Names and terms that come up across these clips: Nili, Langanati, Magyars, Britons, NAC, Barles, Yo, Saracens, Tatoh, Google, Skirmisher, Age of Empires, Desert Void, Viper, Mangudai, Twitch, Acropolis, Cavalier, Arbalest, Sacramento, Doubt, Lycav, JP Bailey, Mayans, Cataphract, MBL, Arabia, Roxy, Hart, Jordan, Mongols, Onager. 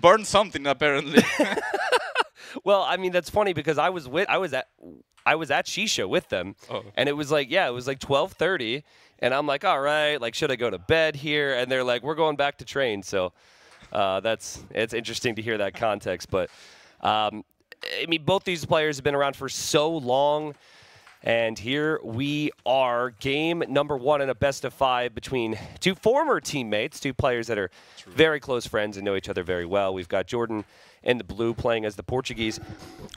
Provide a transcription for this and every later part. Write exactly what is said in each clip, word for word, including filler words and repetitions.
burn something apparently. Well, I mean, that's funny because I was with I was at I was at Shisha with them, oh. and it was like yeah, it was like twelve thirty, and I'm like, all right, like should I go to bed here? And they're like, we're going back to train. So uh, that's it's interesting to hear that context. But um, I mean, both these players have been around for so long. And here we are, game number one in a best of five between two former teammates, two players that are True. very close friends and know each other very well. We've got Jordan in the blue playing as the Portuguese.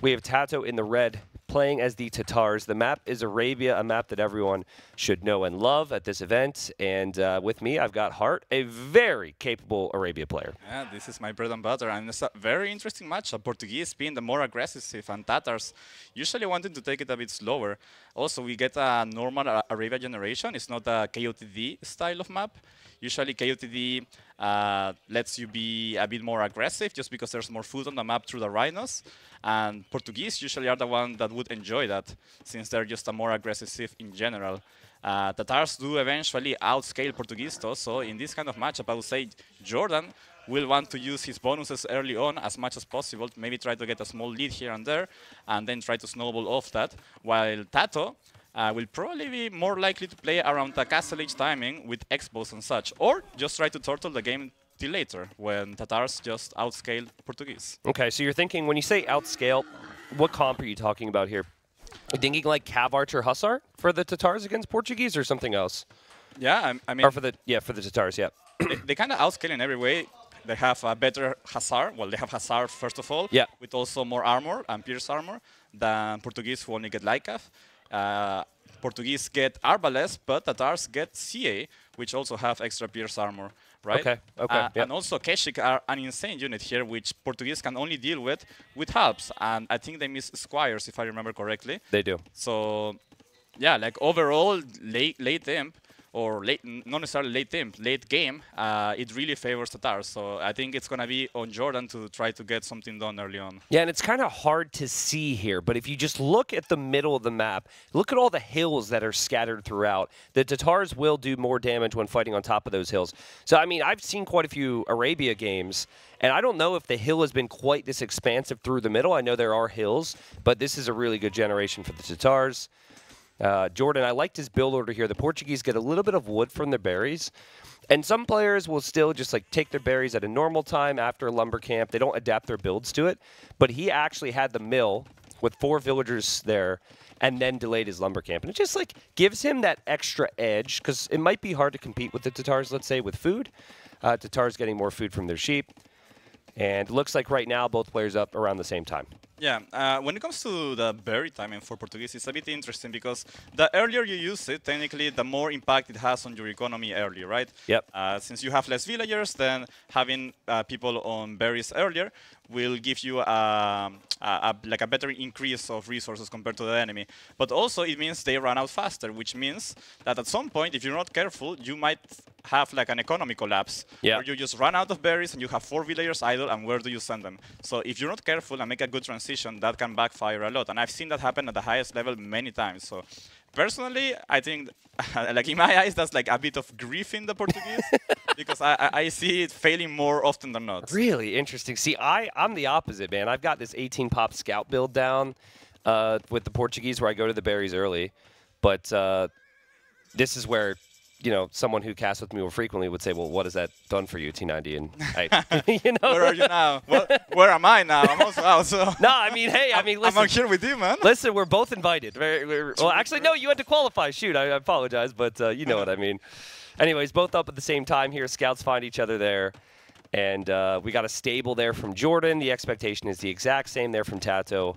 We have Tatoh in the red playing as the Tatars. The map is Arabia, a map that everyone should know and love at this event. And uh, with me, I've got Hart, a very capable Arabia player. Yeah, this is my bread and butter. And it's a very interesting matchup. Portuguese being the more aggressive and Tatars usually wanting to take it a bit slower. Also, we get a normal Arabia generation. It's not a K O T D style of map. Usually, K O T D uh, lets you be a bit more aggressive just because there's more food on the map through the rhinos. And Portuguese usually are the ones that would enjoy that, since they're just a more aggressive in general. Uh, Tatars do eventually outscale Portuguese, though, so in this kind of matchup, I would say Jordan will want to use his bonuses early on as much as possible, maybe try to get a small lead here and there, and then try to snowball off that, while Tatoh uh, will probably be more likely to play around the castle age timing with expos and such, or just try to turtle the game till later, when Tatars just outscale Portuguese. Okay, so you're thinking, when you say outscale, what comp are you talking about here? Thinking like Cav Archer Hussar for the Tatars against Portuguese or something else? Yeah, I, I mean... Or for the, yeah, for the Tatars, yeah. They, they kind of outscale in every way. They have a better Hussar. Well, they have Hussar, first of all, yeah. with also more armor and pierce armor than Portuguese, who only get Lycaf. Uh, Portuguese get Arbalest, but Tatars get C A, which also have extra pierce armor, right? Okay, okay. Uh, yeah. And also Keshik are an insane unit here, which Portuguese can only deal with with halves. And I think they miss Squires, if I remember correctly. They do. So, yeah, like overall, late, late imp, or late, not necessarily late game, late game, uh, it really favors Tatars. So I think it's going to be on Jordan to try to get something done early on. Yeah, and it's kind of hard to see here, but if you just look at the middle of the map, look at all the hills that are scattered throughout. The Tatars will do more damage when fighting on top of those hills. So, I mean, I've seen quite a few Arabia games, and I don't know if the hill has been quite this expansive through the middle. I know there are hills, but this is a really good generation for the Tatars. Uh, Jordan, I liked his build order here. The Portuguese get a little bit of wood from their berries, and some players will still just like take their berries at a normal time after a lumber camp. They don't adapt their builds to it, but he actually had the mill with four villagers there and then delayed his lumber camp. And it just like gives him that extra edge because it might be hard to compete with the Tatars, let's say, with food. Uh, Tatars getting more food from their sheep. And it looks like right now both players up around the same time. Yeah, uh, when it comes to the berry timing for Portuguese, it's a bit interesting because the earlier you use it, technically, the more impact it has on your economy early, right? Yep. Uh, since you have less villagers, then having uh, people on berries earlier will give you a, a, a, like a better increase of resources compared to the enemy. But also, it means they run out faster, which means that at some point, if you're not careful, you might have like an economy collapse. Yeah. Or you just run out of berries and you have four villagers idle, and where do you send them? So if you're not careful and make a good transition, that can backfire a lot. And I've seen that happen at the highest level many times. So personally, I think, like in my eyes, that's like a bit of grief in the Portuguese because I, I see it failing more often than not. Really interesting. See, I, I'm the opposite, man. I've got this eighteen pop scout build down uh, with the Portuguese where I go to the berries early. But uh, this is where... you know, someone who casts with me more frequently would say, well, what has that done for you, T ninety? And I, you know. Where are you now? Well, where am I now? I'm also out, so. No, I mean, hey, I mean, listen. I'm here with you, man. Listen, we're both invited. We're, we're, well, actually, no, you had to qualify. Shoot, I, I apologize, but uh, you know what I mean. Anyways, both up at the same time here. Scouts find each other there. And uh, we got a stable there from Jordan. The expectation is the exact same there from Tatoh.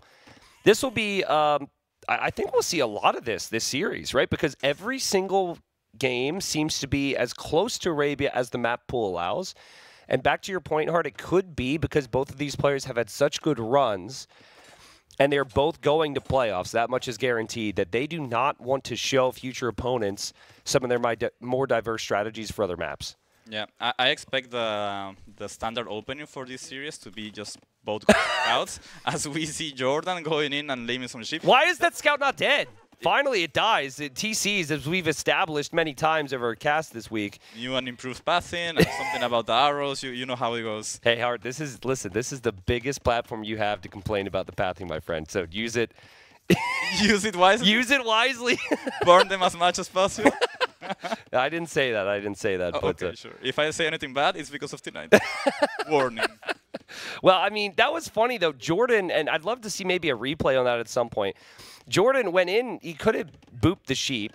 This will be, um, I, I think we'll see a lot of this, this series, right? Because every single game seems to be as close to Arabia as the map pool allows. And back to your point, Hart, it could be because both of these players have had such good runs and they're both going to playoffs. That much is guaranteed, that they do not want to show future opponents some of their more diverse strategies for other maps. Yeah, I, I expect the the standard opening for this series to be just both scouts, as we see Jordan going in and laming some sheep. Why is that scout not dead? Finally, it dies. It T Cs, as we've established many times over our cast this week. You an improved pathing, something about the arrows. You, you know how it goes. Hey, Hart, this is, listen, this is the biggest platform you have to complain about the pathing, my friend. So use it. Use it wisely. Use it wisely. Burn them as much as possible. I didn't say that. I didn't say that. Oh, but okay, uh, sure. If I say anything bad, it's because of tonight. Warning. Well, I mean, that was funny, though. Jordan, and I'd love to see maybe a replay on that at some point. Jordan went in. He could have booped the sheep,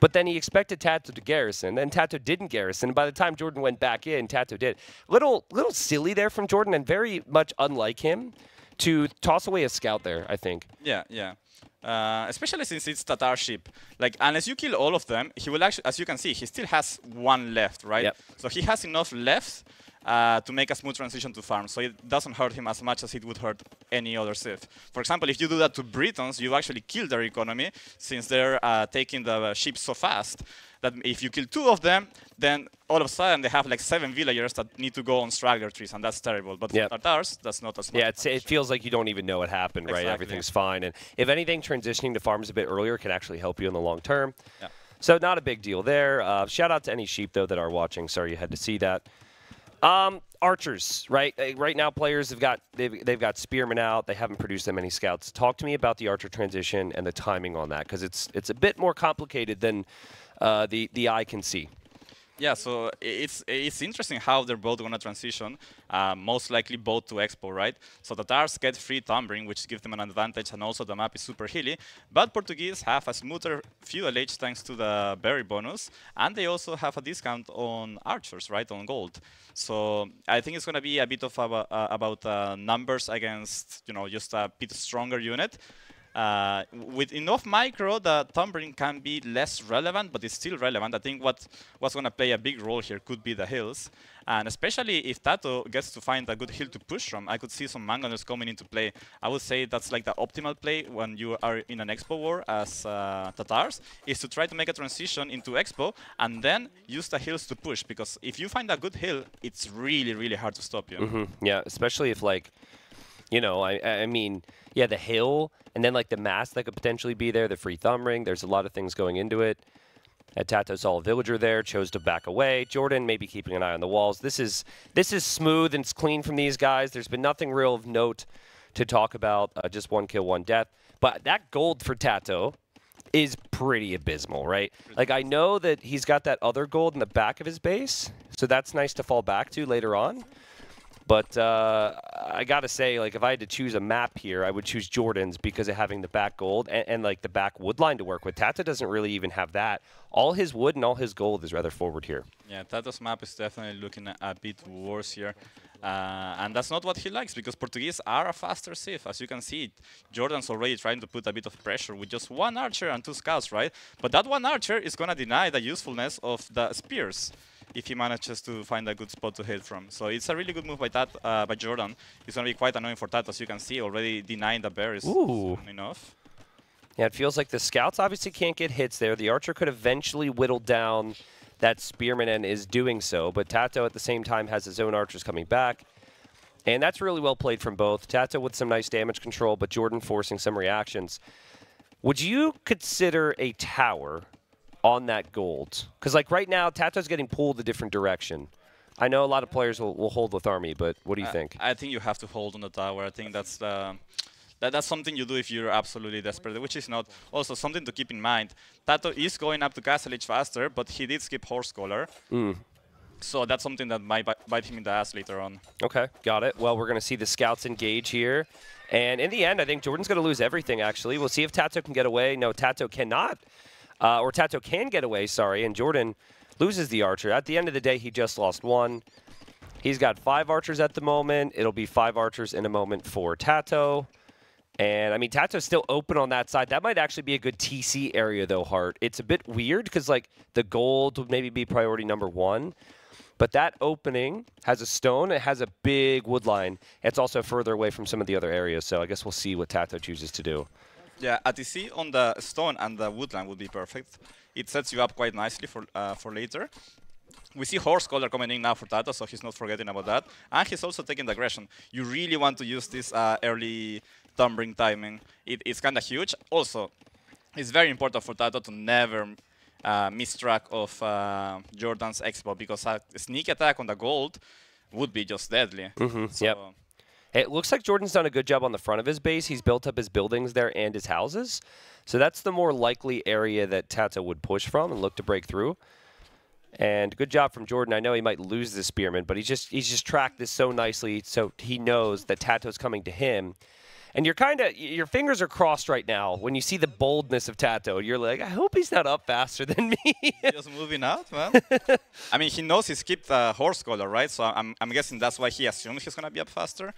but then he expected Tatoh to garrison. Then Tatoh didn't garrison. By the time Jordan went back in, Tatoh did. Little, little silly there from Jordan, and very much unlike him to toss away a scout there, I think. Yeah, yeah. Uh, especially since it's Tatar sheep. Like, unless you kill all of them, he will actually, as you can see, he still has one left, right? Yep. So he has enough left uh, to make a smooth transition to farm. So it doesn't hurt him as much as it would hurt any other Sith. For example, if you do that to Britons, you actually kill their economy, since they're uh, taking the sheep so fast that if you kill two of them, then all of a sudden they have like seven villagers that need to go on straggler trees, and that's terrible. But yep. for Tatars, that's not as much. Yeah, it's, it feels like you don't even know what happened, exactly. right? Everything's fine. And if anything, transitioning to farms a bit earlier can actually help you in the long term. Yeah. So not a big deal there. Uh, shout out to any sheep, though, that are watching. Sorry you had to see that. Um, archers, right? Right now, players have got they've, they've got spearmen out. They haven't produced that many scouts. Talk to me about the archer transition and the timing on that, because it's it's a bit more complicated than uh, the the eye can see. Yeah, so it's it's interesting how they're both going to transition, uh, most likely both to Expo, right? So the Tatars get free Tumbring, which gives them an advantage, and also the map is super hilly. But Portuguese have a smoother fuel age thanks to the berry bonus, and they also have a discount on archers, right, on gold. So I think it's going to be a bit of a, uh, about uh, numbers against, you know, just a bit stronger unit. Uh, with enough micro, the Tumbling can be less relevant, but it's still relevant. I think what what's going to play a big role here could be the hills. And especially if Tatoh gets to find a good hill to push from, I could see some Mangonels coming into play. I would say that's like the optimal play when you are in an Expo war as uh, Tatars, is to try to make a transition into Expo and then use the hills to push. Because if you find a good hill, it's really, really hard to stop you. Mm-hmm. Yeah, especially if, like, you know, I, I mean, yeah, the hill, and then like the mass that could potentially be there, the free thumb ring. There's a lot of things going into it. At Tatoh saw a villager there, chose to back away. Jordan maybe keeping an eye on the walls. This is this is smooth and it's clean from these guys. There's been nothing real of note to talk about. Uh, just one kill, one death. But that gold for Tatoh is pretty abysmal, right? Like, I know that he's got that other gold in the back of his base, so that's nice to fall back to later on. But uh, I gotta say, like, if I had to choose a map here, I would choose Jordan's because of having the back gold and, and like the back wood line to work with. Tatoh doesn't really even have that. All his wood and all his gold is rather forward here. Yeah, Tato's map is definitely looking a bit worse here. Uh, and that's not what he likes, because Portuguese are a faster Sith. As you can see, Jordan's already trying to put a bit of pressure with just one archer and two scouts, right? But that one archer is gonna deny the usefulness of the spears if he manages to find a good spot to hit from. So it's a really good move by that uh, by Jordan. It's going to be quite annoying for Tatoh, as you can see, already denying the berries Ooh. soon enough. Yeah, it feels like the scouts obviously can't get hits there. The archer could eventually whittle down that spearman and is doing so, but Tatoh at the same time has his own archers coming back. And that's really well played from both. Tatoh with some nice damage control, but Jordan forcing some reactions. Would you consider a tower on that gold? Because, like, right now, Tato's getting pulled a different direction. I know a lot of players will, will hold with army, but what do you I, think? I think you have to hold on the tower. I think that's uh, that, that's something you do if you're absolutely desperate, which is not. Also, something to keep in mind, Tatoh is going up to Castle Age faster, but he did skip Horse Collar. Mm. So that's something that might bite him in the ass later on. Okay, got it. Well, we're going to see the scouts engage here. And in the end, I think Jordan's going to lose everything, actually. We'll see if Tatoh can get away. No, Tatoh cannot. Uh, or Tatoh can get away, sorry, and Jordan loses the archer. At the end of the day, he just lost one. He's got five archers at the moment. It'll be five archers in a moment for Tatoh. And, I mean, Tato's still open on that side. That might actually be a good T C area, though, Hart. It's a bit weird because, like, the gold would maybe be priority number one. But that opening has a stone. It has a big wood line. It's also further away from some of the other areas, so I guess we'll see what Tatoh chooses to do. Yeah, a T C on the stone and the woodland would be perfect. It sets you up quite nicely for uh, for later. We see Horse Collar coming in now for Tatoh, so he's not forgetting about that. And he's also taking the aggression. You really want to use this uh, early Tumbling timing. It, it's kind of huge. Also, it's very important for Tatoh to never uh, miss track of uh, Jordan's Expo, because a sneak attack on the gold would be just deadly. Mm-hmm. So yep. It looks like Jordan's done a good job on the front of his base. He's built up his buildings there and his houses. So that's the more likely area that Tatoh would push from and look to break through. And good job from Jordan. I know he might lose the Spearman, but he's just, he's just tracked this so nicely, so he knows that Tato's coming to him. And you're kind of, your fingers are crossed right now when you see the boldness of Tatoh. You're like, I hope he's not up faster than me. Just moving out, man. I mean, he knows he skipped uh, horse color, right? So I'm, I'm guessing that's why he assumes he's going to be up faster,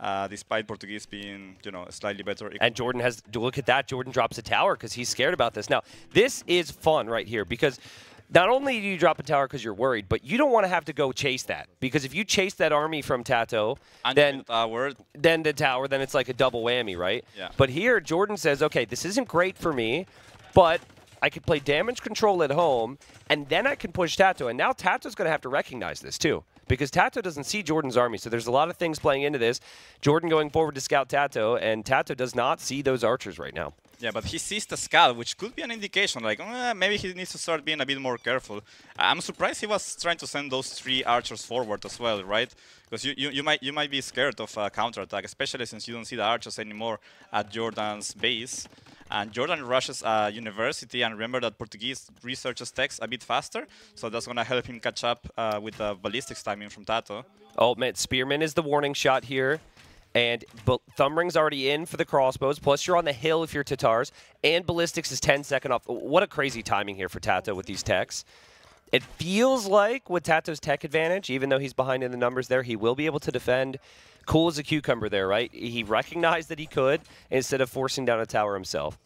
uh, despite Portuguese being, you know, slightly better. And Jordan has, look at that, Jordan drops a tower because he's scared about this. Now, this is fun right here because not only do you drop a tower because you're worried, but you don't want to have to go chase that. Because if you chase that army from Tatoh, then, the then the tower, then it's like a double whammy, right? Yeah. But here, Jordan says, okay, this isn't great for me, but I could play damage control at home, and then I can push Tatoh. And now Tato's going to have to recognize this, too, because Tatoh doesn't see Jordan's army. So there's a lot of things playing into this. Jordan going forward to scout Tatoh, and Tatoh does not see those archers right now. Yeah, but he sees the scout, which could be an indication, like, eh, maybe he needs to start being a bit more careful. I'm surprised he was trying to send those three archers forward as well, right? Because you, you, you, might, you might be scared of a counterattack, especially since you don't see the archers anymore at Jordan's base. And Jordan rushes uh, university, and remember that Portuguese researches text a bit faster, so that's going to help him catch up uh, with the ballistics timing from Tatoh. Oh, man, Spearman is the warning shot here. And Thumb Ring's already in for the crossbows, plus you're on the hill if you're Tatars, and Ballistics is ten seconds off. What a crazy timing here for Tatoh with these techs. It feels like with Tato's tech advantage, even though he's behind in the numbers there, he will be able to defend. Cool as a cucumber there, right? He recognized that he could instead of forcing down a tower himself.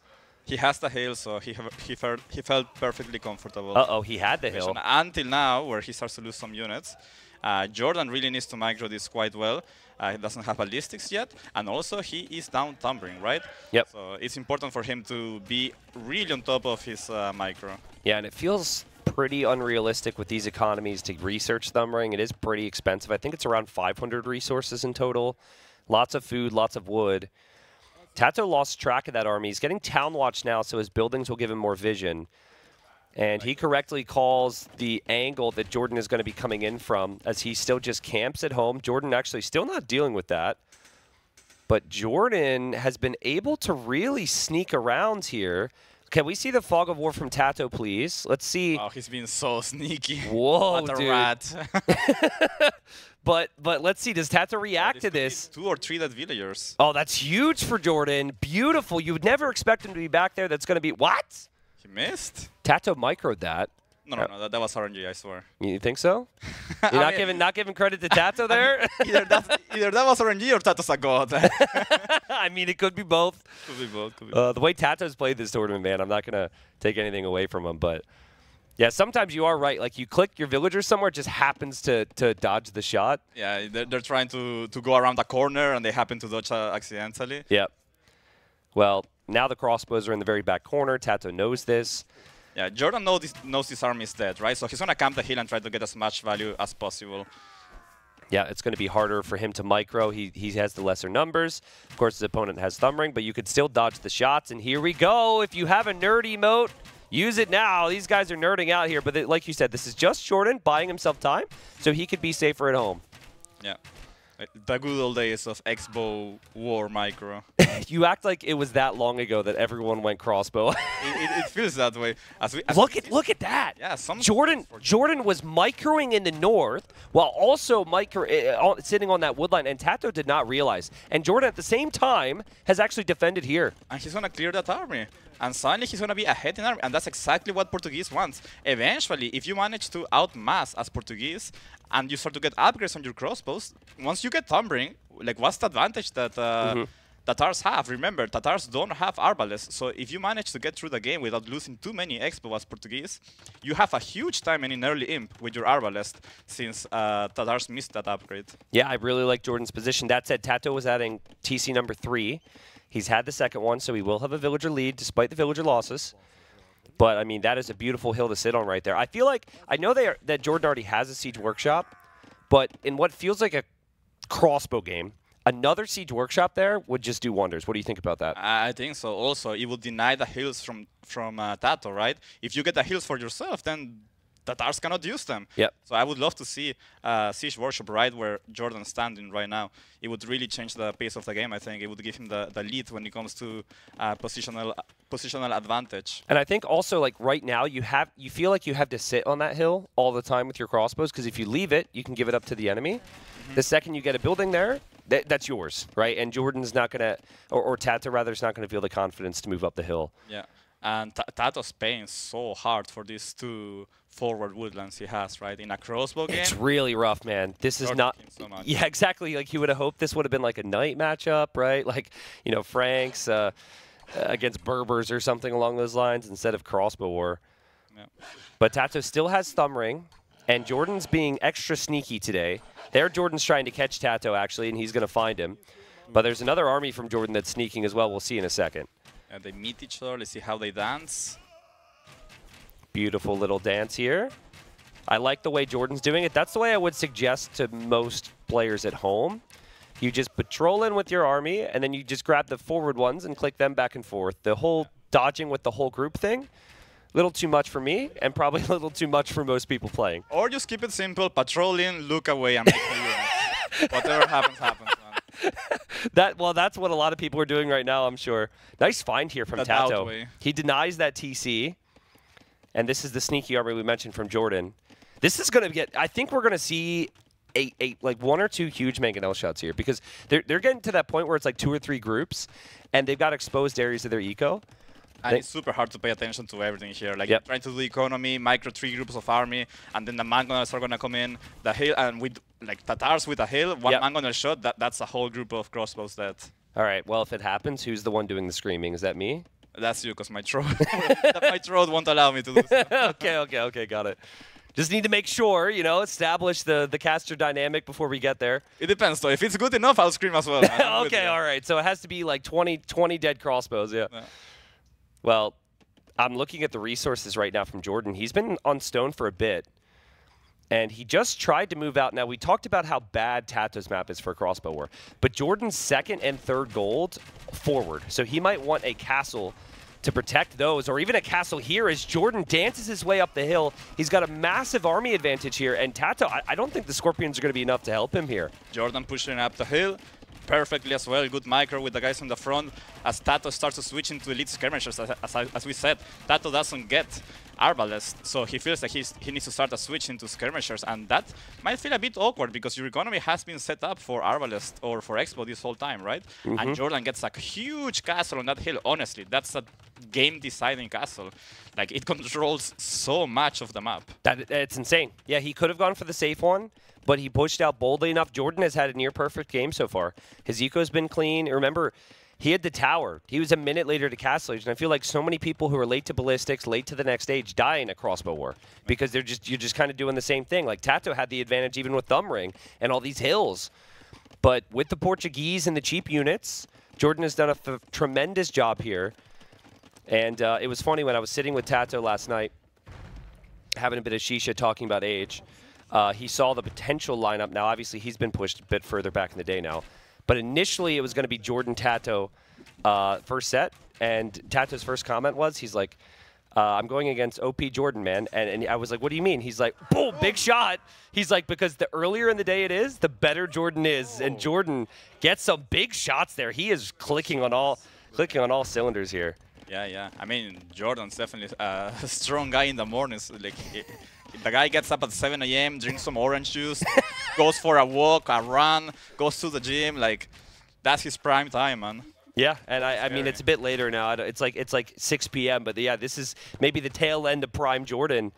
He has the hill, so he he felt, he felt perfectly comfortable. Uh-oh, he had the hill. Until now, where he starts to lose some units. Uh, Jordan really needs to micro this quite well. Uh, he doesn't have ballistics yet, and also he is down tumbling, right? Yep. So it's important for him to be really on top of his uh, micro. Yeah, and it feels pretty unrealistic with these economies to research Thumbring. It is pretty expensive. I think it's around five hundred resources in total. Lots of food, lots of wood. Tatoh lost track of that army. He's getting town watch now, so his buildings will give him more vision. And he correctly calls the angle that Jordan is going to be coming in from, as he still just camps at home. Jordan actually still not dealing with that. But Jordan has been able to really sneak around here. Can we see the fog of war from Tatoh, please? Let's see. Oh, he's being so sneaky. Whoa, what a dude. Rat. But, but let's see, does Tatoh react yeah, to this? Two or three that villagers. Oh, that's huge for Jordan. Beautiful. You would never expect him to be back there. That's going to be... What? He missed? Tatoh microed that. No, no, no, that, that was R N G, I swear. You think so? You're not, mean, giving, not giving credit to Tatoh there? I mean, either, that, either that was R N G or Tato's a god. I mean, it could be both. Could be both. Could be both. Uh, the way Tato's played this tournament, man, I'm not going to take anything away from him. But, yeah, sometimes you are right. Like, you click your villager somewhere, it just happens to, to dodge the shot. Yeah, they're, they're trying to, to go around a corner, and they happen to dodge uh, accidentally. Yeah. Well... Now the crossbows are in the very back corner. Tatoh knows this. Yeah, Jordan knows this, knows this army is dead, right? So he's going to camp the hill and try to get as much value as possible. Yeah, it's going to be harder for him to micro. He, he has the lesser numbers. Of course, his opponent has Thumbring, but you could still dodge the shots. And here we go. If you have a nerd emote, use it now. These guys are nerding out here. But they, like you said, this is just Jordan buying himself time so he could be safer at home. Yeah. The good old days of Expo War Micro. You act like it was that long ago that everyone went crossbow. it, it, it feels that way. As we, as look at look at that. Yeah, some Jordan Jordan was microing in the north while also micro uh, sitting on that woodline, and Tatoh did not realize. And Jordan at the same time has actually defended here. And he's gonna clear that army. And suddenly he's going to be ahead in army, and that's exactly what Portuguese wants. Eventually, if you manage to outmass as Portuguese, and you start to get upgrades on your crossbows, once you get Thumbring, like, what's the advantage that uh, mm-hmm. Tatars have? Remember, Tatars don't have Arbalest, so if you manage to get through the game without losing too many Expo as Portuguese, you have a huge time in an early imp with your Arbalest, since uh, Tatars missed that upgrade. Yeah, I really like Jordan's position. That said, Tatoh was adding T C number three. He's had the second one, so he will have a villager lead despite the villager losses. But, I mean, that is a beautiful hill to sit on right there. I feel like, I know they are, that Jordan already has a siege workshop, but in what feels like a crossbow game, another Siege Workshop there would just do wonders. What do you think about that? I think so. Also, it will deny the heals from from uh, Tatoh, right? If you get the heals for yourself, then Tatars cannot use them. Yep. So I would love to see uh, Siege Workshop right where Jordan's standing right now. It would really change the pace of the game, I think. It would give him the, the lead when it comes to uh, positional positional advantage. And I think also, like, right now, you have you feel like you have to sit on that hill all the time with your crossbows, because if you leave it, you can give it up to the enemy. Mm-hmm. The second you get a building there, th that's yours, right? And Jordan's not going to, or, or Tatoh, rather, is not going to feel the confidence to move up the hill. Yeah. And Tato's paying so hard for these two forward woodlands he has, right? In a crossbow game. It's really rough, man. This is not... So much. Yeah, exactly. Like, you would have hoped this would have been like a knight matchup, right? Like, you know, Franks uh, against Berbers or something along those lines instead of crossbow war. Yeah. But Tatoh still has Thumb Ring, and Jordan's being extra sneaky today. There, Jordan's trying to catch Tatoh, actually, and he's going to find him. But there's another army from Jordan that's sneaking as well. We'll see in a second. And they meet each other. Let's see how they dance. Beautiful little dance here. I like the way Jordan's doing it. That's the way I would suggest to most players at home. You just patrol in with your army, and then you just grab the forward ones and click them back and forth. The whole dodging with the whole group thing, a little too much for me, and probably a little too much for most people playing. Or just keep it simple. Patrol in, look away, and whatever happens, happens. that well, that's what a lot of people are doing right now, I'm sure. Nice find here from Tatoh. He denies that T C, and this is the sneaky army we mentioned from Jordan. This is going to get. I think we're going to see a, a like one or two huge Mangonel shots here, because they're they're getting to that point where it's like two or three groups, and they've got exposed areas of their eco. And they, it's super hard to pay attention to everything here. Like, yep. You're trying to do the economy, micro three groups of army, and then the Mangonels are going to come in, the hill, and with like Tatars with a hill, one yep. Mangonel shot, that, that's a whole group of crossbows that... All right, well, if it happens, who's the one doing the screaming? Is that me? That's you, because my throat my throat won't allow me to do so. okay, okay, okay, got it. Just need to make sure, you know, establish the, the caster dynamic before we get there. It depends, though. If it's good enough, I'll scream as well. Okay, all right, so it has to be like twenty, twenty dead crossbows, yeah. yeah. Well, I'm looking at the resources right now from Jordan. He's been on stone for a bit, and he just tried to move out. Now, we talked about how bad Tato's map is for crossbow war, but Jordan's second and third gold forward, so he might want a castle to protect those, or even a castle here as Jordan dances his way up the hill. He's got a massive army advantage here, and Tatoh, I, I don't think the Scorpions are going to be enough to help him here. Jordan pushing up the hill. Perfectly as well, good micro with the guys in the front as Tatoh starts to switch into elite skirmishers. As, as, as we said, Tatoh doesn't get Arbalest, so he feels like he's, he needs to start a switch into skirmishers, and that might feel a bit awkward because your economy has been set up for Arbalest or for Expo this whole time, right? Mm-hmm. And Jordan gets a huge castle on that hill. Honestly, that's a game-deciding castle. Like, it controls so much of the map. That, it's insane. Yeah, he could have gone for the safe one, but he pushed out boldly enough. Jordan has had a near-perfect game so far. His eco's been clean. Remember, he had the tower. He was a minute later to Castle Age, and I feel like so many people who are late to Ballistics, late to the next stage, die in a crossbow war because they're just you're just kind of doing the same thing. Like, Tatoh had the advantage even with Thumb Ring and all these hills. But with the Portuguese and the cheap units, Jordan has done a tremendous job here. And uh, it was funny when I was sitting with Tatoh last night, having a bit of shisha talking about Age. Uh, he saw the potential lineup. Now, obviously, he's been pushed a bit further back in the day now. But initially, it was going to be Jordan Tatoh uh, first set. And Tato's first comment was, he's like, uh, I'm going against O P Jordan, man. And, and I was like, what do you mean? He's like, boom, big shot. He's like, because the earlier in the day it is, the better Jordan is. And Jordan gets some big shots there. He is clicking on all, clicking on all cylinders here. Yeah, yeah. I mean, Jordan's definitely a strong guy in the mornings. Like, it, the guy gets up at seven A M, drinks some orange juice, goes for a walk, a run, goes to the gym. Like, that's his prime time, man. Yeah, and I, I mean, it's a bit later now. It's like it's like six P M, but yeah, this is maybe the tail end of prime Jordan.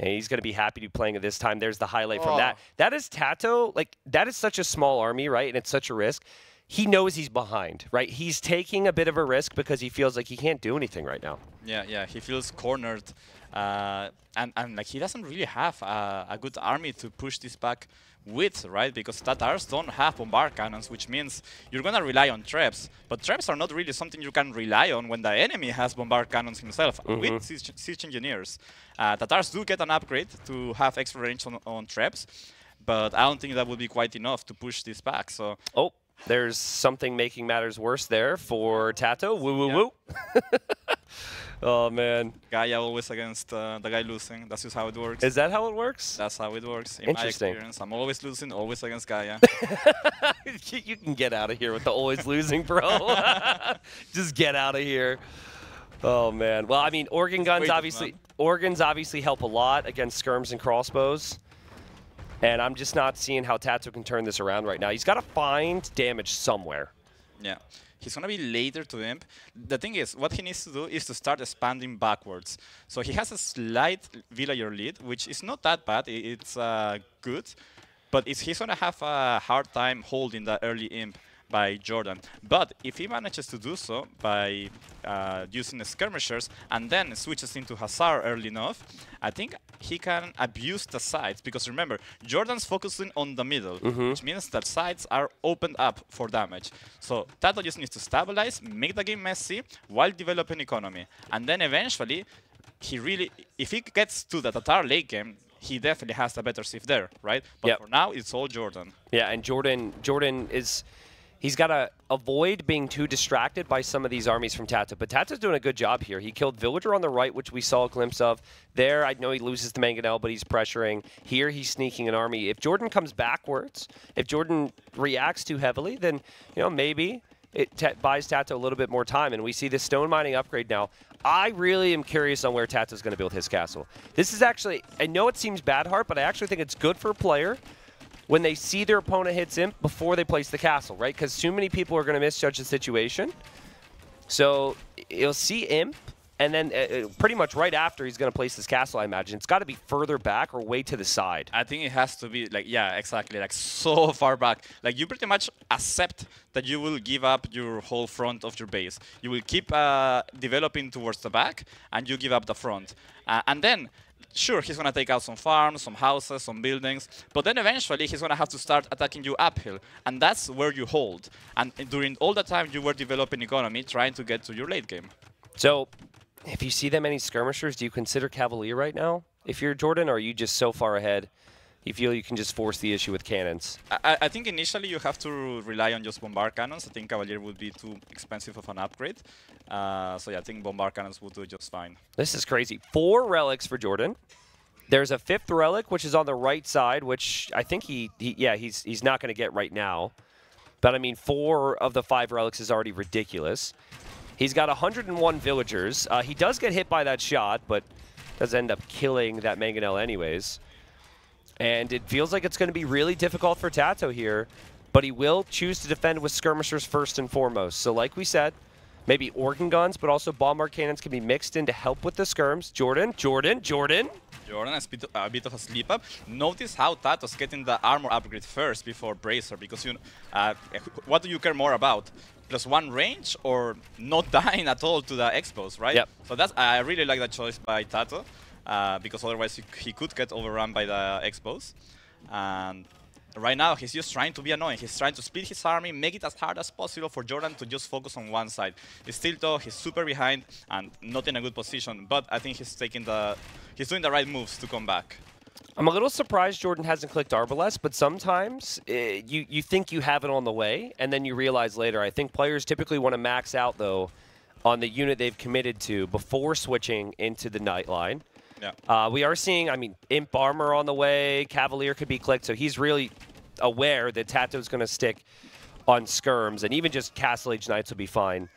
And he's going to be happy to be playing at this time. There's the highlight oh. from that. That is Tatoh. Like, that is such a small army, right? And it's such a risk. He knows he's behind, right? He's taking a bit of a risk because he feels like he can't do anything right now. Yeah, yeah, he feels cornered. Uh, and, and like he doesn't really have a, a good army to push this back with, right? Because Tatars don't have bombard cannons, which means you're going to rely on traps. But traps are not really something you can rely on when the enemy has bombard cannons himself mm-hmm. with siege, siege engineers. Uh, Tatars do get an upgrade to have extra range on, on traps, but I don't think that would be quite enough to push this back. So. Oh. There's something making matters worse there for Tatoh. Woo, woo, woo. Yeah. Oh, man. Guy always against uh, the guy losing. That's just how it works. Is that how it works? That's how it works. In Interesting. my experience, I'm always losing, always against Gaia. You can get out of here with the always losing, bro. Just get out of here. Oh, man. Well, I mean, organ guns Wait, obviously man. organs obviously help a lot against skirms and crossbows. And I'm just not seeing how Tatoh can turn this around right now. He's got to find damage somewhere. Yeah. He's going to be later to imp. The thing is, what he needs to do is to start expanding backwards. So he has a slight villager lead, which is not that bad. It's uh, good. But it's, he's going to have a hard time holding the early imp by Jordan. But if he manages to do so by uh, using the skirmishers and then switches into Hussar early enough, I think he can abuse the sides. Because remember, Jordan's focusing on the middle, mm-hmm. which means that sides are opened up for damage. So Tatoh just needs to stabilize, make the game messy, while developing economy. And then eventually, he really, if he gets to the Tatar late game, he definitely has the better sieve there, right? But yep. for now, it's all Jordan. Yeah, and Jordan, Jordan is... He's got to avoid being too distracted by some of these armies from Tatoh. But Tato's doing a good job here. He killed Villager on the right, which we saw a glimpse of. There, I know he loses to Mangonel, but he's pressuring. Here, he's sneaking an army. If Jordan comes backwards, if Jordan reacts too heavily, then you know maybe it t buys Tatoh a little bit more time. And we see the stone mining upgrade now. I really am curious on where Tato's going to build his castle. This is actually, I know it seems bad, Hart, but I actually think it's good for a player when they see their opponent hits imp before they place the castle, right? Because too many people are going to misjudge the situation. So you'll see imp, and then uh, pretty much right after he's going to place this castle, I imagine. It's got to be further back or way to the side. I think it has to be, like, yeah, exactly, like so far back. Like you pretty much accept that you will give up your whole front of your base. You will keep uh, developing towards the back, and you give up the front. Uh, and then... Sure, he's going to take out some farms, some houses, some buildings, but then eventually he's going to have to start attacking you uphill, and that's where you hold. And during all the time you were developing economy, trying to get to your late game. So, if you see that many skirmishers, do you consider Cavalier right now? If you're Jordan, or are you just so far ahead, you feel you can just force the issue with cannons? I, I think initially you have to rely on just bombard cannons. I think Cavalier would be too expensive of an upgrade. Uh, so yeah, I think bombard cannons would do just fine. This is crazy. Four relics for Jordan. There's a fifth relic, which is on the right side, which I think he, he yeah, he's, he's not going to get right now. But I mean, four of the five relics is already ridiculous. He's got one hundred and one villagers. Uh, he does get hit by that shot, but does end up killing that Mangonel anyways. And it feels like it's going to be really difficult for Tatoh here, but he will choose to defend with skirmishers first and foremost. So like we said, maybe organ guns, but also bombard cannons can be mixed in to help with the skirms. Jordan, Jordan, Jordan. Jordan has a bit of a slip up. Notice how Tato's getting the armor upgrade first before Bracer, because you know, uh, what do you care more about? Plus one range or not dying at all to the expos, right? Yep. So that's, I really like that choice by Tatoh. Uh, because otherwise he, he could get overrun by the expos. And right now he's just trying to be annoying. He's trying to split his army, make it as hard as possible for Jordan to just focus on one side. He's still though, he's super behind and not in a good position, but I think he's taking the, he's doing the right moves to come back. I'm a little surprised Jordan hasn't clicked Arbalest, but sometimes uh, you, you think you have it on the way and then you realize later. I think players typically want to max out though on the unit they've committed to before switching into the night line. Yeah. Uh, we are seeing, I mean, imp armor on the way, Cavalier could be clicked, so he's really aware that Tato's going to stick on skirms, and even just Castle Age Knights will be fine.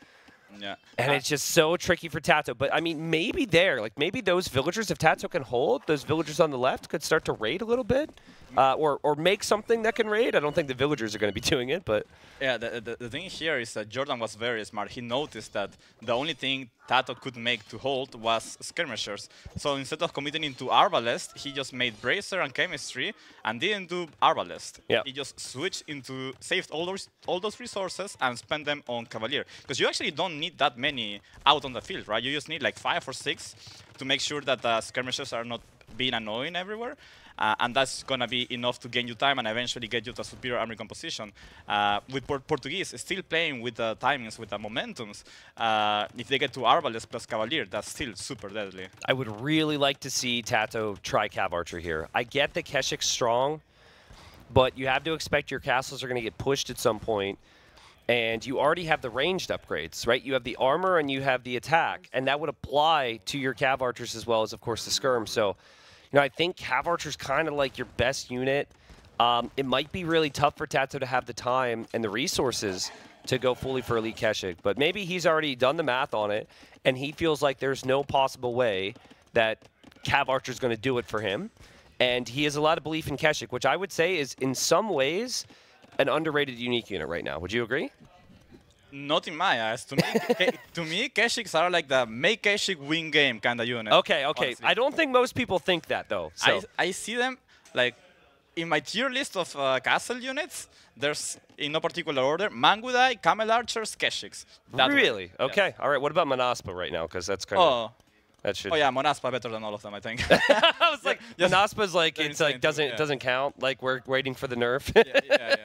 Yeah. And uh, it's just so tricky for Tatoh, but I mean, maybe there, like maybe those villagers, if Tatoh can hold, those villagers on the left could start to raid a little bit, uh, or, or make something that can raid. I don't think the villagers are going to be doing it, but... Yeah, the, the, the thing here is that Jordan was very smart. He noticed that the only thing Tatoh could make to hold was skirmishers. So instead of committing into Arbalest, he just made Bracer and Chemistry and didn't do Arbalest. Yeah. He just switched into, saved all those, all those resources and spent them on Cavalier. Because you actually don't need that many out on the field, right? You just need like five or six to make sure that the skirmishers are not being annoying everywhere. Uh, and that's going to be enough to gain you time and eventually get you to a superior army composition. Uh, with Port Portuguese still playing with the timings, with the momentums, uh, if they get to Arbalest plus Cavalier, that's still super deadly. I would really like to see Tatoh try Cav Archer here. I get the Keshik's strong, but you have to expect your castles are going to get pushed at some point, and you already have the ranged upgrades, right? You have the armor and you have the attack, and that would apply to your Cav Archers as well as, of course, the Skirm. So, you know, I think Cav Archer's kind of like your best unit. Um, it might be really tough for Tatoh to have the time and the resources to go fully for Elite Keshik, but maybe he's already done the math on it, and he feels like there's no possible way that Cav Archer's going to do it for him. And he has a lot of belief in Keshik, which I would say is, in some ways, an underrated unique unit right now. Would you agree? Not in my eyes. To me, to me Keshiks are like the make Keshik win game kind of unit. Okay, okay. Honestly. I don't think most people think that, though. So. I, I see them, like, in my tier list of uh, castle units, there's, in no particular order, Mangudai, Camel Archers, Keshiks. That really? One. Okay. Yes. All right. What about Monaspa right now? Because that's kind of... Oh. That should oh yeah, Monaspa better than all of them, I think. I was like, yeah, Monaspa's like it's like doesn't too, yeah. doesn't count. Like we're waiting for the nerf. yeah, yeah,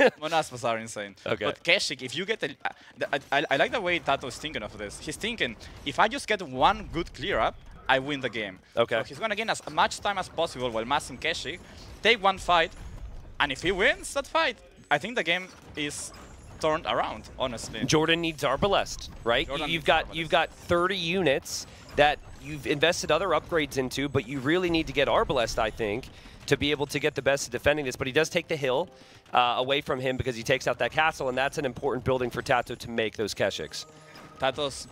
yeah. Monaspas are insane. Okay. But Keshik, if you get, a, I, I, I like the way Tatoh's thinking of this. He's thinking, if I just get one good clear up, I win the game. Okay. So he's gonna gain as much time as possible while massing Keshik, take one fight, and if he wins that fight, I think the game is turned around. Honestly. Jordan needs Arbalest, right? Jordan you've got Arbalest. You've got thirty units that you've invested other upgrades into, but you really need to get Arbalest, I think, to be able to get the best at defending this. But he does take the hill uh, away from him because he takes out that castle, and that's an important building for Tatoh to make those Keshiks. Tatoh's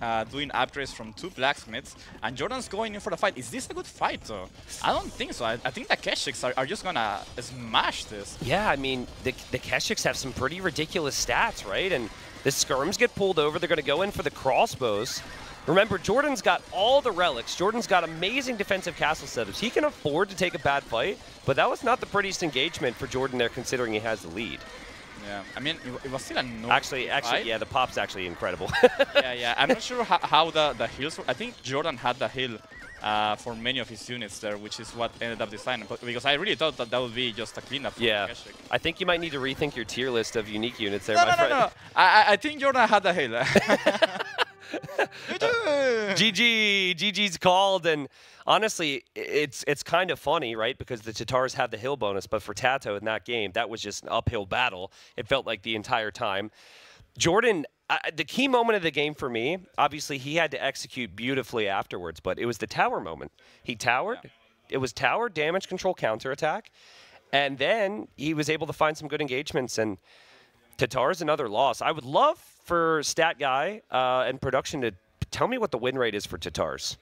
uh, doing upgrades from two blacksmiths, and Jordan's going in for the fight. Is this a good fight, though? I don't think so. I, I think the Keshiks are, are just gonna smash this. Yeah, I mean, the, the Keshiks have some pretty ridiculous stats, right? And the Skirms get pulled over. They're gonna go in for the crossbows. Remember, Jordan's got all the relics. Jordan's got amazing defensive castle setups. He can afford to take a bad fight, but that was not the prettiest engagement for Jordan there, considering he has the lead. Yeah, I mean, it was still a no Actually, actually, fight. yeah, the pop's actually incredible. yeah, yeah, I'm not sure how, how the, the heals were. I think Jordan had the heal uh, for many of his units there, which is what ended up designing, but because I really thought that that would be just a cleanup for yeah. Keshik. I think you might need to rethink your tier list of unique units there, no, my no, friend. No, no, no, I, I think Jordan had the heal. G G, G G's called, and honestly, it's it's kind of funny, right? Because the Tatars have the hill bonus, but for Tatoh in that game, that was just an uphill battle. It felt like the entire time. Jordan, uh, the key moment of the game for me, obviously he had to execute beautifully afterwards, but it was the tower moment. He towered. Yeah. It was tower, damage control, counterattack, and then he was able to find some good engagements, and Tatars another loss. I would love for Stat Guy uh, and production to tell me what the win rate is for Tatars,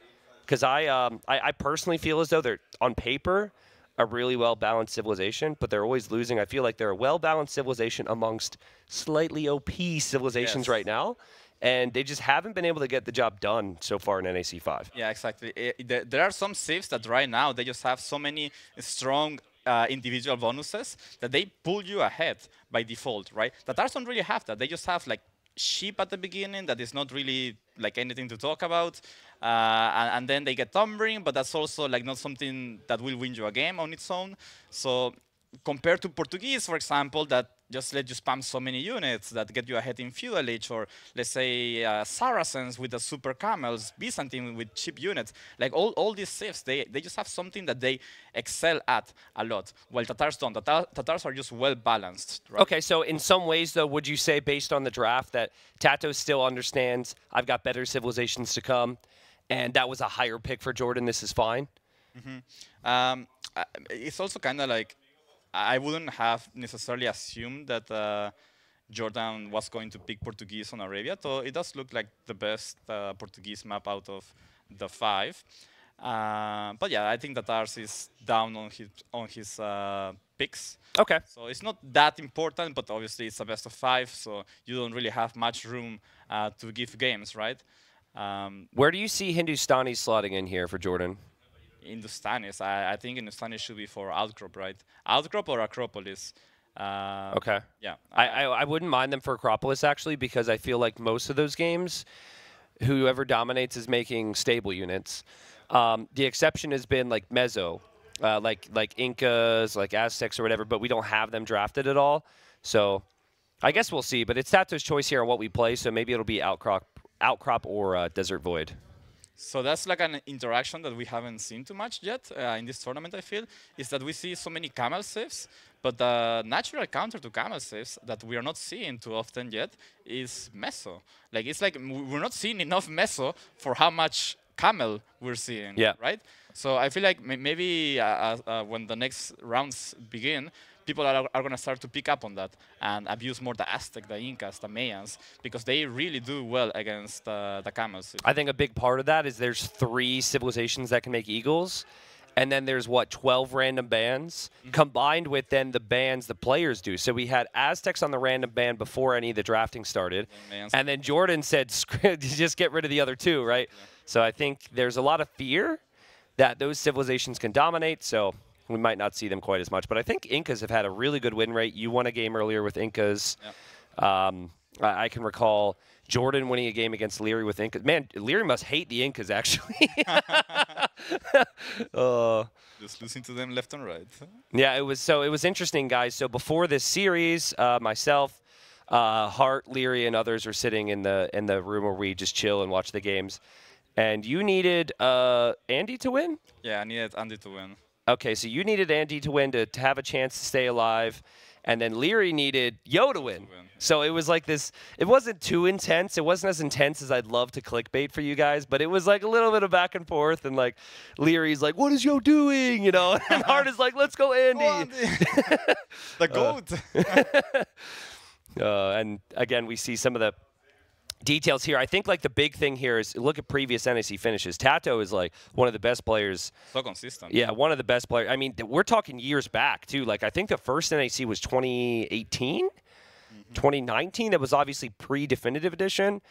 because I, um, I I personally feel as though they're on paper a really well balanced civilization, but they're always losing. I feel like they're a well balanced civilization amongst slightly O P civilizations yes. right now, and they just haven't been able to get the job done so far in N A C five. Yeah, exactly. It, there are some civs that right now they just have so many strong Uh, individual bonuses that they pull you ahead by default, right? Tatars don't really have that. They just have like sheep at the beginning that is not really like anything to talk about, uh, and, and then they get Tumbring, but that's also like not something that will win you a game on its own. So compared to Portuguese, for example, that just let you spam so many units that get you ahead in feudalage, or let's say uh, Saracens with the super camels, Byzantine with cheap units. Like all, all these civs, they, they just have something that they excel at a lot, while Tatars don't. Tatar, Tatars are just well balanced. Right? Okay, so in some ways though, would you say based on the draft that Tatoh still understands, I've got better civilizations to come, and that was a higher pick for Jordan, this is fine? Mm-hmm. um, it's also kind of like, I wouldn't have necessarily assumed that uh, Jordan was going to pick Portuguese on Arabia, so it does look like the best uh, Portuguese map out of the five. Uh, but yeah, I think that Tatars is down on his on his uh, picks. Okay. So it's not that important, but obviously it's a best of five, so you don't really have much room uh, to give games, right? Um, Where do you see Hindustanis slotting in here for Jordan? Hindustanis. I, I think Hindustanis should be for Outcrop, right? Outcrop or Acropolis. Uh, okay. Yeah. I, I, I wouldn't mind them for Acropolis, actually, because I feel like most of those games, whoever dominates is making stable units. Um, the exception has been, like, Mezzo, uh, like, like Incas, like Aztecs or whatever, but we don't have them drafted at all. So I guess we'll see. But it's Tato's choice here on what we play, so maybe it'll be Outcrop, outcrop or uh, Desert Void. So that's like an interaction that we haven't seen too much yet uh, in this tournament, I feel, is that we see so many camel sieves, but the natural counter to camel sieves that we are not seeing too often yet is meso. Like, it's like we're not seeing enough meso for how much camel we're seeing, yeah. right? So I feel like maybe uh, uh, when the next rounds begin, people are, are going to start to pick up on that and abuse more the Aztec, the Incas, the Mayans, because they really do well against uh, the camels. I think a big part of that is there's three civilizations that can make eagles, and then there's, what, twelve random bans, mm-hmm. combined with then the bans the players do. So we had Aztecs on the random ban before any of the drafting started, and, and then Jordan said, just get rid of the other two, right? Yeah. So I think there's a lot of fear that those civilizations can dominate, so we might not see them quite as much. But I think Incas have had a really good win rate. You won a game earlier with Incas. Yep. Um, I, I can recall Jordan winning a game against Leary with Incas. Man, Leary must hate the Incas, actually. uh, Just losing to them left and right. Yeah, it was, so it was interesting, guys. So before this series, uh, myself, uh, Hart, Leary, and others are sitting in the, in the room where we just chill and watch the games. And you needed uh, Andy to win? Yeah, I needed Andy to win. Okay, so you needed Andy to win to, to have a chance to stay alive, and then Leary needed Yo to win. to win. So it was like this, it wasn't too intense, it wasn't as intense as I'd love to clickbait for you guys, but it was like a little bit of back and forth, and like Leary's like, what is Yo doing, you know, and Hart is like, let's go Andy. Go Andy. The GOAT. Uh, uh, and again, we see some of the details here. I think like the big thing here is look at previous N A C finishes. Tatoh is like one of the best players. So consistent. Yeah, one of the best players. I mean, we're talking years back too. Like I think the first N A C was twenty eighteen, mm-hmm. twenty nineteen. That was obviously pre-definitive edition.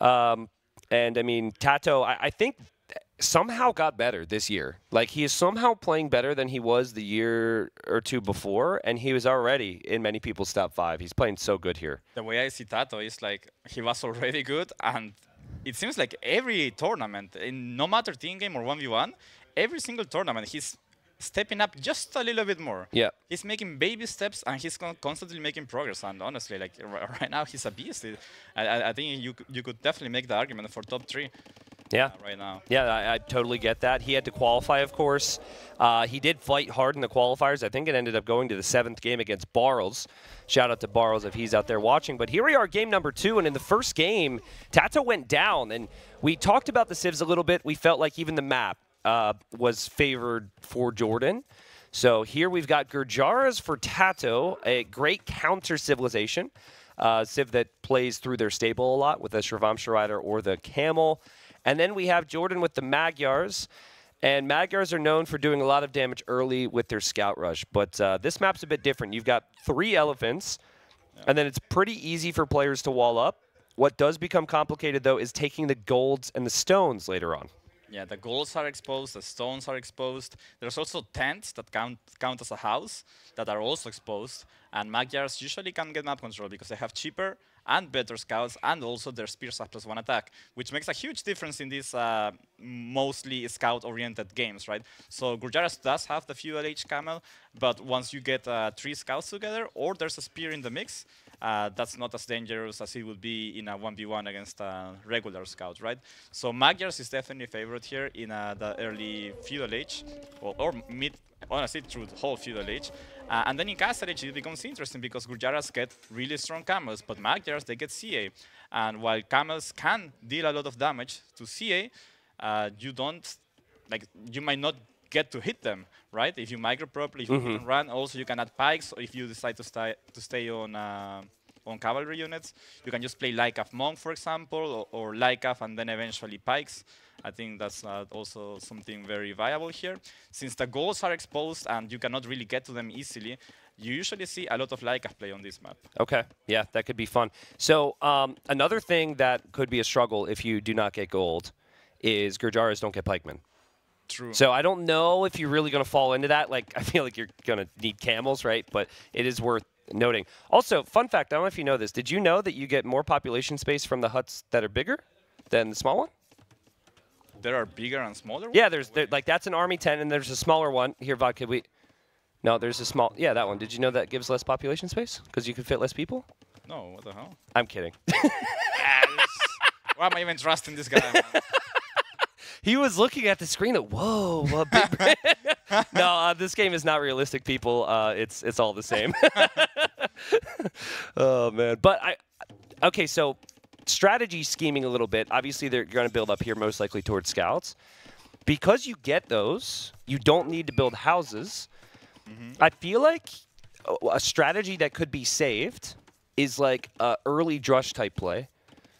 Um, and I mean, Tatoh, I, I think somehow got better this year. Like he is somehow playing better than he was the year or two before, and he was already in many people's top five. He's playing so good here. The way I see Tatoh is like he was already good, and it seems like every tournament, in no matter team game or one v one, every single tournament, he's stepping up just a little bit more. Yeah, he's making baby steps, and he's con constantly making progress. And honestly, like r right now, he's a beast. I, I, I think you you could definitely make the argument for top three. Yeah, uh, right now. Yeah, I, I totally get that. He had to qualify, of course. Uh, he did fight hard in the qualifiers. I think it ended up going to the seventh game against Barles. Shout out to Barles if he's out there watching. But here we are, game number two, and in the first game, Tatoh went down, and we talked about the civs a little bit. We felt like even the map uh, was favored for Jordan. So here we've got Gurjaras for Tatoh, a great counter civilization, uh, civ that plays through their stable a lot with a Shrivamsha rider or the camel. And then we have Jordan with the Magyars, and Magyars are known for doing a lot of damage early with their scout rush. But uh, this map's a bit different. You've got three elephants, yeah. and then it's pretty easy for players to wall up. What does become complicated, though, is taking the golds and the stones later on. Yeah, the golds are exposed, the stones are exposed. There's also tents that count, count as a house that are also exposed, and Magyars usually can get map control because they have cheaper and better scouts, and also their spears have plus one attack, which makes a huge difference in these uh, mostly scout-oriented games, right? So Gurjaras does have the few L H camel, but once you get uh, three scouts together, or there's a spear in the mix, uh, that's not as dangerous as it would be in a one v one against a regular scout, right? So Magyars is definitely a favorite here in uh, the early feudal age, or, or mid, honestly, through the whole feudal age. Uh, and then in Castle Age, it becomes interesting because Gurjaras get really strong camels, but Magyars, they get C A. And while camels can deal a lot of damage to C A, uh, you don't, like, you might not get to hit them, right? If you micro properly, if mm-hmm. you can run, also you can add pikes, or if you decide to, sti to stay on uh, on cavalry units, you can just play Lycaf Monk, for example, or, or Lycaf and then eventually pikes. I think that's uh, also something very viable here. Since the goals are exposed and you cannot really get to them easily, you usually see a lot of Lycaf play on this map. Okay, yeah, that could be fun. So um, another thing that could be a struggle if you do not get gold is Gurjaras don't get pikemen. True. So I don't know if you're really going to fall into that. Like, I feel like you're going to need camels, right? But it is worth noting. Also, fun fact, I don't know if you know this. Did you know that you get more population space from the huts that are bigger than the small one? There are bigger and smaller ones? Yeah, there's there, like that's an army tent, and there's a smaller one. Here, Vodka, we... No, there's a small... Yeah, that one. Did you know that gives less population space? Because you can fit less people? No, what the hell? I'm kidding. Why am I even trusting this guy? He was looking at the screen at, whoa, a big brain. No, uh, this game is not realistic, people. Uh, it's it's all the same. Oh, man. But, I okay, so strategy scheming a little bit. Obviously, they're going to build up here most likely towards scouts. Because you get those, you don't need to build houses. Mm-hmm. I feel like a strategy that could be saved is like uh, early Drush type play.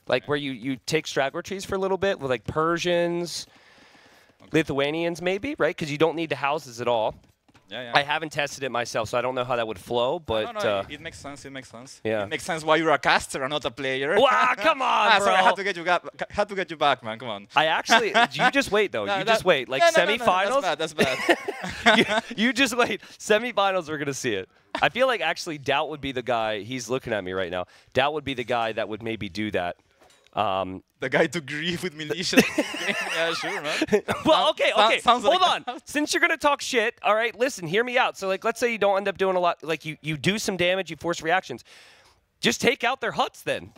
Like where you, you take straggler trees for a little bit with like Persians, okay. Lithuanians maybe, right? Because you don't need the houses at all. Yeah, yeah. I haven't tested it myself, so I don't know how that would flow, but... No, no, uh, it, it makes sense, it makes sense. Yeah. It makes sense why you're a caster and not a player. Wow, come on, ah, bro! Sorry, I had to get you back, had to get you back, man, come on. I actually... You just wait, though. No, you that, just wait. Like, no, no, semifinals... No, no, that's bad, that's bad. you, you just wait. Semifinals, we're going to see it. I feel like, actually, Doubt would be the guy... He's looking at me right now. Doubt would be the guy that would maybe do that. Um, the guy to grieve with militia. Yeah, sure, man. Well, okay, okay. Sounds, sounds Hold like on. Since you're gonna talk shit, all right. Listen, hear me out. So, like, let's say you don't end up doing a lot. Like, you you do some damage, you force reactions. Just take out their huts then.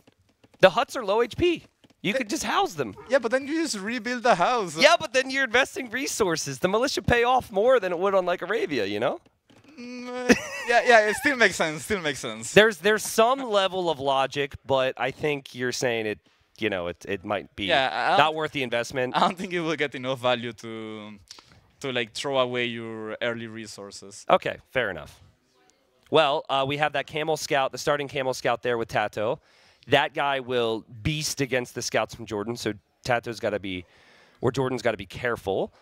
The huts are low H P. You could just house them. Yeah, but then you just rebuild the house. Yeah, but then you're investing resources. The militia pay off more than it would on like Arabia, you know. yeah, yeah, it still makes sense. Still makes sense. There's there's some level of logic, but I think you're saying it. You know, it it might be yeah, not worth the investment. I don't think you will get enough value to to like throw away your early resources. Okay, fair enough. Well, uh, we have that Camel Scout, the starting Camel Scout there with Tatoh. That guy will beast against the Scouts from Jordan, so Tato's got to be, or Jordan's got to be careful.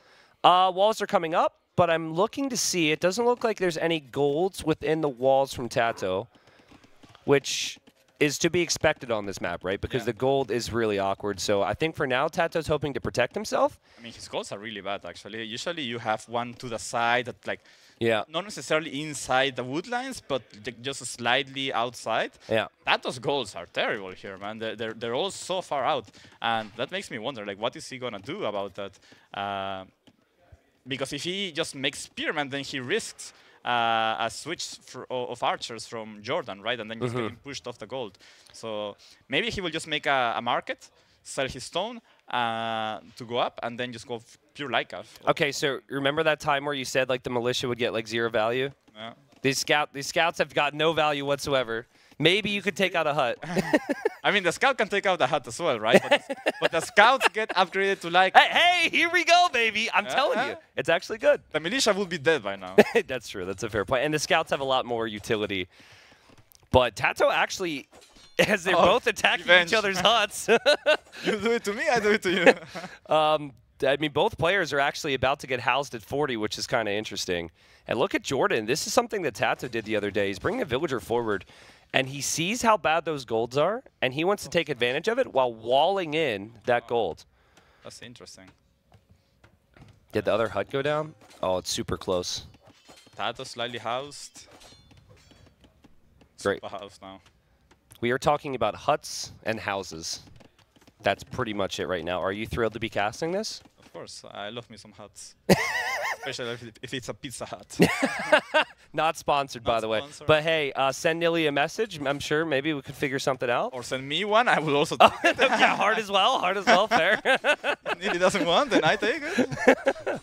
Uh, walls are coming up, but I'm looking to see. It doesn't look like there's any golds within the walls from Tatoh, which... is to be expected on this map, right? Because yeah. the gold is really awkward. So I think for now, Tato's hoping to protect himself. I mean, his golds are really bad, actually. Usually you have one to the side that, like, yeah. not necessarily inside the wood lines, but just slightly outside. Yeah. Tato's golds are terrible here, man. They're, they're, they're all so far out. And that makes me wonder, like, what is he going to do about that? Uh, because if he just makes Spearman, then he risks... Uh, a switch for, uh, of archers from Jordan, right? And then he's mm-hmm. getting pushed off the gold. So maybe he will just make a, a market, sell his stone uh, to go up, and then just go pure Lycaf. Okay, so remember that time where you said like the militia would get like zero value? Yeah. These, scout, these scouts have got no value whatsoever. Maybe you could take out a hut. I mean, the scout can take out the hut as well, right? But, the, but the scouts get upgraded to like... Hey, hey, here we go, baby. I'm yeah, telling yeah. you. It's actually good. The militia will be dead by now. That's true. That's a fair point. And the scouts have a lot more utility. But Tatoh actually, as they're oh, both attacking revenge. each other's huts... You do it to me, I do it to you. um, I mean, both players are actually about to get housed at forty, which is kind of interesting. And look at Jordan. This is something that Tatoh did the other day. He's bringing a villager forward. And he sees how bad those golds are, and he wants to take advantage of it while walling in that gold. That's interesting. Did the other hut go down? Oh, it's super close. Tatoh slightly housed. Great. Super housed now. We are talking about huts and houses. That's pretty much it right now. Are you thrilled to be casting this? Of course. I love me some huts. Especially if it's a Pizza Hut. Not sponsored, Not by the sponsored. way. But hey, uh, send Nilly a message. I'm sure maybe we could figure something out. Or send me one. I will also take oh, it. Yeah, hard as well. Hard as well. Fair. If Nilly doesn't want, then I take it.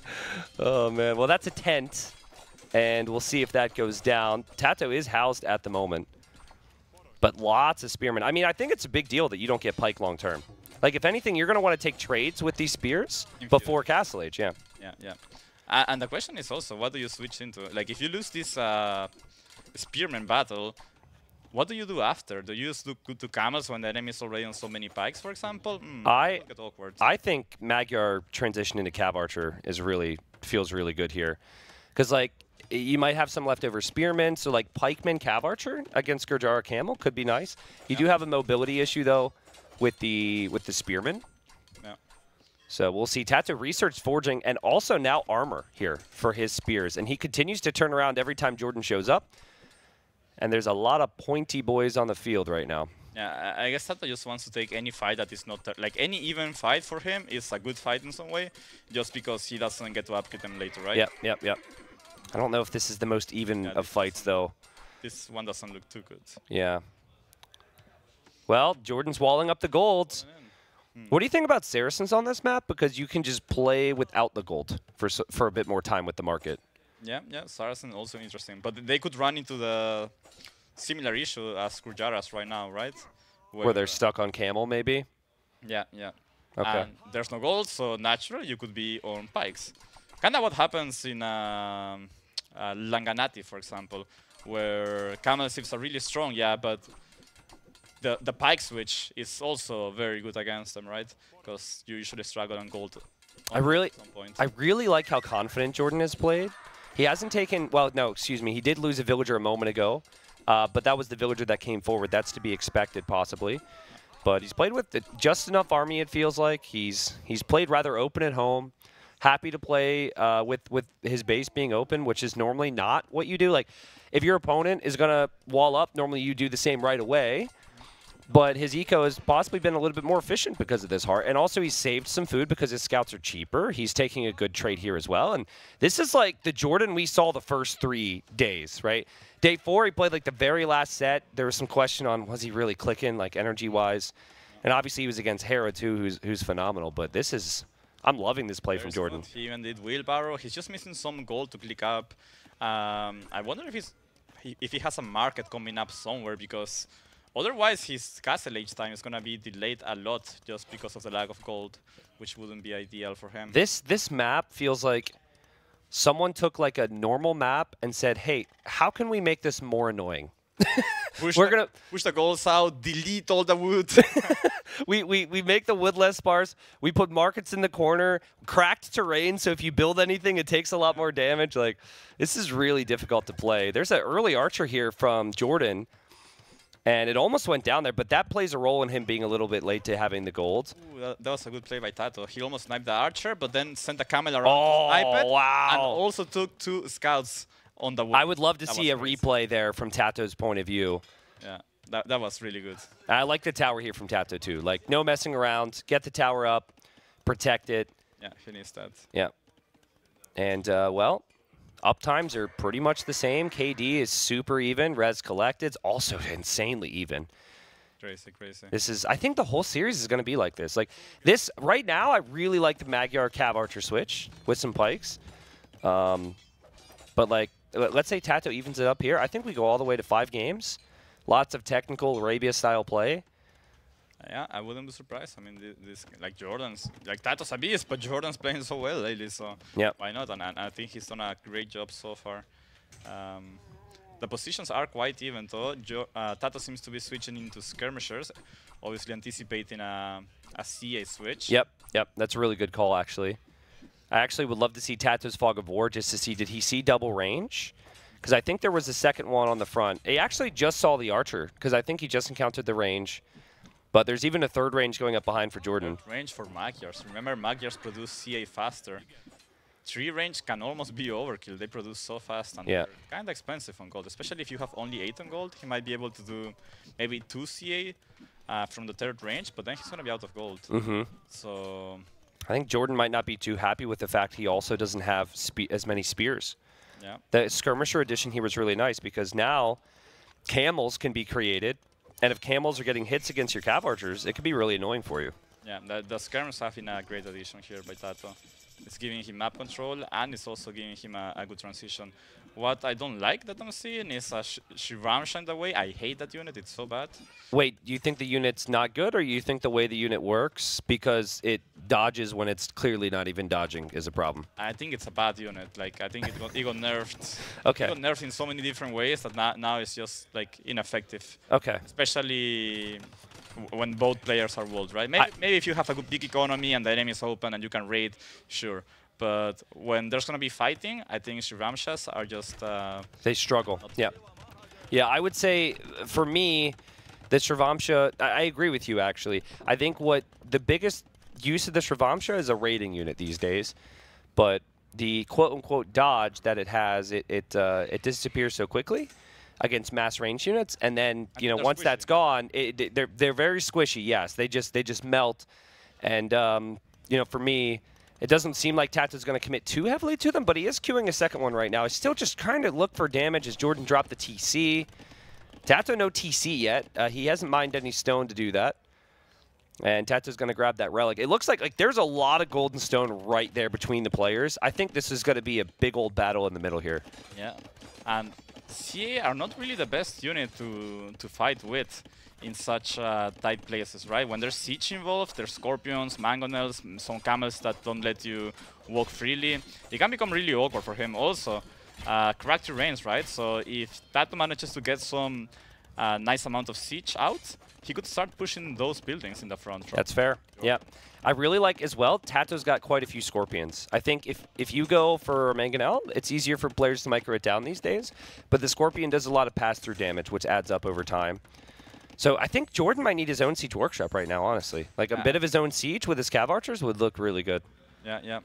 Oh, man. Well, that's a tent. And we'll see if that goes down. Tatoh is housed at the moment. But lots of spearmen. I mean, I think it's a big deal that you don't get pike long term. Like, if anything, you're going to want to take trades with these spears you before Castle Age. Yeah. Yeah, yeah. Uh, and the question is also, what do you switch into? Like, if you lose this uh, spearman battle, what do you do after? Do you just do good to camels when the enemy is already on so many pikes, for example? Mm, I get awkward. I think Magyar transition into Cav Archer is really feels really good here, because like you might have some leftover spearmen, so like Pikeman Cav Archer against Gurjara Camel could be nice. You yeah. do have a mobility issue though with the with the spearmen. So we'll see. Tatoh research forging and also now armor here for his spears. And he continues to turn around every time Jordan shows up. And there's a lot of pointy boys on the field right now. Yeah, I guess Tatoh just wants to take any fight that is not... Like, any even fight for him is a good fight in some way, just because he doesn't get to upgrade them later, right? Yep, yep, yep. I don't know if this is the most even yeah, of fights, though. This one doesn't look too good. Yeah. Well, Jordan's walling up the gold. Hmm. What do you think about Saracens on this map? Because you can just play without the gold for for a bit more time with the market. Yeah, yeah, Saracen also interesting. But they could run into the similar issue as Gurjaras right now, right? Where, Where they're uh, stuck on camel, maybe? Yeah, yeah. Okay. And there's no gold, so naturally you could be on pikes. Kind of what happens in uh, uh, Langanati, for example, where camel sieves are really strong, yeah, but the, the pike switch is also very good against them, right? Because you usually struggle on gold. I really, at some point. I really like how confident Jordan has played. He hasn't taken, well, no, excuse me, he did lose a villager a moment ago, uh, but that was the villager that came forward. That's to be expected, possibly. But he's played with just enough army, it feels like. He's he's played rather open at home. Happy to play uh, with, with his base being open, which is normally not what you do. Like, if your opponent is going to wall up, normally you do the same right away. But his eco has possibly been a little bit more efficient because of this heart. And also he's saved some food because his scouts are cheaper. He's taking a good trade here as well. And this is like the Jordan we saw the first three days, right? Day four, he played like the very last set. There was some question on was he really clicking, like energy-wise. And obviously he was against Hera, too, who's, who's phenomenal. But this is... I'm loving this play There's from Jordan. He even did wheelbarrow. He's just missing some gold to click up. Um, I wonder if he's he, if he has a market coming up somewhere, because otherwise his castle age time is gonna be delayed a lot just because of the lack of gold, which wouldn't be ideal for him. This this map feels like someone took like a normal map and said, "Hey, how can we make this more annoying?" Push We're the, gonna push the goals out, delete all the wood. we, we we make the wood less sparse. We put markets in the corner, cracked terrain. So if you build anything, it takes a lot more damage. Like this is really difficult to play. There's an early archer here from Jordan, and it almost went down there. But that plays a role in him being a little bit late to having the gold. Ooh, that, that was a good play by Tatoh. He almost sniped the archer, but then sent the camel around. Oh to wow! And also took two scouts. On the I would love to that see a nice. replay there from Tato's point of view. Yeah, that, that was really good. And I like the tower here from Tatoh too. Like, no messing around. Get the tower up. Protect it. Yeah, he needs that. Yeah. And, uh, well, up times are pretty much the same. K D is super even. Res collected's also insanely even. Crazy, crazy. This is, I think the whole series is going to be like this. Like, this, right now, I really like the Magyar Cav Archer switch with some pikes. Um, but, like, let's say Tatoh evens it up here. I think we go all the way to five games. Lots of technical Arabia-style play. Yeah, I wouldn't be surprised. I mean, this like Jordan's, like Tato's a beast, but Jordan's playing so well lately, so yep. Why not? And, and I think he's done a great job so far. Um, the positions are quite even, though. Jo uh, Tatoh seems to be switching into skirmishers, obviously anticipating a, a C A switch. Yep, yep. That's a really good call, actually. I actually would love to see Tato's Fog of War just to see, did he see double range? Because I think there was a second one on the front. He actually just saw the archer, because I think he just encountered the range. But there's even a third range going up behind for Jordan. Third range for Magyars. Remember, Magyars produce C A faster. Three range can almost be overkill. They produce so fast, and yeah. They're kind of expensive on gold. Especially if you have only eight on gold, he might be able to do maybe two C A uh, from the third range, but then he's going to be out of gold. Mm-hmm. So... I think Jordan might not be too happy with the fact he also doesn't have spe as many spears. Yeah. The Skirmisher edition here was really nice because now camels can be created, and if camels are getting hits against your Cav Archers, it could be really annoying for you. Yeah, the, the Skirmish have been a great addition here by Tatoh. It's giving him map control, and it's also giving him a, a good transition. What I don't like that I'm seeing is a sh Shrivamsha in the way. I hate that unit. It's so bad. Wait, you think the unit's not good, or you think the way the unit works because it dodges when it's clearly not even dodging is a problem? I think it's a bad unit. Like I think it got, it got nerfed. Okay. It got nerfed in so many different ways that now, now it's just like ineffective. Okay. Especially when both players are walled, right? Maybe, maybe if you have a good big economy and the enemy is open and you can raid, sure. But when there's going to be fighting, I think Shrivamshas are just... Uh, they struggle, yeah. Yeah, I would say, for me, the Shrivamsha... I, I agree with you, actually. I think what the biggest use of the Shrivamsha is a raiding unit these days. But the quote-unquote dodge that it has, it it, uh, it disappears so quickly against mass range units. And then, you know, once squishy. that's gone, it, they're, they're very squishy, yes. They just, they just melt. And, um, you know, for me... It doesn't seem like Tato's going to commit too heavily to them, but he is queuing a second one right now. He's still just trying to look for damage as Jordan dropped the T C. Tatoh no T C yet. Uh, he hasn't mined any stone to do that. And Tato's going to grab that relic. It looks like like there's a lot of gold and stone right there between the players. I think this is going to be a big old battle in the middle here. Yeah, and C A are not really the best unit to to fight with in such uh, tight places, right? When there's siege involved, there's Scorpions, Mangonels, some Camels that don't let you walk freely. It can become really awkward for him also. Uh, cracked terrains, right? So if Tatoh manages to get some uh, nice amount of siege out, he could start pushing those buildings in the front. From. That's fair. Sure. Yeah. I really like as well, Tato's got quite a few Scorpions. I think if, if you go for Mangonel, it's easier for players to micro it down these days. But the Scorpion does a lot of pass-through damage, which adds up over time. So I think Jordan might need his own siege workshop right now, honestly. Like yeah. a bit of his own siege with his Cav Archers would look really good. Yeah, yeah.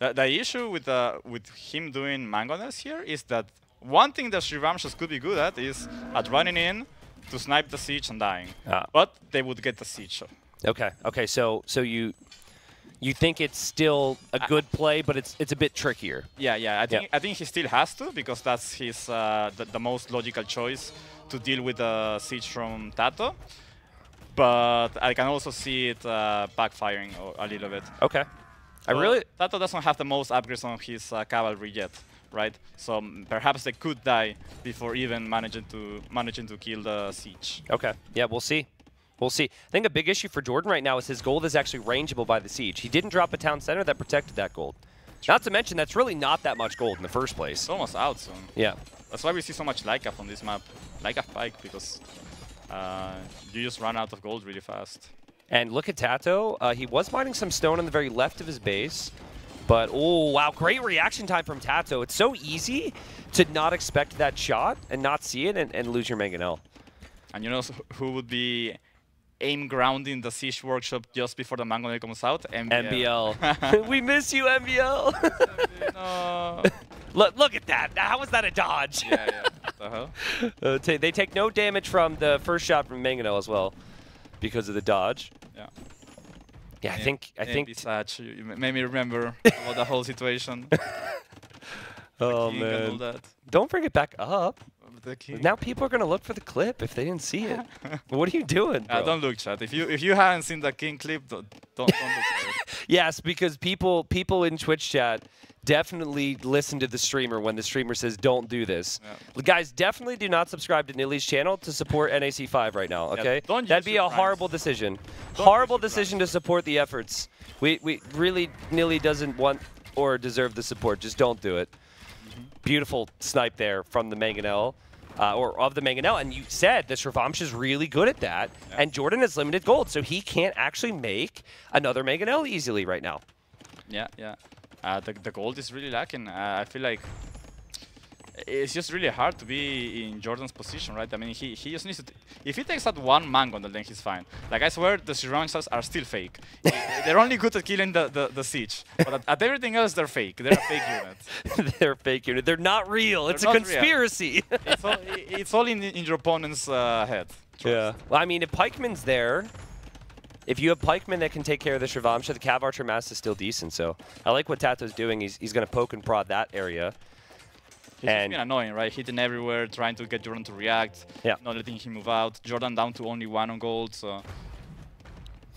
The, the issue with uh, with him doing Mangonels here is that one thing that Shrivamshas could be good at is at running in to snipe the siege and dying. Ah. But they would get the siege. Okay. Okay. So so you you think it's still a good play, but it's it's a bit trickier. Yeah, yeah. I think yeah. I think he still has to because that's his uh, the, the most logical choice to deal with the siege from Tatoh, but I can also see it uh, backfiring a little bit. Okay. I well, really Tatoh doesn't have the most upgrades on his uh, cavalry yet, right? So perhaps they could die before even managing to managing to kill the siege. Okay. Yeah, we'll see. We'll see. I think a big issue for Jordan right now is his gold is actually rangeable by the siege. He didn't drop a town center that protected that gold. Not to mention that's really not that much gold in the first place. It's almost out soon. Yeah. That's why we see so much Lycaf on this map. Lycaf Pike, because uh, you just run out of gold really fast. And look at Tatoh. Uh, he was mining some stone on the very left of his base. But, oh, wow, great reaction time from Tatoh. It's so easy to not expect that shot and not see it and, and lose your Mangonel. And you know who would be aim grounding the siege workshop just before the Mangonel comes out? M B L. M B L. We miss you, M B L. No. Look, look at that. How was that a dodge? Yeah, yeah. Uh-huh. uh, t they take no damage from the first shot from Mangonel as well because of the dodge. Yeah. Yeah, I yeah, think... I think such. You made me remember about the whole situation. Oh, man. That. Don't bring it back up. Now people are going to look for the clip if they didn't see it. What are you doing, bro? Uh, don't look, chat. If you if you haven't seen the King clip, don't, don't, don't look for it. Yes, because people people in Twitch chat definitely listen to the streamer when the streamer says, don't do this. Yeah. Guys, definitely do not subscribe to Nili's channel to support N A C five right now, okay? Yeah, don't That'd be surprise. a horrible decision. Don't horrible decision to support the efforts. We, we really, Nili doesn't want or deserve the support. Just don't do it. Beautiful snipe there from the Mangonel, uh, or of the Mangonel, and you said that Shrivamsha is really good at that, yeah. and Jordan has limited gold, so he can't actually make another Mangonel easily right now. Yeah, yeah. Uh, the, the gold is really lacking. Uh, I feel like it's just really hard to be in Jordan's position, right? I mean, he, he just needs to... T if he takes out one Mangonel, then he's fine. Like, I swear, the Shrivamshas are still fake. They're only good at killing the, the, the siege. But at, at everything else, they're fake. They're a fake unit. They're a fake unit. They're not real. They're it's not a conspiracy. it's, all, it's all in, in your opponent's uh, head. Trust. Yeah. Well, I mean, if Pikeman's there... If you have Pikeman that can take care of the Shrivamsha, the Cav Archer mass is still decent. So I like what Tato's doing. He's, he's going to poke and prod that area. He's and been annoying, right? Hitting everywhere, trying to get Jordan to react, yeah. not letting him move out. Jordan down to only one on gold, so...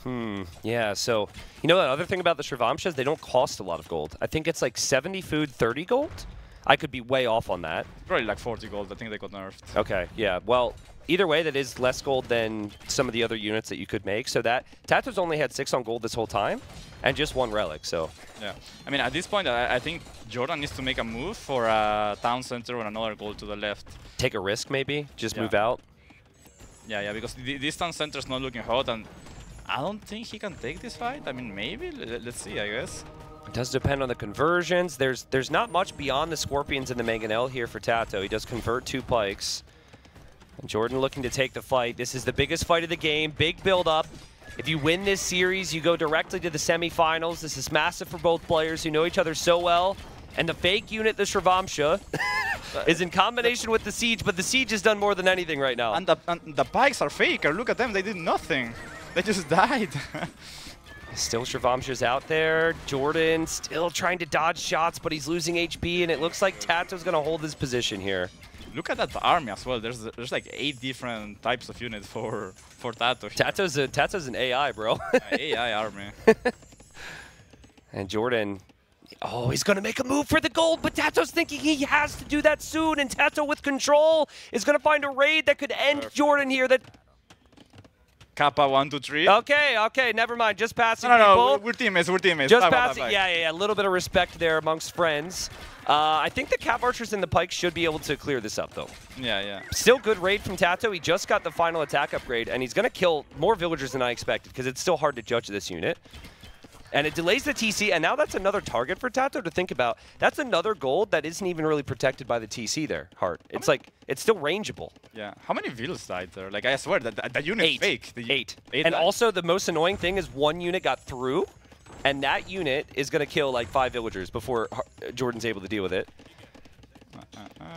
Hmm, yeah, so... You know that other thing about the Shrivamshas is they don't cost a lot of gold. I think it's like seventy food, thirty gold? I could be way off on that. Probably like forty gold, I think they got nerfed. Okay, yeah, well... Either way, that is less gold than some of the other units that you could make. So that Tato's only had six on gold this whole time, and just one relic. So yeah, I mean at this point, I, I think Jordan needs to make a move for a town center or another gold to the left. Take a risk, maybe just yeah. move out. Yeah, yeah, because th this town center is not looking hot, and I don't think he can take this fight. I mean, maybe L let's see. I guess it does depend on the conversions. There's there's not much beyond the Scorpions and the Mangonel here for Tatoh. He does convert two pikes. Jordan looking to take the fight. This is the biggest fight of the game. Big build-up. If you win this series, you go directly to the semifinals. This is massive for both players who know each other so well. And the fake unit, the Shrivamsha, is in combination with the Siege, but the Siege has done more than anything right now. And the, and the Pikes are faker. Look at them. They did nothing. They just died. Still Shrivamsha's out there. Jordan still trying to dodge shots, but he's losing H P, and it looks like Tato's going to hold his position here. Look at that army as well. There's there's like eight different types of units for for Tatoh. Tatoh's a, Tatoh's an A I, bro. A I army. And Jordan, oh, he's gonna make a move for the gold, but Tatoh's thinking he has to do that soon. And Tatoh with control is gonna find a raid that could end Perfect. Jordan here. That. Kappa one two three. Okay, okay, never mind. Just passing. No, no, people. no. We're, we're teammates. We're teammates. Just passing. Yeah, yeah, yeah. A little bit of respect there amongst friends. Uh, I think the Cap Archers and the Pike should be able to clear this up, though. Yeah, yeah. Still good raid from Tatoh. He just got the final attack upgrade, and he's going to kill more villagers than I expected, because it's still hard to judge this unit. And it delays the T C, and now that's another target for Tatoh to think about. That's another gold that isn't even really protected by the T C there, Hart. It's like, it's still rangeable. Yeah. How many villas died there? Like, I swear, that, that unit's fake. The Eight. Eight. And died. Also, the most annoying thing is one unit got through, and that unit is going to kill like five villagers before Jordan's able to deal with it. Uh, uh, uh.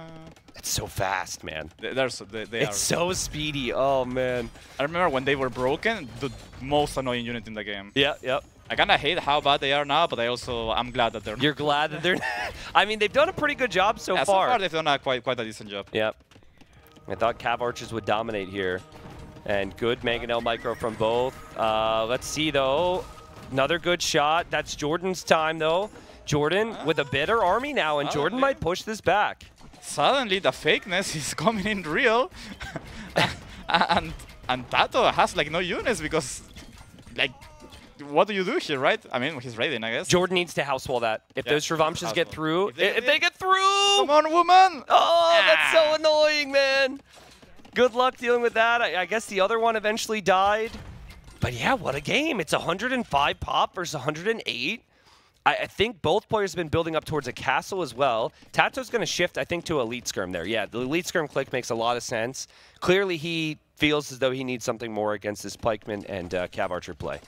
It's so fast, man. They, they're so, they, they it's are. so speedy. Oh, man. I remember when they were broken, the most annoying unit in the game. Yeah, yep. I kind of hate how bad they are now, but I also, I'm glad that they're You're not. glad that they're I mean, they've done a pretty good job so yeah, far. So far, they've done a quite, quite a decent job. Yep. I thought Cav Archers would dominate here. And good Mangonel micro from both. Uh, let's see, though. Another good shot. That's Jordan's time, though. Jordan uh, with a better army now, and Jordan might push this back. Suddenly, the fakeness is coming in real. and and Tatoh has, like, no units because, like, what do you do here, right? I mean, he's raiding, I guess. Jordan needs to house wall that. If yeah, those Shrivamshas get through, if they, if they get through! Come on, woman! Oh, ah. that's so annoying, man! Good luck dealing with that. I, I guess the other one eventually died. But yeah, what a game. It's one hundred and five pop versus one hundred and eight. I, I think both players have been building up towards a castle as well. Tato's going to shift, I think, to Elite Skirm there. Yeah, the Elite Skirm click makes a lot of sense. Clearly, he feels as though he needs something more against this Pikeman and uh, Cav Archer play.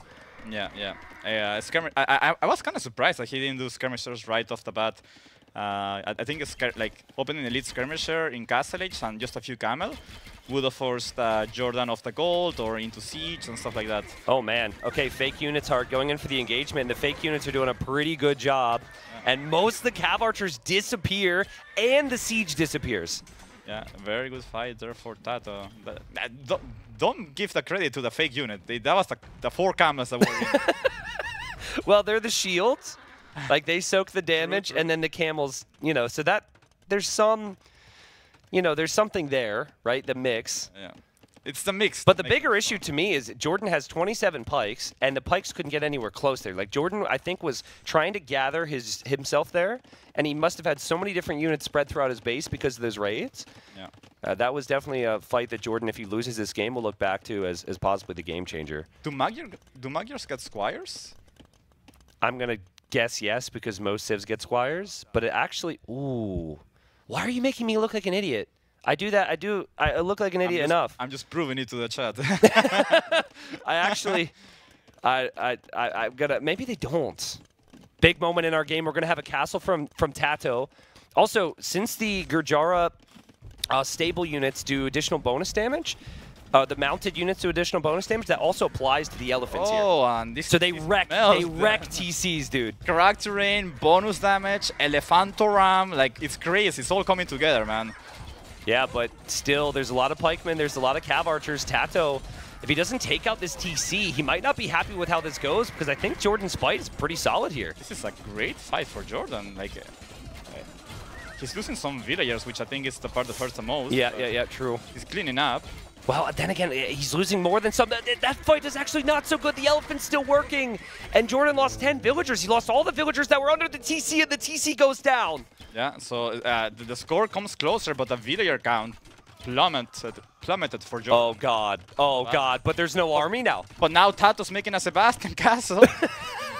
Yeah, yeah. Uh, skirm I, I, I was kind of surprised that he didn't do Skirmishers right off the bat. Uh, I, I think it's like opening Elite Skirmisher in Castle Age and just a few Camel would have forced uh, Jordan off the gold or into Siege and stuff like that. Oh, man. Okay, fake units Hart going in for the engagement. The fake units are doing a pretty good job. Yeah. And most of the Cav Archers disappear, and the Siege disappears. Yeah, very good fight there for Tatoh. But, uh, don't, don't give the credit to the fake unit. They, that was the, the four Camels that were in. Well, they're the shields. Like, they soak the damage, true, true. and then the Camels, you know, so that there's some... You know, there's something there, right? The mix. Yeah. It's the mix. But the bigger issue to me is Jordan has twenty-seven Pikes, and the Pikes couldn't get anywhere close there. Like, Jordan, I think, was trying to gather his himself there, and he must have had so many different units spread throughout his base because of those raids. Yeah. Uh, that was definitely a fight that Jordan, if he loses this game, will look back to as, as possibly the game changer. Do, Magyar, do Magyars get Squires? I'm going to guess yes, because most Civs get Squires, but it actually... Ooh... Why are you making me look like an idiot? I do that. I do. I look like an idiot I'm just, enough. I'm just proving it to the chat. I actually, I, I, I, I'm gonna. Maybe they don't. Big moment in our game. We're gonna have a castle from from Tatoh. Also, since the Gurjara uh, stable units do additional bonus damage, uh, the mounted units do additional bonus damage. That also applies to the elephants oh, here. Oh, and this. So they wreck. They wreck T Cs, dude. Correct terrain, bonus damage, Elephantoram. Like, it's crazy. It's all coming together, man. Yeah, but still, there's a lot of Pikemen, there's a lot of Cav Archers. Tatoh, if he doesn't take out this T C, he might not be happy with how this goes, because I think Jordan's fight is pretty solid here. This is a great fight for Jordan. Like, uh, he's losing some villagers, which I think is the part that hurts the most. Yeah, yeah, yeah, true. He's cleaning up. Well, then again, he's losing more than some. That fight is actually not so good. The elephant's still working, and Jordan lost ten villagers. He lost all the villagers that were under the T C, and the T C goes down. Yeah, so uh, the, the score comes closer, but the villager count plummeted, plummeted for Jordan. Oh, God. Oh, wow. God. But there's no but, army now. But now Tato's making a Sebastian Castle,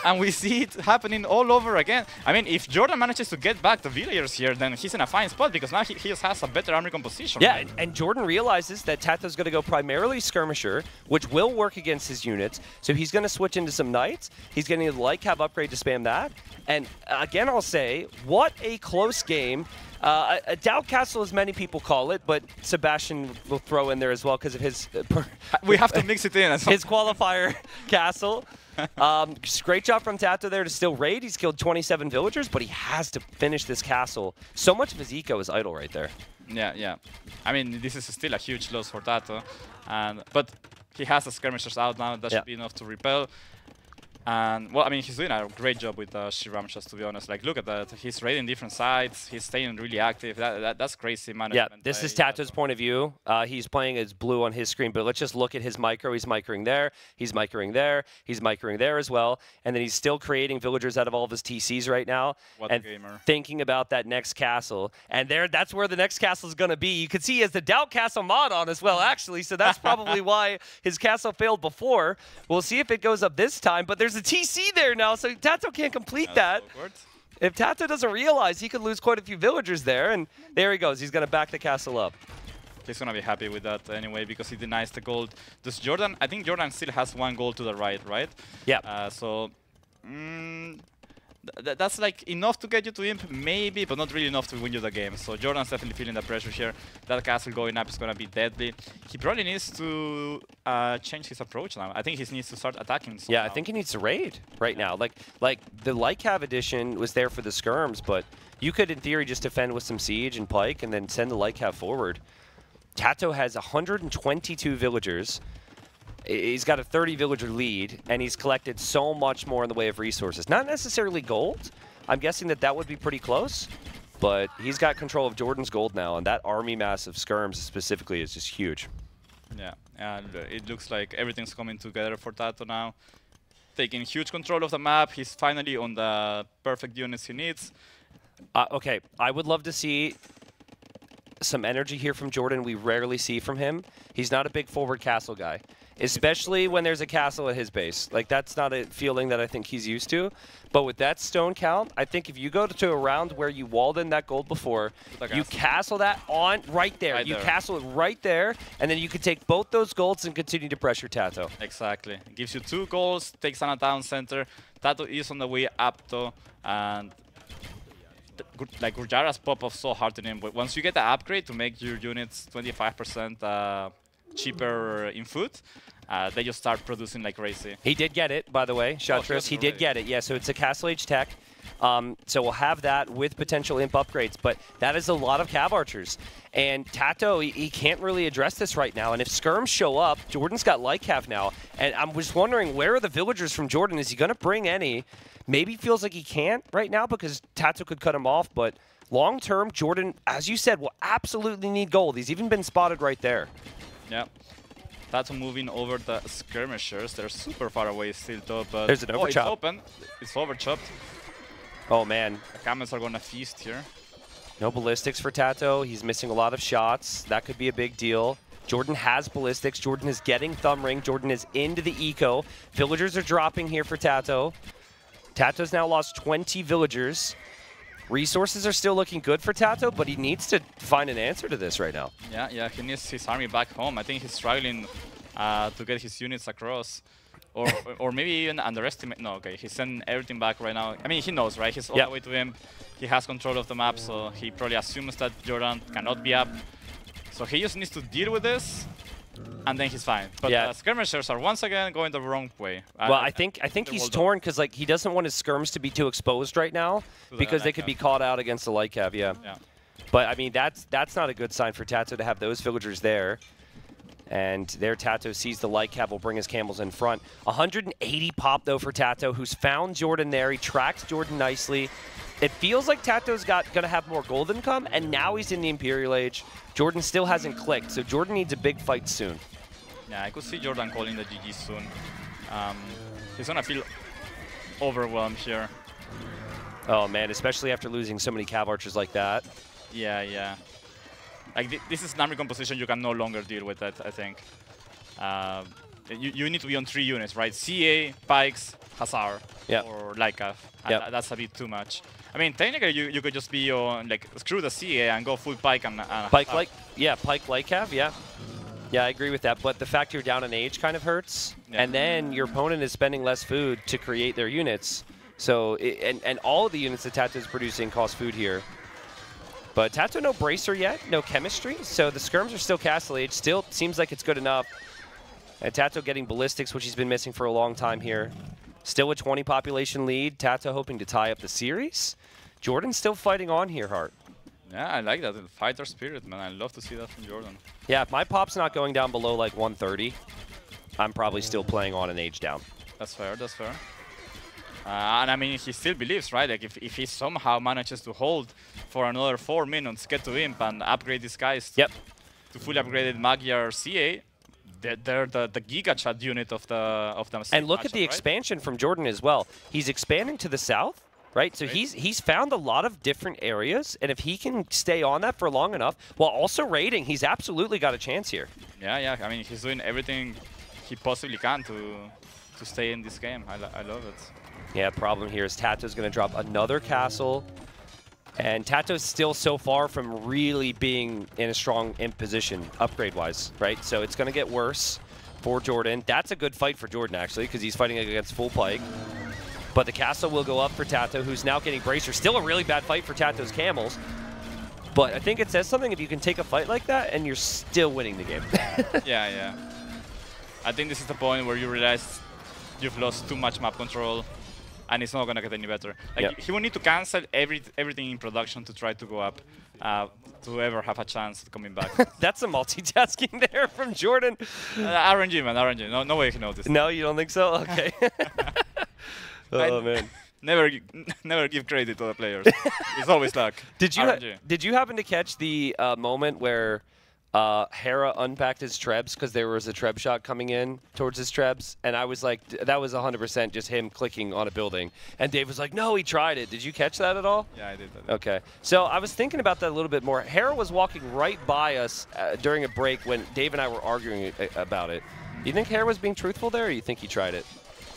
and we see it happening all over again. I mean, if Jordan manages to get back the villagers here, then he's in a fine spot, because now he, he has a better army composition. Yeah, and, and Jordan realizes that Tato's going to go primarily Skirmisher, which will work against his units. So he's going to switch into some Knights. He's getting a Light Cav upgrade to spam that. And again, I'll say, what a close game. Uh, a Doubt Castle, as many people call it, but Sebastian will throw in there as well because of his... Uh, we have to mix it in. His qualifier castle. Um, great job from Tatoh there to still raid. He's killed twenty-seven villagers, but he has to finish this castle. So much of his eco is idle right there. Yeah, yeah. I mean, this is still a huge loss for Tatoh, and but he has the skirmishers out now. That yeah. should be enough to repel. And well, I mean, he's doing a great job with uh, Shrivamshas, to be honest. Like, look at that. He's raiding different sides. He's staying really active. That, that, that's crazy management. Yeah, this is Tato's point of view. Uh, he's playing as blue on his screen, but let's just look at his micro. He's microing there. He's microing there. He's microing there as well. And then he's still creating villagers out of all of his T Cs right now. What and gamer. Thinking about that next castle. And there, that's where the next castle is going to be. You can see he has the Doubt castle mod on as well, actually. So that's probably why his castle failed before. We'll see if it goes up this time. But there's a T C there now, so Tatoh can't complete that. If Tatoh doesn't realize, he could lose quite a few villagers there, and there he goes. He's going to back the castle up. He's going to be happy with that anyway, because he denies the gold. Does Jordan... I think Jordan still has one gold to the right, right? Yeah. Uh, so... Mm, th that's like enough to get you to Imp, maybe, but not really enough to win you the game. So Jordan's definitely feeling the pressure here. That castle going up is going to be deadly. He probably needs to uh, change his approach now. I think he needs to start attacking somehow. Yeah, I think he needs to raid right yeah. now. Like, like the Lycav edition was there for the skirms, but you could, in theory, just defend with some siege and pike and then send the Lycav forward. Tatoh has one hundred twenty-two villagers. He's got a thirty villager lead, and he's collected so much more in the way of resources. Not necessarily gold. I'm guessing that that would be pretty close, but he's got control of Jordan's gold now, and that army mass of skirms specifically is just huge. Yeah, and it looks like everything's coming together for Tatoh now. Taking huge control of the map. He's finally on the perfect units he needs. Uh, okay, I would love to see some energy here from Jordan we rarely see from him. He's not a big forward castle guy, especially when there's a castle at his base. Like, that's not a feeling that I think he's used to. But with that stone count, I think if you go to a round where you walled in that gold before, you castle that on right there. Right you there. castle it right there, and then you can take both those golds and continue to pressure Tatoh. Exactly. It gives you two golds, takes Anna down center. Tatoh is on the way up, though, and like Gurjaras pop off so hard in him. But once you get the upgrade to make your units twenty-five percent uh, cheaper in food, uh, they just start producing like crazy. He did get it, by the way, Chartreuse. Oh, he did get it, yeah. So it's a Castle Age tech. Um, so we'll have that with potential imp upgrades, but that is a lot of Cav Archers. And Tatoh, he, he can't really address this right now. And if skirms show up, Jordan's got Lycav now. And I'm just wondering, where are the villagers from Jordan? Is he going to bring any? Maybe feels like he can't right now because Tatoh could cut him off, but long term, Jordan, as you said, will absolutely need gold. He's even been spotted right there. Yeah. Tatoh moving over the skirmishers. They're super far away still, though. But there's an overchop. Oh, it's open. It's overchopped. Oh, man. The camels are going to feast here. No ballistics for Tatoh. He's missing a lot of shots. That could be a big deal. Jordan has ballistics. Jordan is getting thumb ring. Jordan is into the eco. Villagers are dropping here for Tatoh. Tato's now lost twenty villagers. Resources are still looking good for Tatoh, but he needs to find an answer to this right now. Yeah, yeah, he needs his army back home. I think he's struggling uh, to get his units across. Or or maybe even underestimate. No, okay, he's sending everything back right now. I mean, he knows, right? He's all yep. the way to him. He has control of the map, so he probably assumes that Jordan cannot be up. So he just needs to deal with this, and then he's fine. But yeah. uh, skirmishers are once again going the wrong way. Well, I, I think I think he's torn because like he doesn't want his skirms to be too exposed right now because the they could be caught out against the Lycav, yeah. yeah. But I mean, that's that's not a good sign for Tatoh to have those villagers there. And there Tatoh sees the Lycav will bring his camels in front. one hundred eighty pop though for Tatoh, who's found Jordan there. He tracks Jordan nicely. It feels like Tato's got gonna have more gold income, and now he's in the Imperial Age. Jordan still hasn't clicked, so Jordan needs a big fight soon. Yeah, I could see Jordan calling the G G soon. Um, he's gonna feel overwhelmed here. Oh man, especially after losing so many Cav Archers like that. Yeah, yeah. Like th this is an army composition you can no longer deal with. That I think. Uh, you you need to be on three units, right? C A, Pikes, Hussar, yep. or Lycav. Yep. That's a bit too much. I mean, technically, you, you could just be on, like, screw the C A and go full Pike and... Uh, pike, like, yeah, Pike, Lycav, yeah. Yeah, I agree with that, but the fact you're down in age kind of hurts, yeah. and then your opponent is spending less food to create their units, so, it, and, and all of the units that Tatoh is producing cost food here. But Tatoh no bracer yet, no chemistry, so the skirms are still castle age, still seems like it's good enough. And Tatoh getting ballistics, which he's been missing for a long time here. Still a twenty population lead. Tatoh hoping to tie up the series. Jordan's still fighting on here, Hart. Yeah, I like that. Fighter spirit, man. I love to see that from Jordan. Yeah, if my pop's not going down below like one thirty, I'm probably still playing on an age down. That's fair, that's fair. Uh, and I mean, he still believes, right? Like, if, if he somehow manages to hold for another four minutes, get to Imp and upgrade these guys to, yep. to fully upgraded Magyar C A, they're the, the Giga Chat unit of the of them. And look at the right? expansion from Jordan as well. He's expanding to the south. Right, so right. he's he's found a lot of different areas, and if he can stay on that for long enough, while also raiding, he's absolutely got a chance here. Yeah, yeah. I mean, he's doing everything he possibly can to to stay in this game. I, lo I love it. Yeah, problem here is Tatoh's going to drop another castle, and Tatoh's still so far from really being in a strong imp position upgrade-wise, right? So it's going to get worse for Jordan. That's a good fight for Jordan, actually, because he's fighting against full Pike. But the castle will go up for Tatoh, who's now getting Bracer. Still a really bad fight for Tatoh's camels. But I think it says something if you can take a fight like that and you're still winning the game. Yeah, yeah. I think this is the point where you realize you've lost too much map control and it's not going to get any better. Like, yep. He will need to cancel every, everything in production to try to go up, uh, to ever have a chance at coming back. That's some multitasking there from Jordan. Uh, R N G, man, R N G. No, no way he noticed. No, you don't think so? Okay. Oh, man. Never, never give credit to the players. It's always luck. Did you, did you happen to catch the uh, moment where uh, Hera unpacked his trebs because there was a treb shot coming in towards his trebs? And I was like, that was one hundred percent just him clicking on a building. And Dave was like, no, he tried it. Did you catch that at all? Yeah, I did. I did. Okay. So I was thinking about that a little bit more. Hera was walking right by us uh, during a break when Dave and I were arguing about it. You think Hera was being truthful there, or you think he tried it?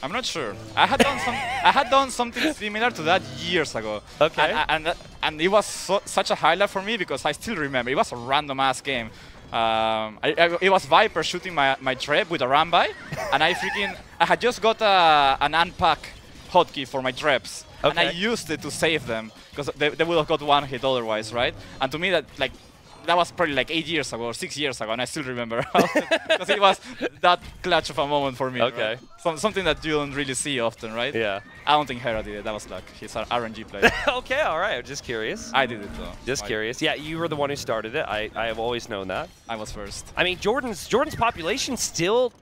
I'm not sure. I had done some. I had done something similar to that years ago. Okay. And and, and it was so, such a highlight for me because I still remember. It was a random ass game. Um, I, I, it was Viper shooting my my treb with a rambi, and I freaking I had just got a, an unpack hotkey for my trebs, okay. and I used it to save them because they, they would have got one hit otherwise, right? And to me that like. That was probably like eight years ago or six years ago, and I still remember because it was that clutch of a moment for me. Okay, right? Some, something that you don't really see often, right? Yeah. I don't think Hera did it. That was luck. He's an R N G player. Okay, all right. I'm just curious. I did it though. Just I curious. Did. Yeah, you were the one who started it. I I have always known that. I was first. I mean, Jordan's Jordan's population still.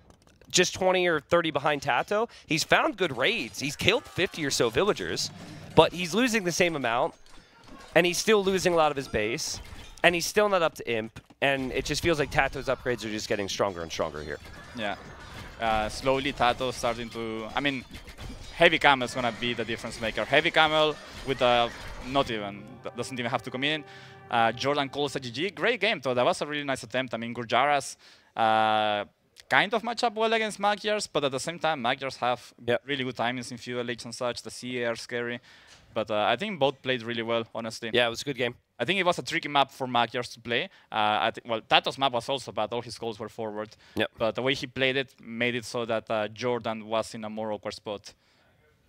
Just twenty or thirty behind Tatoh. He's found good raids. He's killed fifty or so villagers, but he's losing the same amount, and he's still losing a lot of his base. And he's still not up to Imp, and it just feels like Tatoh's upgrades are just getting stronger and stronger here. Yeah. Uh, slowly, Tatoh starting to... I mean, Heavy Camel is going to be the difference maker. Heavy Camel with a... Not even. Doesn't even have to come in. Uh, Jordan calls a G G. Great game, though. That was a really nice attempt. I mean, Gurjaras uh, kind of match up well against Magyars, but at the same time, Magyars have yep. really good timings in Feudal Age and such. The C A are scary. But uh, I think both played really well, honestly. Yeah, it was a good game. I think it was a tricky map for Magyars to play. Uh, I think, well, Tatoh's map was also bad. All his goals were forward. Yep. But the way he played it made it so that uh, Jordan was in a more awkward spot.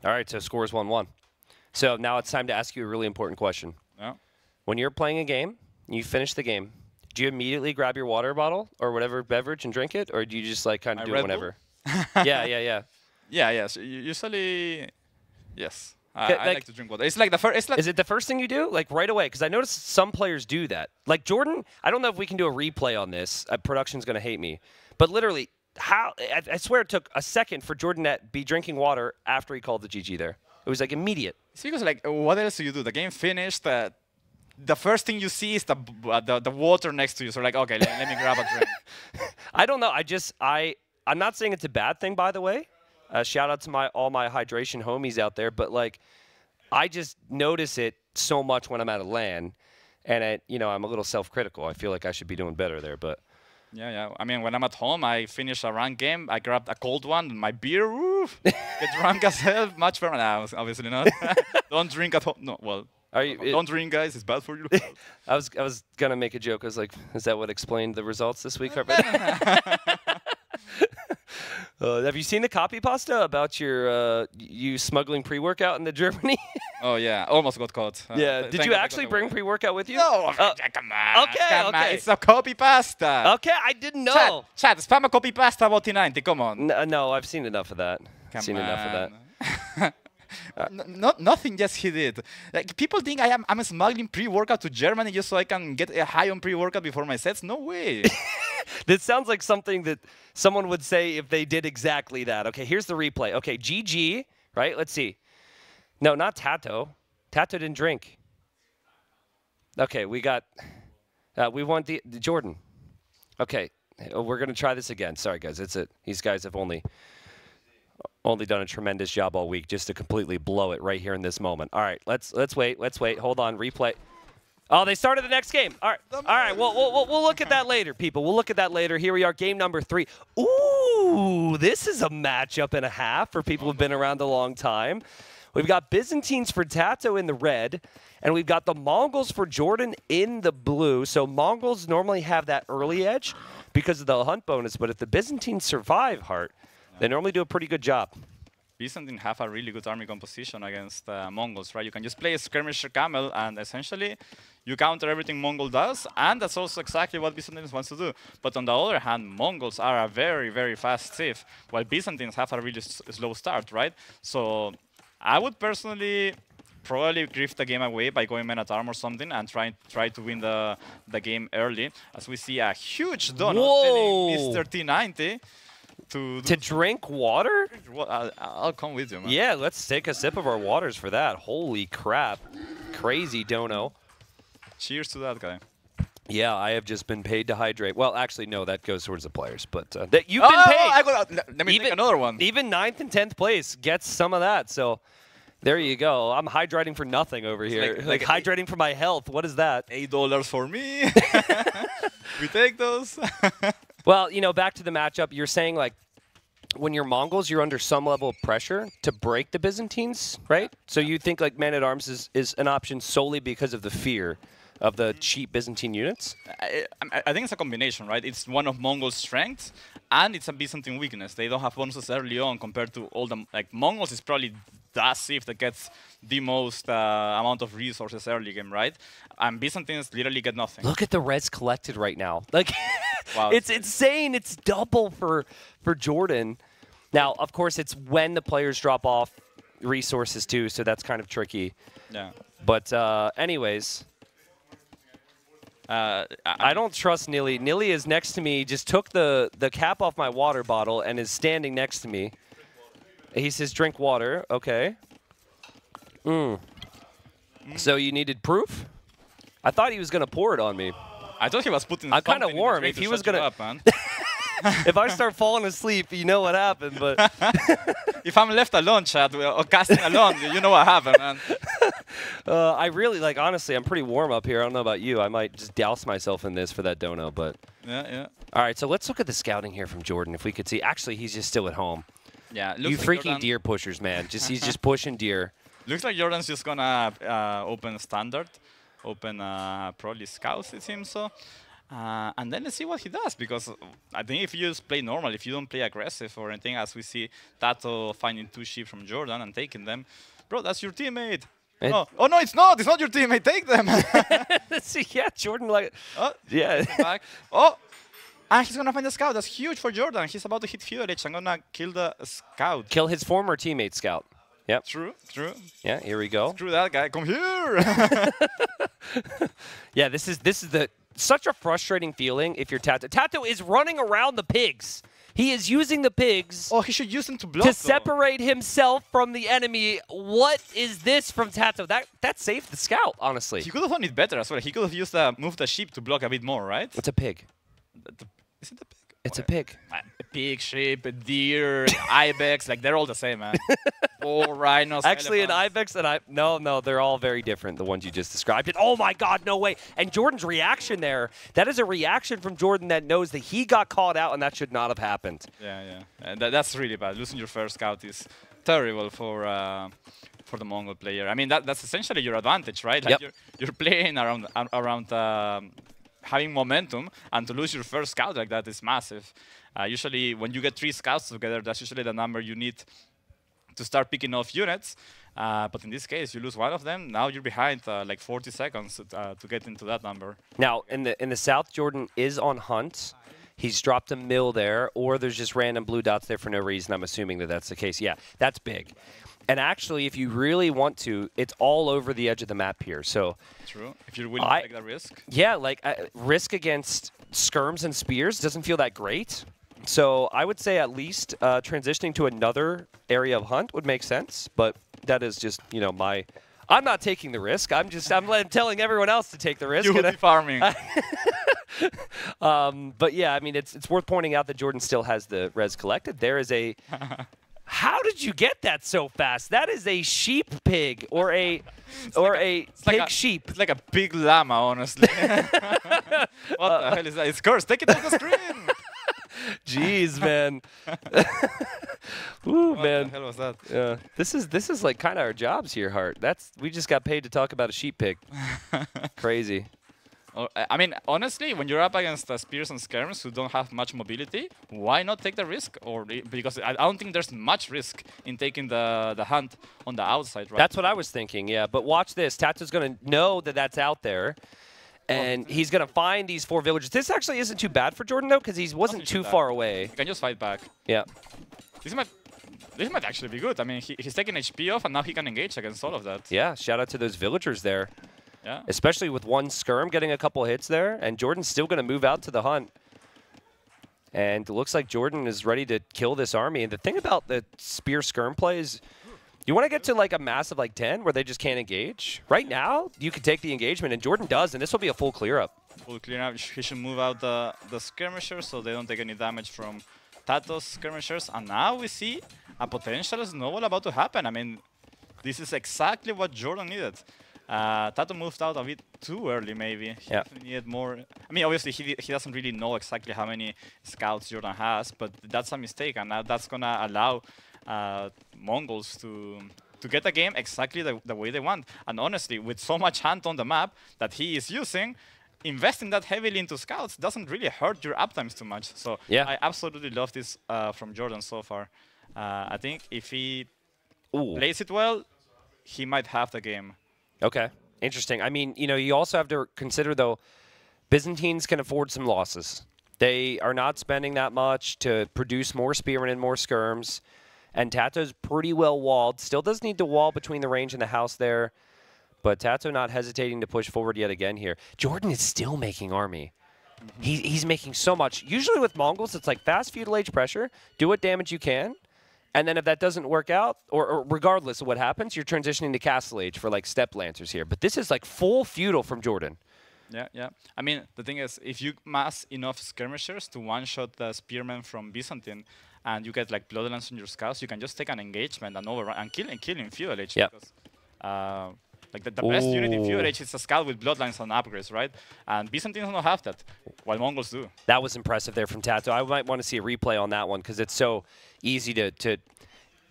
All right, so scores one one. So now it's time to ask you a really important question. Yeah. When you're playing a game, you finish the game, do you immediately grab your water bottle or whatever beverage and drink it? Or do you just like kind of do it whenever? yeah, yeah, yeah. Yeah, yeah. So usually, yes. Uh, like, I like to drink water. It's like the first. Like is it the first thing you do, like right away? Because I noticed some players do that. Like Jordan, I don't know if we can do a replay on this. Uh, production's gonna hate me. But literally, how? I, I swear it took a second for Jordan to be drinking water after he called the G G there. It was like immediate. It's because like, what else do you do? The game finished. Uh, the first thing you see is the uh, the, the water next to you. So like, okay, let, let me grab a drink. I don't know. I just I I'm not saying it's a bad thing, by the way. Uh, shout out to my all my hydration homies out there, but like, I just notice it so much when I'm out of LAN, and I, you know, I'm a little self-critical. I feel like I should be doing better there, but yeah, yeah. I mean, when I'm at home, I finish a ranked game, I grab a cold one, my beer, woof, get drunk as hell. Much better, no, obviously not. Don't drink at home. No, well, Are you, don't it, drink, guys. It's bad for you. I was I was gonna make a joke. I was like, is that what explained the results this week? Uh, have you seen the copy pasta about your uh, you smuggling pre-workout into Germany? Oh yeah, almost got caught. Uh, yeah, did you actually bring pre-workout with you? No, uh, come on. Okay, come okay. On. It's a copy pasta. Okay, I didn't know. Chat, chat spam a copy pasta about T ninety. Come on. No, no, I've seen enough of that. Come seen on. enough of that. uh, no, nothing, yes, he did. Like, people think I am, I'm smuggling pre-workout to Germany just so I can get a high on pre-workout before my sets? No way. This sounds like something that someone would say if they did exactly that. Okay, here's the replay. Okay, G G, right? Let's see. No, not Tatoh. Tatoh didn't drink. Okay, we got, uh, we want the, the Jordan. Okay, oh, we're going to try this again. Sorry, guys. It's a, these guys have only... Only done a tremendous job all week just to completely blow it right here in this moment. All right, let's let's wait, let's wait. Hold on, replay. Oh, they started the next game. All right, all right. We'll we'll we'll look at that later, people. We'll look at that later. Here we are, game number three. Ooh, this is a matchup and a half for people who've been around a long time. We've got Byzantines for Tatoh in the red, and we've got the Mongols for Jordan in the blue. So Mongols normally have that early edge because of the hunt bonus, but if the Byzantines survive, Hart. They normally do a pretty good job. Byzantines have a really good army composition against uh, Mongols, right? You can just play a Skirmisher Camel, and essentially you counter everything Mongol does, and that's also exactly what Byzantines wants to do. But on the other hand, Mongols are a very, very fast thief, while Byzantines have a really s slow start, right? So I would personally probably grift the game away by going men-at-arm or something and try, try to win the, the game early, as we see a huge donut, Mister T ninety. To, to drink water? I'll, I'll come with you, man. Yeah, let's take a sip of our waters for that. Holy crap. Crazy dono. Cheers to that guy. Yeah, I have just been paid to hydrate. Well, actually, no, that goes towards the players. But uh, that you've oh, been paid. I got, let me even, take another one. Even ninth and tenth place gets some of that. So there you go. I'm hydrating for nothing over it's here. Like, like, like hydrating eight, for my health. What is that? eight dollars for me. We take those. Well, you know, back to the matchup, you're saying, like, when you're Mongols, you're under some level of pressure to break the Byzantines, right? So you think, like, man-at-arms is, is an option solely because of the fear of the cheap Byzantine units? I, I think it's a combination, right? It's one of Mongols' strengths, and it's a Byzantine weakness. They don't have bonuses early on compared to all the... Like, Mongols is probably... That's if that gets the most uh, amount of resources early game, right? And Byzantines literally get nothing. Look at the res collected right now. Like, wow, it's insane. It's double for, for Jordan. Now, of course, it's when the players drop off resources, too, so that's kind of tricky. Yeah. But uh, anyways... Uh, I don't trust Nili. Nili is next to me, just took the, the cap off my water bottle and is standing next to me. He says, drink water. Okay. Mm. Mm. So you needed proof? I thought he was going to pour it on me. I thought he was putting I'm kind of warm. If he was going to... If I start falling asleep, you know what happened, but... If I'm left alone, Chad, or casting alone, you know what happened, man. Uh, I really, like, honestly, I'm pretty warm up here. I don't know about you. I might just douse myself in this for that dono, but... Yeah, yeah. All right, so let's look at the scouting here from Jordan, if we could see. Actually, he's just still at home. Yeah, you like freaking Jordan. Deer pushers, man. Just He's just pushing deer. Looks like Jordan's just going to uh, open standard, open uh, probably scouts, it seems so. Uh, and then let's see what he does, because I think if you just play normal, if you don't play aggressive or anything, as we see Tatoh finding two sheep from Jordan and taking them, bro, that's your teammate. Oh. oh, no, it's not. It's not your teammate. Take them. Let's see. Yeah, Jordan like oh, yeah. Back. Oh. And he's going to find a scout. That's huge for Jordan. He's about to hit Fuelage. I'm going to kill the scout. Kill his former teammate scout. Yep. True, true. Yeah, here we go. Screw that guy. Come here. Yeah, this is this is the such a frustrating feeling if you're Tatoh. Tatoh is running around the pigs. He is using the pigs. Oh, he should use them to block. To separate though. himself from the enemy. What is this from Tatoh? That that saved the scout, honestly. He could have done it better as well. He could have used the move the sheep to block a bit more, right? It's a pig. The, is it a pig? It's what? a pig. A pig, sheep, a deer, an ibex, like they're all the same, man. All rhinos. Actually, elephants. an ibex and I no, no, they're all very different. The ones you just described. And oh my God, no way! And Jordan's reaction there—that is a reaction from Jordan that knows that he got called out, and that should not have happened. Yeah, yeah, and that, that's really bad. Losing your first scout is terrible for uh, for the Mongol player. I mean, that, that's essentially your advantage, right? Like yep. You're, you're playing around around. Um, having momentum, and to lose your first scout like that is massive. Uh, usually, when you get three scouts together, that's usually the number you need to start picking off units. Uh, but in this case, you lose one of them, now you're behind uh, like forty seconds uh, to get into that number. Now, in the, in the south, Jordan is on hunt. he's dropped a mill there, or there's just random blue dots there for no reason. I'm assuming that that's the case. Yeah, that's big. And actually, if you really want to, it's all over the edge of the map here. So true. If you're willing I, to take that risk. Yeah, like uh, risk against skirms and spears doesn't feel that great. So I would say at least uh, transitioning to another area of hunt would make sense. But that is just, you know, my... I'm not taking the risk. I'm just I'm telling everyone else to take the risk. You will be farming. um, but yeah, I mean, it's, it's worth pointing out that Jordan still has the res collected. There is a... How did you get that so fast? That is a sheep pig or a it's or like a, a pig like a, sheep. It's like a big llama, honestly. What uh, the hell is that? It's cursed. Take it off the screen. Jeez, man. Ooh, what man. What the hell was that? Yeah. This is this is like kind of our jobs here, Hart. That's we just got paid to talk about a sheep pig. Crazy. I mean, honestly, when you're up against uh, spears and skirms who don't have much mobility, why not take the risk? Or because I don't think there's much risk in taking the the hunt on the outside, right? That's what I was thinking, yeah. But watch this. Tato's going to know that that's out there, and he's going to find these four villages. This actually isn't too bad for Jordan, though, because he wasn't too far away. You can just fight back. Yeah. This might, this might actually be good. I mean, he, he's taking H P off, and now he can engage against all of that. Yeah, shout out to those villagers there. Yeah. Especially with one skirm getting a couple hits there, and Jordan's still going to move out to the hunt. And it looks like Jordan is ready to kill this army. And the thing about the spear skirm play is you want to get to like a massive like ten where they just can't engage. Right now, you can take the engagement, and Jordan does, and this will be a full clear up. Full clear up. He should move out the, the skirmishers so they don't take any damage from Tato's skirmishers. And now we see a potential snowball about to happen. I mean, this is exactly what Jordan needed. Uh, Tatoh moved out a bit too early, maybe. He yeah. needed more. I mean, obviously, he, he doesn't really know exactly how many scouts Jordan has, but that's a mistake, and now that's going to allow uh, Mongols to to get a game exactly the, the way they want. And honestly, with so much hunt on the map that he is using, investing that heavily into scouts doesn't really hurt your uptimes too much. So yeah. I absolutely love this uh, from Jordan so far. Uh, I think if he Ooh. plays it well, he might have the game. Okay, interesting. I mean, you know, you also have to consider, though, Byzantines can afford some losses. They are not spending that much to produce more spearmen and more skirms. And Tato's pretty well walled. Still does need to wall between the range and the house there. But Tatoh not hesitating to push forward yet again here. Jordan is still making army. Mm-hmm. he, he's making so much. Usually with Mongols, it's like fast feudal age pressure. Do what damage you can. And then if that doesn't work out, or, or regardless of what happens, you're transitioning to Castle Age for like Step Lancers here. But this is like full feudal from Jordan. Yeah, yeah. I mean, the thing is, if you mass enough skirmishers to one-shot the spearmen from Byzantine, and you get like bloodlands on your scouts, you can just take an engagement and overrun and kill and kill in feudal age. Yeah. Because, uh, like the, the best unit in feudal age is a scout with bloodlines and upgrades, right? And Byzantines don't have that, while Mongols do. That was impressive there from Tatoh. I might want to see a replay on that one because it's so easy to, to,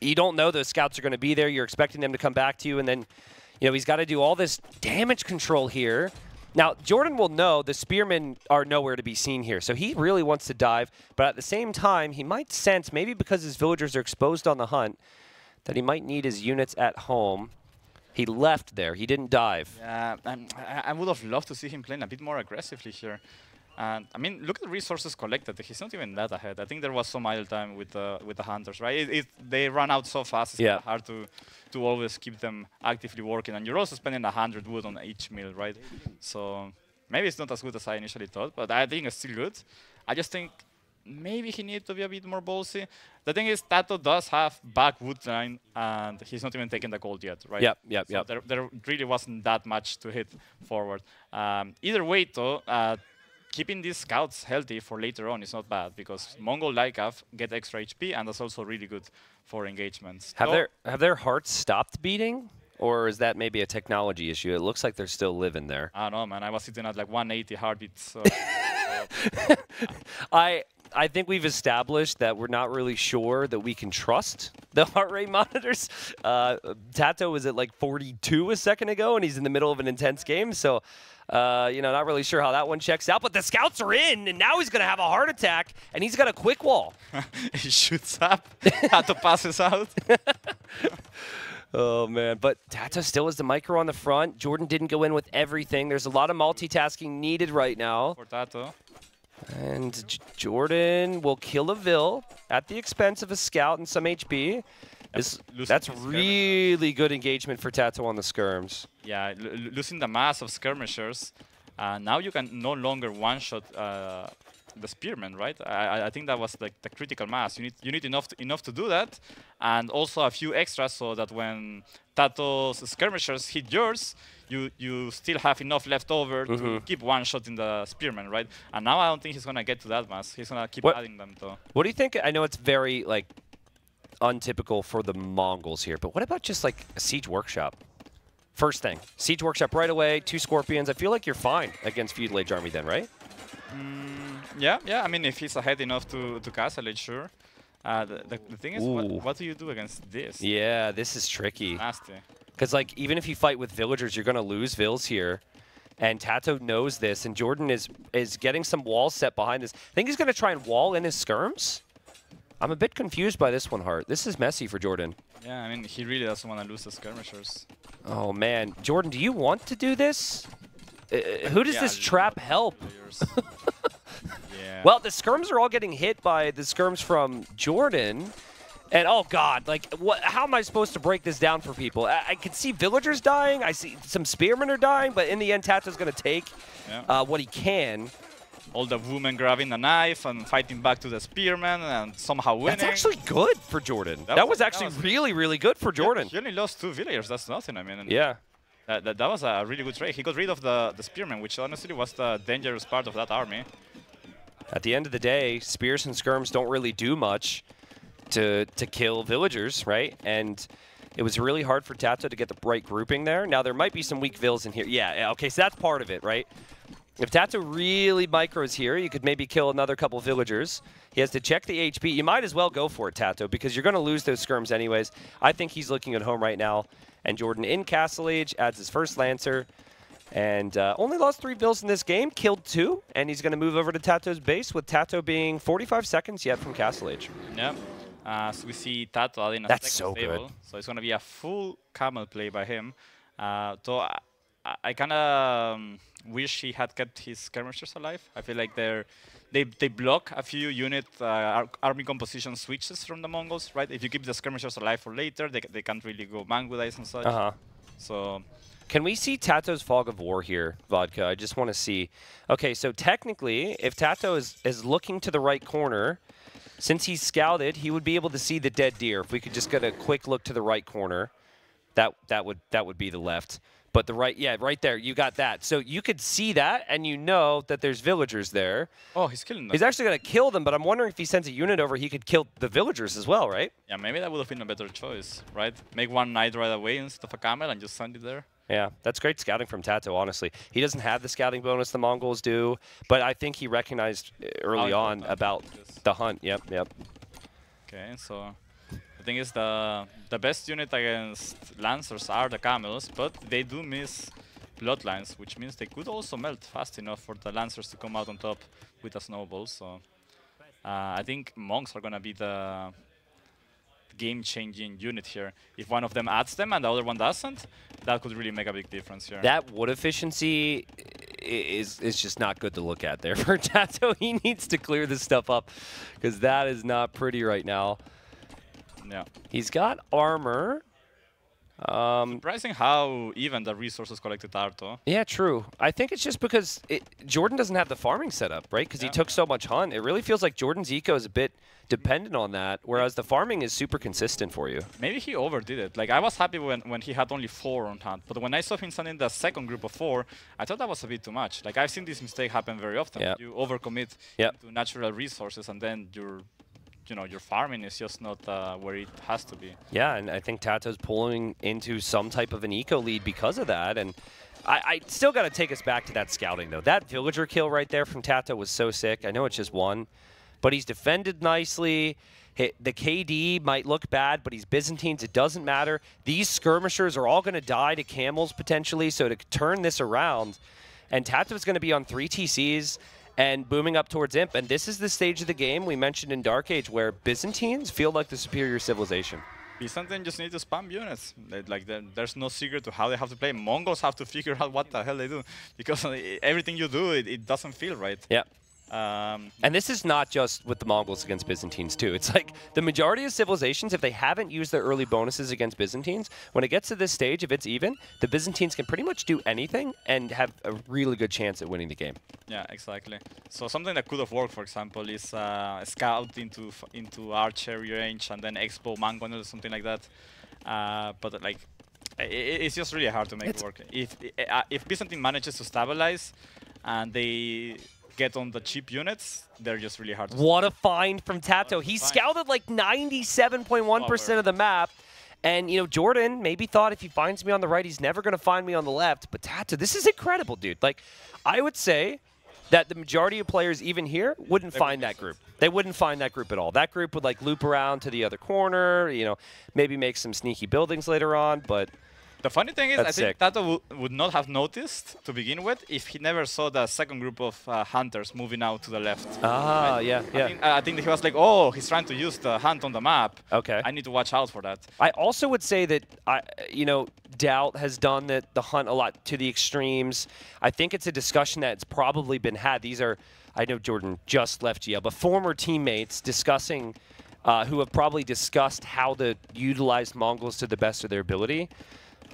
you don't know those scouts are going to be there. You're expecting them to come back to you, and then, you know, he's got to do all this damage control here. Now, Jordan will know the spearmen are nowhere to be seen here, so he really wants to dive, but at the same time, he might sense, maybe because his villagers are exposed on the hunt, that he might need his units at home. He left there. He didn't dive. Yeah, um, I, I would have loved to see him playing a bit more aggressively here. And I mean, look at the resources collected. He's not even that ahead. I think there was some idle time with the uh, with the hunters, right? It, it, they run out so fast. It's yeah. kind of hard to to always keep them actively working. And you're also spending a hundred wood on each mill, right? So maybe it's not as good as I initially thought, but I think it's still good. I just think maybe he needs to be a bit more ballsy. The thing is, Tatoh does have back wood line, and he's not even taking the gold yet, right? Yep, yep, so yep. There, there really wasn't that much to hit forward. Um, either way, though. Uh, Keeping these scouts healthy for later on is not bad because Mongol Lycav get extra H P, and that's also really good for engagements. Have so their have their hearts stopped beating, or is that maybe a technology issue? It looks like they're still living there. I don't know, man. I was sitting at like one eighty heartbeats. So I I think we've established that we're not really sure that we can trust the heart rate monitors. Uh, Tatoh was at like forty-two a second ago, and he's in the middle of an intense game, so. Uh, you know, not really sure how that one checks out, but the scouts are in, and now he's going to have a heart attack, and he's got a quick wall. He shoots up. Tatoh passes out. Oh, man. But Tatoh still has the micro on the front. Jordan didn't go in with everything. There's a lot of multitasking needed right now. For Tatoh. And J Jordan will kill a Vil at the expense of a scout and some H P. This, that's really good engagement for Tatoh on the skirms. Yeah, lo losing the mass of skirmishers. Uh, now you can no longer one-shot uh, the spearmen, right? I, I think that was like the critical mass. You need you need enough to, enough to do that, and also a few extras so that when Tato's skirmishers hit yours, you you still have enough left over mm-hmm. to keep one-shotting the spearmen, right? And now I don't think he's gonna get to that mass. He's gonna keep what, adding them though. What do you think? I know it's very like untypical for the Mongols here, but what about just like a siege workshop? First thing, siege workshop right away, two scorpions. I feel like you're fine against Feudal Age Army then, right? Mm, yeah, yeah. I mean, if he's ahead enough to, to Castle Age, sure. Uh, the, the, the thing is, what, what do you do against this? Yeah, this is tricky. Nasty. Because, like, even if you fight with villagers, you're going to lose Vils here. And Tatoh knows this, and Jordan is, is getting some walls set behind this. I think he's going to try and wall in his skirms. I'm a bit confused by this one, Hart. This is messy for Jordan. Yeah, I mean, he really doesn't want to lose the skirmishers. Oh, man. Jordan, do you want to do this? Uh, who does yeah, this trap help? Yeah. Well, the skirms are all getting hit by the skirms from Jordan. And, oh, God, like, what? How am I supposed to break this down for people? I, I can see villagers dying. I see some spearmen are dying. But in the end, Tato's going to take yeah. uh, what he can. All the women grabbing a knife and fighting back to the spearmen and somehow winning. That's actually good for Jordan. That, that was, was actually that was really, really good for Jordan. He only lost two villagers. That's nothing, I mean. Yeah. That, that, that was a really good trade. He got rid of the, the spearmen, which honestly was the dangerous part of that army. At the end of the day, spears and skirms don't really do much to, to kill villagers, right? And it was really hard for Tatoh to get the right grouping there. Now, there might be some weak vills in here. Yeah, okay, so that's part of it, right? If Tatoh really micros here, you could maybe kill another couple villagers. He has to check the H P. You might as well go for it, Tatoh, because you're going to lose those skirms anyways. I think he's looking at home right now. And Jordan in Castle Age adds his first Lancer. And uh, only lost three bills in this game, killed two. And he's going to move over to Tato's base with Tatoh being forty-five seconds yet from Castle Age. Yep. Uh, so we see Tatoh adding a That's second so stable. Good. So it's going to be a full camel play by him. Uh, so I, I kind of... Um, wish he had kept his skirmishers alive. I feel like they're, they they block a few unit uh, ar army composition switches from the Mongols, right? If you keep the skirmishers alive for later, they, they can't really go Mangudais and such. Uh-huh. So, can we see Tato's Fog of War here, Vodka? I just want to see. Okay, so technically, if Tatoh is, is looking to the right corner, since he's scouted, he would be able to see the dead deer. If we could just get a quick look to the right corner, that that would that would be the left. But the right, yeah, right there, you got that. So you could see that, and you know that there's villagers there. Oh, he's killing them. He's actually going to kill them, but I'm wondering if he sends a unit over, he could kill the villagers as well, right? Yeah, maybe that would have been a better choice, right? Make one knight right away instead of a camel and just send it there. Yeah, that's great scouting from Tatoh, honestly. He doesn't have the scouting bonus the Mongols do, but I think he recognized early oh, on about the hunt. Yep, yep. Okay, so... The thing is, the, the best unit against Lancers are the Camels, but they do miss Bloodlines, which means they could also melt fast enough for the Lancers to come out on top with a Snowball. So uh, I think Monks are going to be the game-changing unit here. If one of them adds them and the other one doesn't, that could really make a big difference here. That wood efficiency is, is just not good to look at there for Tatoh. He needs to clear this stuff up because that is not pretty right now. Yeah. He's got armor. Um, Surprising how even the resources collected are, though. Yeah, true. I think it's just because it, Jordan doesn't have the farming setup, right? Because yeah. he took so much hunt. It really feels like Jordan's eco is a bit dependent on that, whereas the farming is super consistent for you. Maybe he overdid it. Like, I was happy when, when he had only four on hunt, but when I saw him sending the second group of four, I thought that was a bit too much. Like, I've seen this mistake happen very often. Yep. You overcommit yep. to natural resources, and then you're... You know, your farming is just not uh, where it has to be. Yeah, and I think Tato's pulling into some type of an eco lead because of that. And I, I still got to take us back to that scouting, though. That villager kill right there from Tatoh was so sick. I know it's just one, but he's defended nicely. The K D might look bad, but he's Byzantines. It doesn't matter. These skirmishers are all going to die to camels potentially, so to turn this around. And Tato's going to be on three T Cs. And booming up towards Imp. And this is the stage of the game we mentioned in Dark Age where Byzantines feel like the superior civilization. Byzantines just need to spam units. They, like there's no secret to how they have to play. Mongols have to figure out what the hell they do because everything you do, it, it doesn't feel right. Yeah. Um, and this is not just with the Mongols against Byzantines, too. It's like the majority of civilizations, if they haven't used their early bonuses against Byzantines, when it gets to this stage, if it's even, the Byzantines can pretty much do anything and have a really good chance at winning the game. Yeah, exactly. So something that could have worked, for example, is uh, scout into f into archery range and then expo Mangonel or something like that. Uh, but like, it, it's just really hard to make it's it work. If uh, if Byzantine manages to stabilize and they get on the cheap units, they're just really hard to What stop. a find from Tatoh. He scouted like ninety-seven point one percent of the map. And, you know, Jordan maybe thought if he finds me on the right, he's never going to find me on the left. But Tatoh, this is incredible, dude. Like, I would say that the majority of players even here wouldn't find that group. They wouldn't find that group at all. That group would, like, loop around to the other corner, you know, maybe make some sneaky buildings later on, but... The funny thing is, That's I think sick. Tatoh would not have noticed to begin with if he never saw the second group of uh, hunters moving out to the left. Ah, right? yeah, I yeah. Think, uh, I think that he was like, oh, he's trying to use the hunt on the map. Okay. I need to watch out for that. I also would say that, I, you know, Doubt has done the, the hunt a lot to the extremes. I think it's a discussion that's probably been had. These are, I know Jordan just left G L, but former teammates discussing, uh, who have probably discussed how to utilize Mongols to the best of their ability.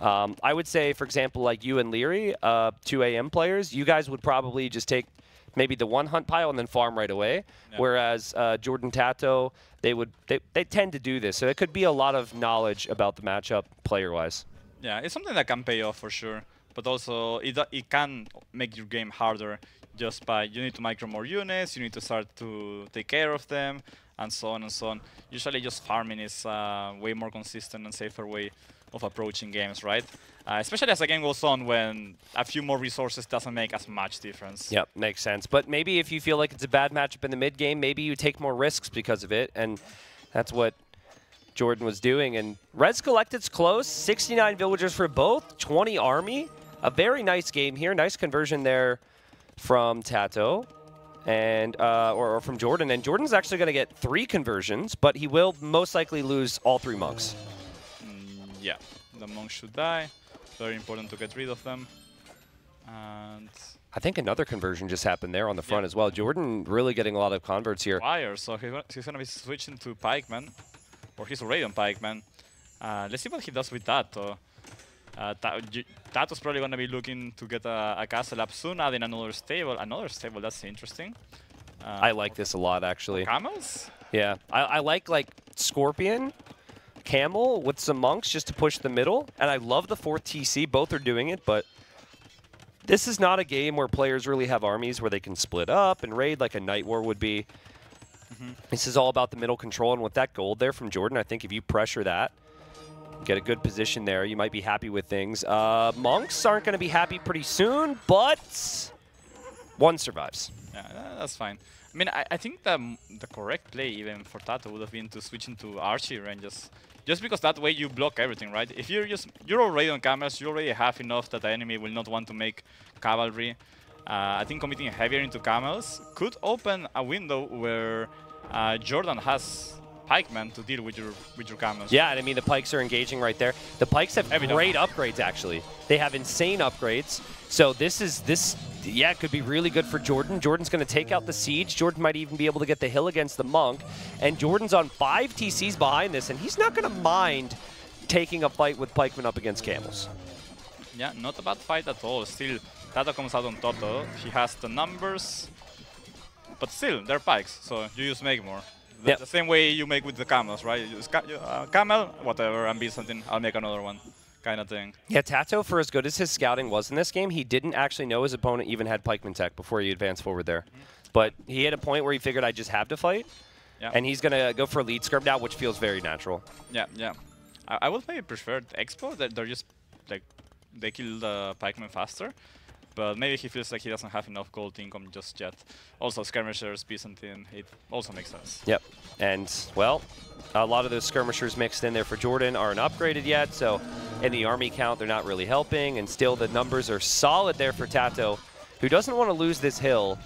Um, I would say, for example, like you and Leary, uh, two A M players, you guys would probably just take maybe the one hunt pile and then farm right away. Yeah. Whereas uh, Jordan, Tatoh, they would they, they tend to do this. So it could be a lot of knowledge about the matchup player-wise. Yeah, it's something that can pay off for sure. But also, it, it can make your game harder just by you need to micro more units, you need to start to take care of them, and so on and so on. Usually just farming is uh, way more consistent and safer way of approaching games, right? Uh, especially as the game goes on, when a few more resources doesn't make as much difference. Yep, makes sense. But maybe if you feel like it's a bad matchup in the mid game, maybe you take more risks because of it, and that's what Jordan was doing. And Reds Collected's close, sixty-nine villagers for both, twenty army. A very nice game here, nice conversion there from Tatoh. And uh, or, or from Jordan. And Jordan's actually going to get three conversions, but he will most likely lose all three monks. Mm, yeah, the monks should die. Very important to get rid of them. And I think another conversion just happened there on the front yeah. as well. Jordan really getting a lot of converts here. Fire, so he's going to be switching to Pikeman, or he's already on Pikeman. Uh, let's see what he does with that, though. Uh, Tato's probably going to be looking to get a, a castle up soon, adding another stable. Another stable, that's interesting. Uh, I like this a lot, actually. Camels? Yeah. I, I like, like, Scorpion, Camel, with some monks just to push the middle. And I love the fourth T C. Both are doing it, but this is not a game where players really have armies where they can split up and raid like a Night War would be. Mm-hmm. This is all about the middle control. And with that gold there from Jordan, I think if you pressure that, get a good position there. You might be happy with things. Uh, monks aren't going to be happy pretty soon, but one survives. Yeah, that's fine. I mean, I, I think the, the correct play even for Tatoh would have been to switch into archery ranges, just because that way you block everything, right? If you're just you're already on camels, you already have enough that the enemy will not want to make cavalry. Uh, I think committing heavier into camels could open a window where uh, Jordan has Pikeman to deal with your with your camels. Yeah, and I mean the pikes are engaging right there. The pikes have Every great time. upgrades actually. They have insane upgrades. So this is this yeah, it could be really good for Jordan. Jordan's gonna take out the siege. Jordan might even be able to get the hill against the monk. And Jordan's on five T Cs behind this, and he's not gonna mind taking a fight with Pikeman up against camels. Yeah, not a bad fight at all. Still, Tatoh comes out on top though. He has the numbers. But still, they're pikes, so you just make more. The, yep. the same way you make with the camels, right? You just ca you, uh, camel, whatever, and be something, I'll make another one, kind of thing. Yeah, Tatoh, for as good as his scouting was in this game, he didn't actually know his opponent even had Pikeman tech before he advanced forward there. Mm-hmm. But he hit a point where he figured, I just have to fight, yeah. and he's going to go for a lead skirm now, which feels very natural. Yeah, yeah. I, I would maybe prefer Expo, that they're just, like, they kill the Pikeman faster. But maybe he feels like he doesn't have enough gold income just yet. Also, skirmishers, Byzantine, it also makes sense. Yep. And, well, a lot of those skirmishers mixed in there for Jordan aren't upgraded yet. So in the army count, they're not really helping. And still, the numbers are solid there for Tatoh, who doesn't want to lose this hill.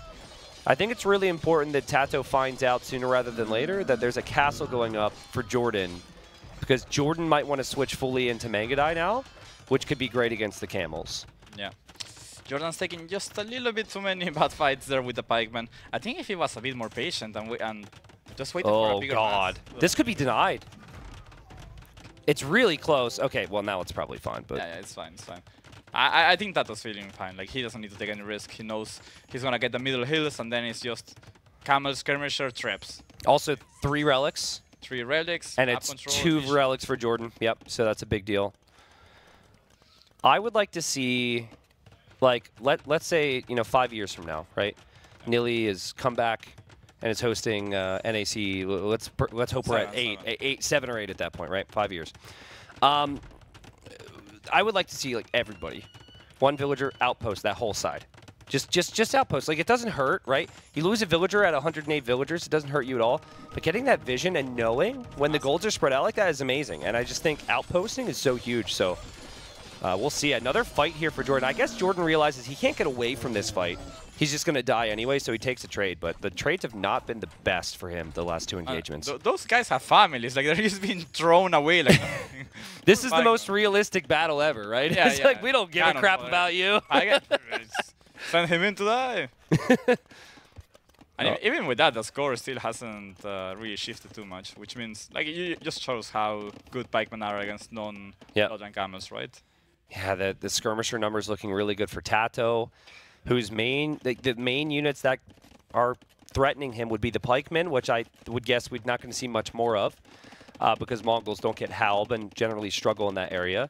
I think it's really important that Tatoh finds out sooner rather than later that there's a castle going up for Jordan, because Jordan might want to switch fully into Mangudai now, which could be great against the camels. Yeah. Jordan's taking just a little bit too many bad fights there with the pikeman. I think if he was a bit more patient and, we, and just waited oh for a bigger god. Mass. This could be denied. It's really close. Okay, well, now it's probably fine. But yeah, yeah, it's fine, it's fine. I, I think Tato's feeling fine. Like, he doesn't need to take any risk. He knows he's going to get the middle hills, and then it's just Camel, Skirmisher, Traps. Also, three relics. Three relics. And it's two vision. relics for Jordan. Yep, so that's a big deal. I would like to see, like, let, let's say, you know, five years from now, right? Nili has come back and is hosting uh, N A C. Let's, let's hope seven, we're at eight, seven. eight, seven or eight at that point, right? Five years. Um, I would like to see, like, everybody. One villager, outpost, that whole side. Just, just, just outpost. Like, it doesn't hurt, right? You lose a villager at one hundred eight villagers, it doesn't hurt you at all. But getting that vision and knowing when awesome. the golds are spread out like that is amazing. And I just think outposting is so huge. So uh, we'll see. Another fight here for Jordan. I guess Jordan realizes he can't get away from this fight. He's just going to die anyway, so he takes a trade. But the trades have not been the best for him the last two engagements. Uh, th those guys have families. Like, they're just being thrown away. Like This is the most realistic battle ever, right? Yeah, it's yeah. like, we don't give I a don't crap know. about you. I get Send him in to die. And oh. even with that, the score still hasn't uh, really shifted too much, which means, like, it just shows how good pikemen are against non yep. Lodge and camels, right? Yeah, the, the skirmisher number is looking really good for Tatoh, whose main, the, the main units that are threatening him would be the pikemen, which I would guess we're not going to see much more of, uh, because Mongols don't get halb and generally struggle in that area.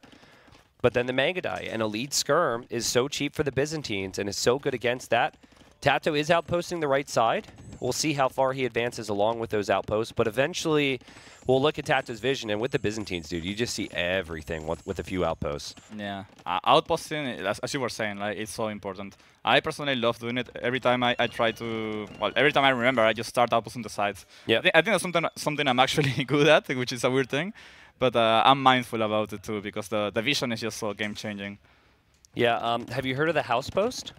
But then the Mangudai, and a lead skirm is so cheap for the Byzantines and is so good against that. Tatoh is outposting the right side. We'll see how far he advances along with those outposts, but eventually we'll look at Tato's vision. And with the Byzantines, dude, you just see everything with, with a few outposts. Yeah, uh, outposting, as, as you were saying, like, it's so important. I personally love doing it. Every time I, I try to, well, every time I remember, I just start outposting the sides. Yeah, I, th I think that's something something I'm actually good at, which is a weird thing. But uh, I'm mindful about it too, because the, the vision is just so game-changing. Yeah, um, have you heard of the house post?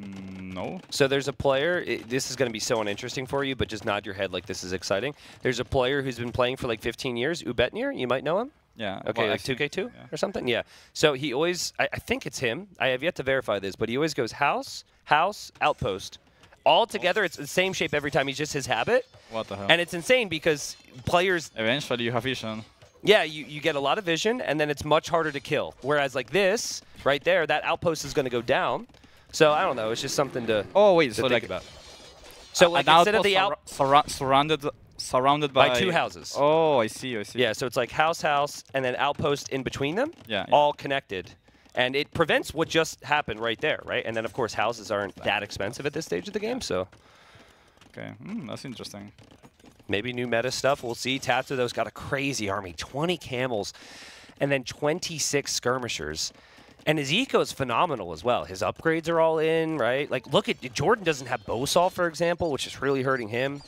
Mm, no. So there's a player, it, this is going to be so uninteresting for you, but just nod your head like this is exciting. There's a player who's been playing for like fifteen years, Ubetnir, you might know him? Yeah. Okay, well, like two K two yeah. or something? Yeah. So he always, I, I think it's him, I have yet to verify this, but he always goes house, house, outpost. All together, it's the same shape every time. He's just his habit. What the hell? And it's insane because players... Eventually, you have vision. Yeah, you, you get a lot of vision, and then it's much harder to kill. Whereas like this, right there, that outpost is going to go down. So I don't know. It's just something to Oh, wait. To so think like, about. So like instead of the out... Surra surrounded, surrounded by... By two houses. Oh, I see. I see. Yeah, so it's like house, house, and then outpost in between them. Yeah. All yeah. connected. And it prevents what just happened right there, right? And then, of course, houses aren't that expensive at this stage of the game, so. Okay, mm, that's interesting. Maybe new meta stuff. We'll see. Tatoh, though's got a crazy army, twenty camels, and then twenty-six skirmishers. And his eco is phenomenal as well. His upgrades are all in, right? Like, look at Jordan doesn't have Bowsaw, for example, which is really hurting him.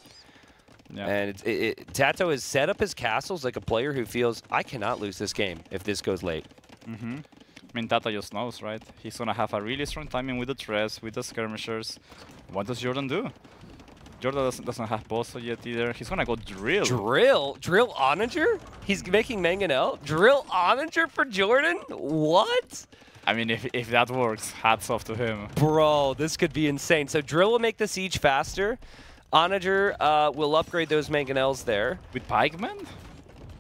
Yeah. And it, it, it, Tatoh has set up his castles like a player who feels, I cannot lose this game if this goes late. Mm-hmm. I mean, Tatoh just knows, right? He's going to have a really strong timing with the threats, with the skirmishers. What does Jordan do? Jordan doesn't, doesn't have Bosso yet either. He's going to go Drill. Drill? Drill Onager? He's making Mangonel? Drill Onager for Jordan? What? I mean, if, if that works, hats off to him. Bro, this could be insane. So Drill will make the siege faster. Onager uh, will upgrade those Mangonels there. With pikemen?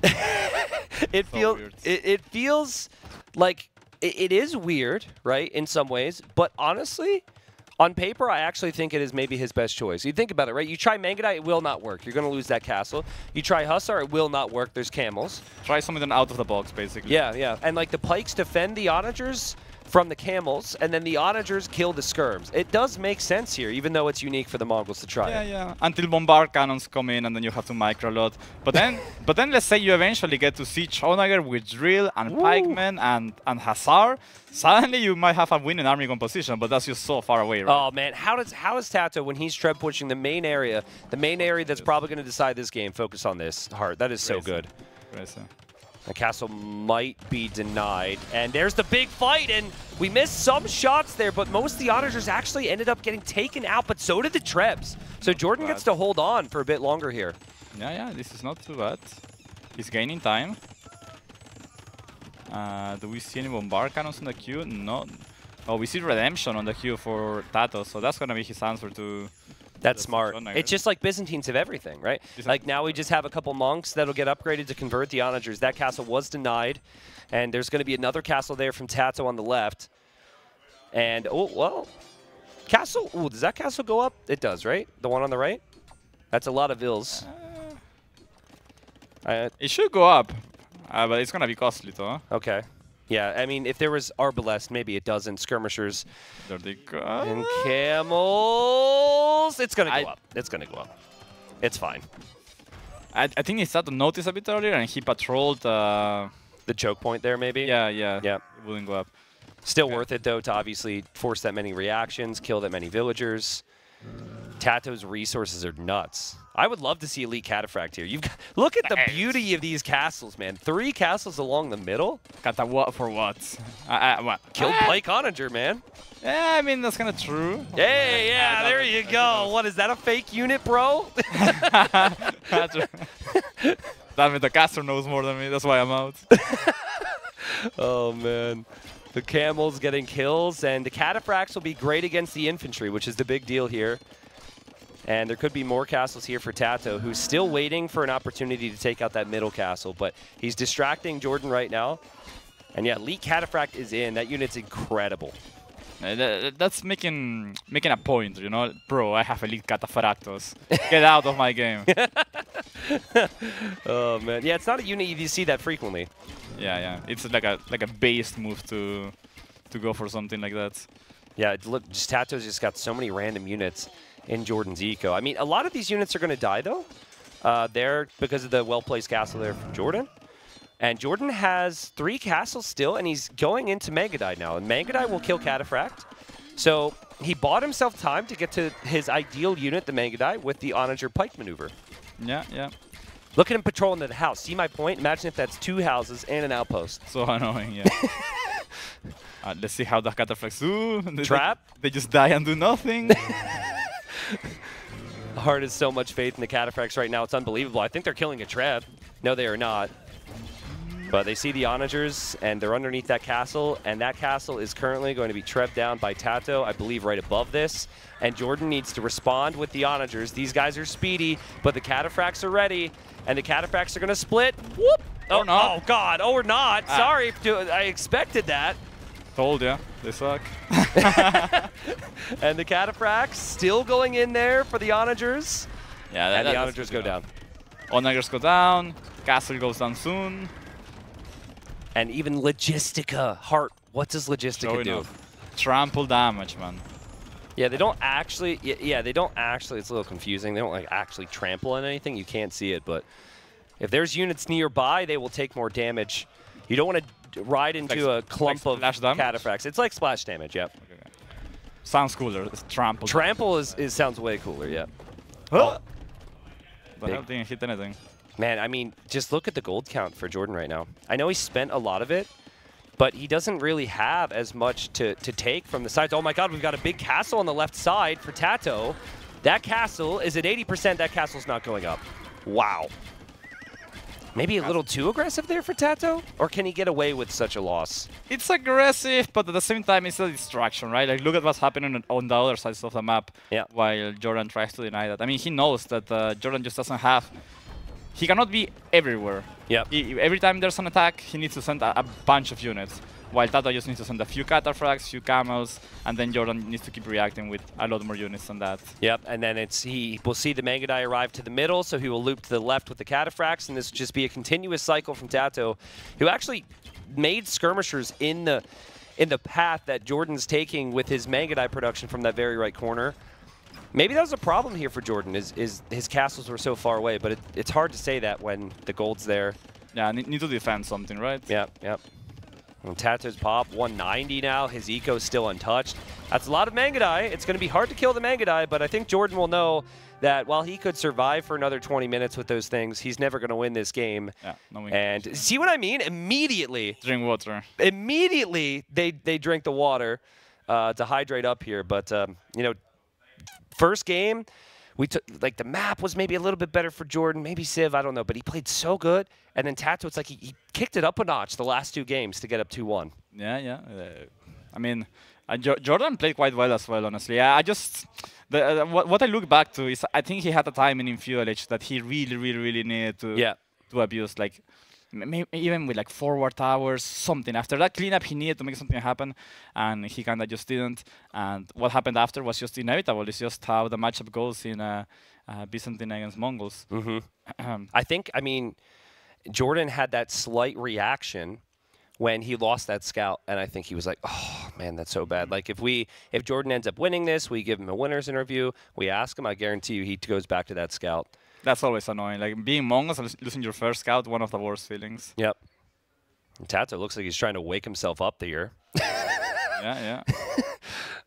it, so feel, it, it feels like... It is weird, right, in some ways, but honestly, on paper, I actually think it is maybe his best choice. You think about it, right? You try Mangudai, it will not work. You're going to lose that castle. You try Hussar, it will not work. There's camels. Try something out of the box, basically. Yeah, yeah. And, like, the pikes defend the onagers from the camels, and then the onagers kill the skirms. It does make sense here, even though it's unique for the Mongols to try. Yeah, it. yeah. Until bombard cannons come in, and then you have to micro load. But then, but then let's say you eventually get to see Onager with drill and Ooh. pikemen and and Hussar. Suddenly you might have a winning army composition, but that's just so far away, right? Oh man, how does how is Tatoh when he's treb pushing the main area, the main area that's probably going to decide this game? Focus on this Hart. That is so Crazy. good. Crazy. The castle might be denied, and there's the big fight, and we missed some shots there, but most of the Onagers actually ended up getting taken out, but so did the Trebs. So not Jordan gets to hold on for a bit longer here. Yeah, yeah, this is not too bad. He's gaining time. Uh, do we see any bombard cannons in the queue? No. Oh, we see redemption on the queue for Tatoh, so that's gonna be his answer to. That's smart. It's just like Byzantines have everything, right? Like now we just have a couple monks that'll get upgraded to convert the Onagers. That castle was denied, and there's going to be another castle there from Tatoh on the left. And oh well, castle. Ooh, does that castle go up? It does, right? The one on the right. That's a lot of ills. Uh, uh, it should go up, uh, but it's going to be costly, though. Okay. Yeah, I mean, if there was Arbalest, maybe it doesn't. Skirmishers. There they go. And camels. It's going to go I, up. It's going to go up. It's fine. I, I think he started to notice a bit earlier, and he patrolled... Uh, the choke point there, maybe? Yeah, yeah. Yeah. It wouldn't go up. Still okay. Worth it, though, to obviously force that many reactions, kill that many villagers. Tato's resources are nuts. I would love to see Elite Cataphract here. You've got, look at the beauty of these castles, man. Three castles along the middle. Got that what for what? I, I, what? Killed I, Blake Onager, man. Yeah, I mean, that's kind of true. Yeah, yeah, yeah, there you go. What, is that a fake unit, bro? Damn it, the caster knows more than me. That's why I'm out. Oh, man. The camels getting kills, and the Cataphracts will be great against the infantry, which is the big deal here. And there could be more castles here for Tatoh, who's still waiting for an opportunity to take out that middle castle, but he's distracting Jordan right now. And yeah, Lee Cataphract is in. That unit's incredible. Uh, that, that's making making a point, you know? Bro, I have Elite Cataphractos. Get out of my game. Oh, man. Yeah, it's not a unit you see that frequently. Yeah, yeah. It's like a like a based move to to go for something like that. Yeah, look, just Tato's just got so many random units in Jordan's eco. I mean, a lot of these units are going to die, though, uh, there because of the well-placed castle there from Jordan. And Jordan has three castles still, and he's going into Mangudai now. And Mangudai will kill Cataphract. So he bought himself time to get to his ideal unit, the Mangudai, with the Onager Pike maneuver. Yeah, yeah. Look at him patrolling the house. See my point? Imagine if that's two houses and an outpost. So annoying, yeah. uh, let's see how the Cataphracts do. They Trap. Just, they just die and do nothing. Hart has so much faith in the Cataphracts right now. It's unbelievable. I think they're killing a trap. No, they are not. But they see the Onagers, and they're underneath that castle, and that castle is currently going to be trebbed down by Tatoh, I believe right above this. And Jordan needs to respond with the Onagers. These guys are speedy, but the Cataphracts are ready, and the Cataphracts are going to split. Whoop! Oh, no! Oh, God. Oh, we're not. Ah. Sorry. I expected that. Told ya. They suck. And the Cataphracts still going in there for the Onagers. Yeah, that, and that, the Onagers go down. Onagers go down. Castle goes down soon. And even Logistica. Hart, what does Logistica Show do? Enough. Trample damage, man. Yeah, they don't actually... Yeah, they don't actually... It's a little confusing. They don't like actually trample on anything. You can't see it, but if there's units nearby, they will take more damage. You don't want to ride into like, a clump like of Cataphracts. It's like splash damage, yep. Okay, okay. Sounds cooler. It's trample. Trample is, is sounds way cooler, yeah. Huh? Oh. I don't think it hit anything. Man, I mean, just look at the gold count for Jordan right now. I know he spent a lot of it, but he doesn't really have as much to, to take from the sides. Oh my God, we've got a big castle on the left side for Tatoh. That castle is at eighty percent. That castle's not going up. Wow. Maybe a little too aggressive there for Tatoh? Or can he get away with such a loss? It's aggressive, but at the same time, it's a distraction, right? Like, look at what's happening on the other sides of the map yeah. while Jordan tries to deny that. I mean, he knows that uh, Jordan just doesn't have... He cannot be everywhere. Yep. He, every time there's an attack, he needs to send a, a bunch of units, while Tatoh just needs to send a few Cataphracts, few camels, and then Jordan needs to keep reacting with a lot more units than that. Yep, and then it's he will see the Mangudai arrive to the middle, so he will loop to the left with the Cataphracts, and this will just be a continuous cycle from Tatoh, who actually made skirmishers in the, in the path that Jordan's taking with his Mangudai production from that very right corner. Maybe that was a problem here for Jordan, is, is his castles were so far away, but it, it's hard to say that when the gold's there. Yeah, I need to defend something, right? Yep, yep. And Tato's pop, one ninety now, his eco's still untouched. That's a lot of Mangudai. It's going to be hard to kill the Mangudai, but I think Jordan will know that while he could survive for another twenty minutes with those things, he's never going to win this game. Yeah, no and knows. See what I mean? Immediately. Drink water. Immediately, they, they drink the water uh, to hydrate up here, but, um, you know, first game, we took like the map was maybe a little bit better for Jordan, maybe Civ, I don't know, but he played so good. And then Tatoh, it's like he, he kicked it up a notch the last two games to get up two one. Yeah, yeah. Uh, I mean, Uh, jo Jordan played quite well as well, honestly. I, I just... The, uh, what, what I look back to is I think he had a time in Infuel Age that he really, really, really needed to, yeah. to abuse. Like, maybe even with like forward towers, something. After that cleanup, he needed to make something happen, and he kind of just didn't. And what happened after was just inevitable. It's just how the matchup goes in uh, uh, Byzantine against Mongols. Mm-hmm. I think, I mean, Jordan had that slight reaction when he lost that scout, and I think he was like, oh, man, that's so bad. Like, if we, if Jordan ends up winning this, we give him a winner's interview, we ask him, I guarantee you he goes back to that scout. That's always annoying. Like, being Mongols and losing your first scout, one of the worst feelings. Yep. And Tatoh looks like he's trying to wake himself up there. Yeah, yeah.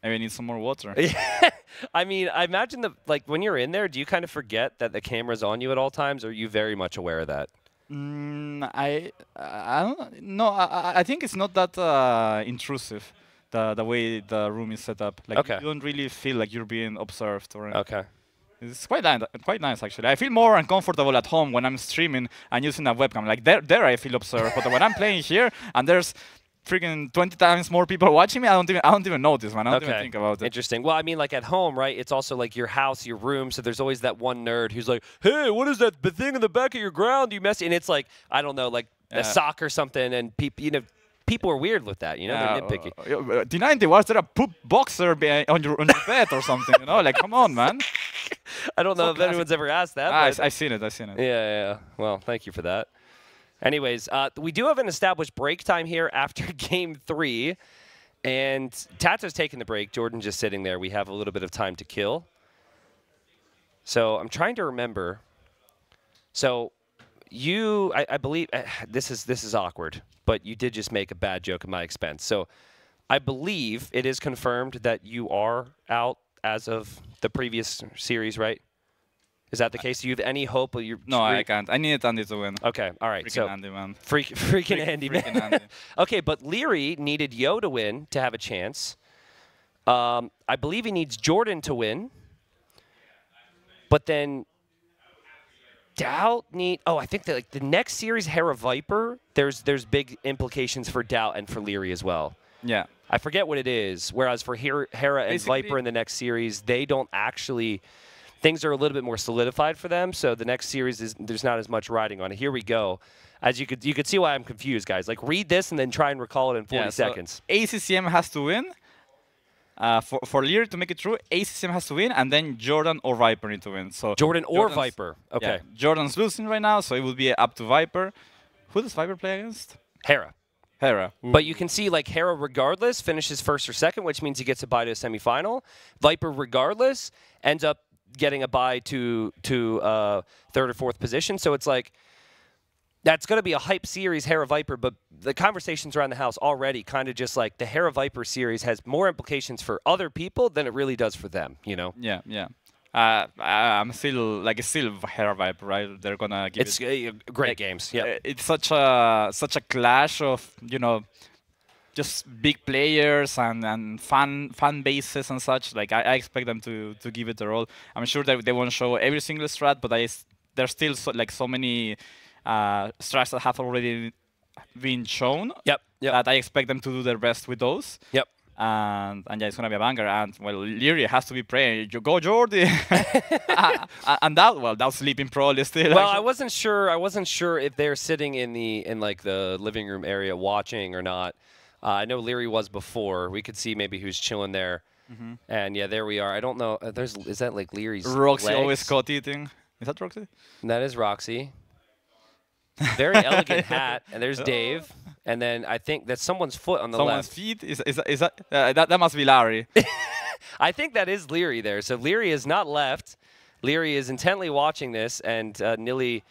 Maybe he needs some more water. Yeah. I mean, I imagine, the, like, when you're in there, do you kind of forget that the camera's on you at all times, or are you very much aware of that? Mm, I, I don't know. I, I think it's not that uh, intrusive, the the way the room is set up. Like, okay. You don't really feel like you're being observed or anything. Okay. It's quite nice, quite nice actually. I feel more uncomfortable at home when I'm streaming and using a webcam. Like, there, there I feel observed. But when I'm playing here and there's freaking twenty times more people watching me, I don't even, I don't even notice, man. I don't okay. even think about it. Interesting. Well, I mean, like, at home, right? It's also like your house, your room. So there's always that one nerd who's like, "Hey, what is that thing in the back of your ground? You messy." And it's like, I don't know, like yeah. a sock or something. And people, you know, people are weird with that. You know, yeah, they're nitpicky. Uh, denying the was there a poop boxer on your on your bed or something? You know, like, come on, man. I don't know so if classic. Anyone's ever asked that. Ah, I've seen it. I've seen it. Yeah, yeah. Well, thank you for that. Anyways, uh, we do have an established break time here after game three. And Tato's taking the break. Jordan just sitting there. We have a little bit of time to kill. So I'm trying to remember. So you, I, I believe, uh, this is this is awkward, but you did just make a bad joke at my expense. So I believe it is confirmed that you are out as of the previous series, right? Is that the case? Do you have any hope? Or you're no, I can't. I need Andy to win. Okay, all right. Freaking so Andy, man. Freak, freaking Freak, Andy, man. Freaking Andy. Okay, but Leary needed Yo to win to have a chance. Um, I believe he needs Jordan to win. But then Doubt need. Oh, I think that, like, the next series, Hera Viper. There's there's big implications for Doubt and for Leary as well. Yeah. I forget what it is. Whereas for Hera, Hera and Viper in the next series, they don't actually. Things are a little bit more solidified for them, so the next series is there's not as much riding on it. Here we go. As you could you could see why I'm confused, guys. Like, read this and then try and recall it in forty yeah, so seconds. A C C M has to win. Uh, for for Leary to make it through, A C C M has to win, and then Jordan or Viper need to win. So Jordan or Jordan's, Viper. Okay. Yeah, Jordan's losing right now, so it will be up to Viper. Who does Viper play against? Hera. Hera. Ooh. But you can see, like, Hera regardless finishes first or second, which means he gets a bye to a semifinal. Viper regardless ends up getting a bye to to uh, third or fourth position. So it's like, that's going to be a hype series, Hera Viper, but the conversations around the house already kind of just like the Hera Viper series has more implications for other people than it really does for them, you know? Yeah, yeah. Uh, I'm still, like, it's still Hera Viper, right? They're going to give it's it... It's great it, games, yeah. It's such a, such a clash of, you know, just big players and, and fan fan bases and such. Like, I, I expect them to to give it their all. I'm sure that they won't show every single strat, but I, there's still so, like so many uh, strats that have already been shown. Yep. Yep. That I expect them to do their best with those. Yep. And and yeah, it's gonna be a banger. And well, Leary has to be praying. You go, Jordy. And that well, that's sleeping probably still. Well, actually. I wasn't sure. I wasn't sure if they're sitting in the in like the living room area watching or not. Uh, I know Leary was before. We could see maybe who's chilling there. Mm-hmm. And yeah, there we are. I don't know. Uh, there's is that like Leary's Roxy legs? Always caught eating. Is that Roxy? And that is Roxy. Very elegant hat. And there's Dave. And then I think that's someone's foot on the someone's left. Someone's feet? Is, is, is that, uh, that, that must be Leary. I think that is Leary there. So Leary is not left. Leary is intently watching this. And uh, Nilly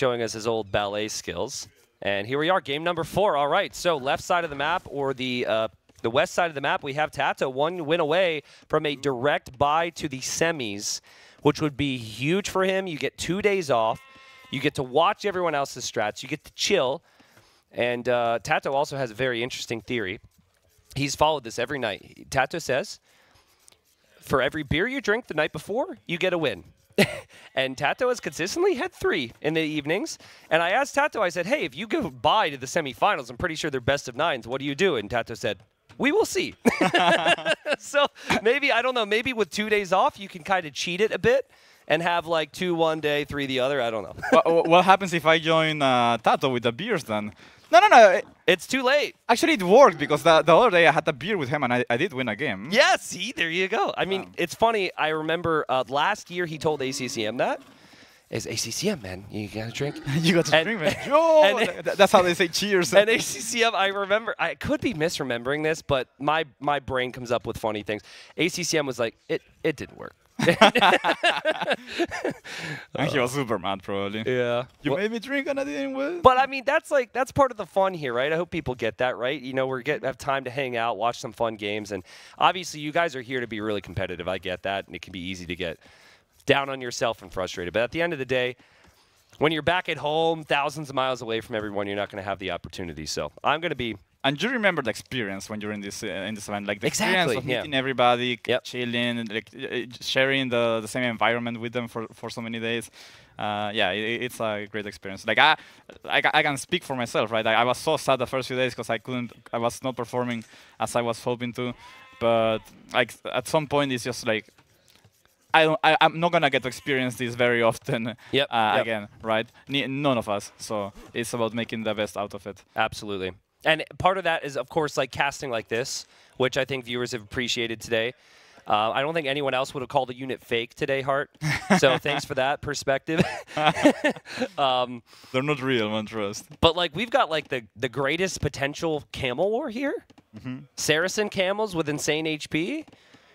showing us his old ballet skills. And here we are, game number four. All right, so left side of the map, or the uh, the west side of the map, we have Tatoh one win away from a direct bye to the semis, which would be huge for him. You get two days off. You get to watch everyone else's strats. You get to chill. And uh, Tatoh also has a very interesting theory. He's followed this every night. Tatoh says, for every beer you drink the night before, you get a win. And Tatoh has consistently had three in the evenings. And I asked Tatoh, I said, hey, if you go bye to the semifinals, I'm pretty sure they're best of nines. What do you do? And Tatoh said, We will see. So maybe, I don't know, maybe with two days off, you can kind of cheat it a bit and have like two one day, three the other. I don't know. What, what happens if I join uh, Tatoh with the beers then? No, no, no. It's too late. Actually, it worked because the, the other day I had a beer with him and I, I did win a game. Yeah, see, there you go. I mean, wow. It's funny. I remember uh, last year he told A C C M that. It's A C C M, man. You got to drink. You got to and, drink, man. Oh, and th that's how they say cheers. And A C C M, I remember, I could be misremembering this, but my, my brain comes up with funny things. A C C M was like, it, it didn't work. And he was super mad, probably. Yeah. You well, made me drink and I didn't win. But I mean, that's like that's part of the fun here, right? I hope people get that, right? You know, we're get have time to hang out, watch some fun games, and obviously, you guys are here to be really competitive. I get that, and it can be easy to get down on yourself and frustrated. But at the end of the day, when you're back at home, thousands of miles away from everyone, you're not going to have the opportunity. So I'm going to be. And you remember the experience when you're in this uh, in this event, like the exactly, experience of meeting yeah. everybody, yep. chilling, like uh, sharing the, the same environment with them for, for so many days. Uh, yeah, it, it's a great experience. Like I, I, I can speak for myself, right? I, I was so sad the first few days because I couldn't, I was not performing as I was hoping to. But like at some point, it's just like I don't, I, I'm not gonna get to experience this very often yep. Uh, yep. again, right? N none of us. So it's about making the best out of it. Absolutely. And part of that is, of course, like casting like this, which I think viewers have appreciated today. Uh, I don't think anyone else would have called the unit fake today, Hart. So thanks for that perspective. um, They're not real, man, trust. But like we've got like the, the greatest potential camel war here. Mm-hmm. Saracen camels with insane H P.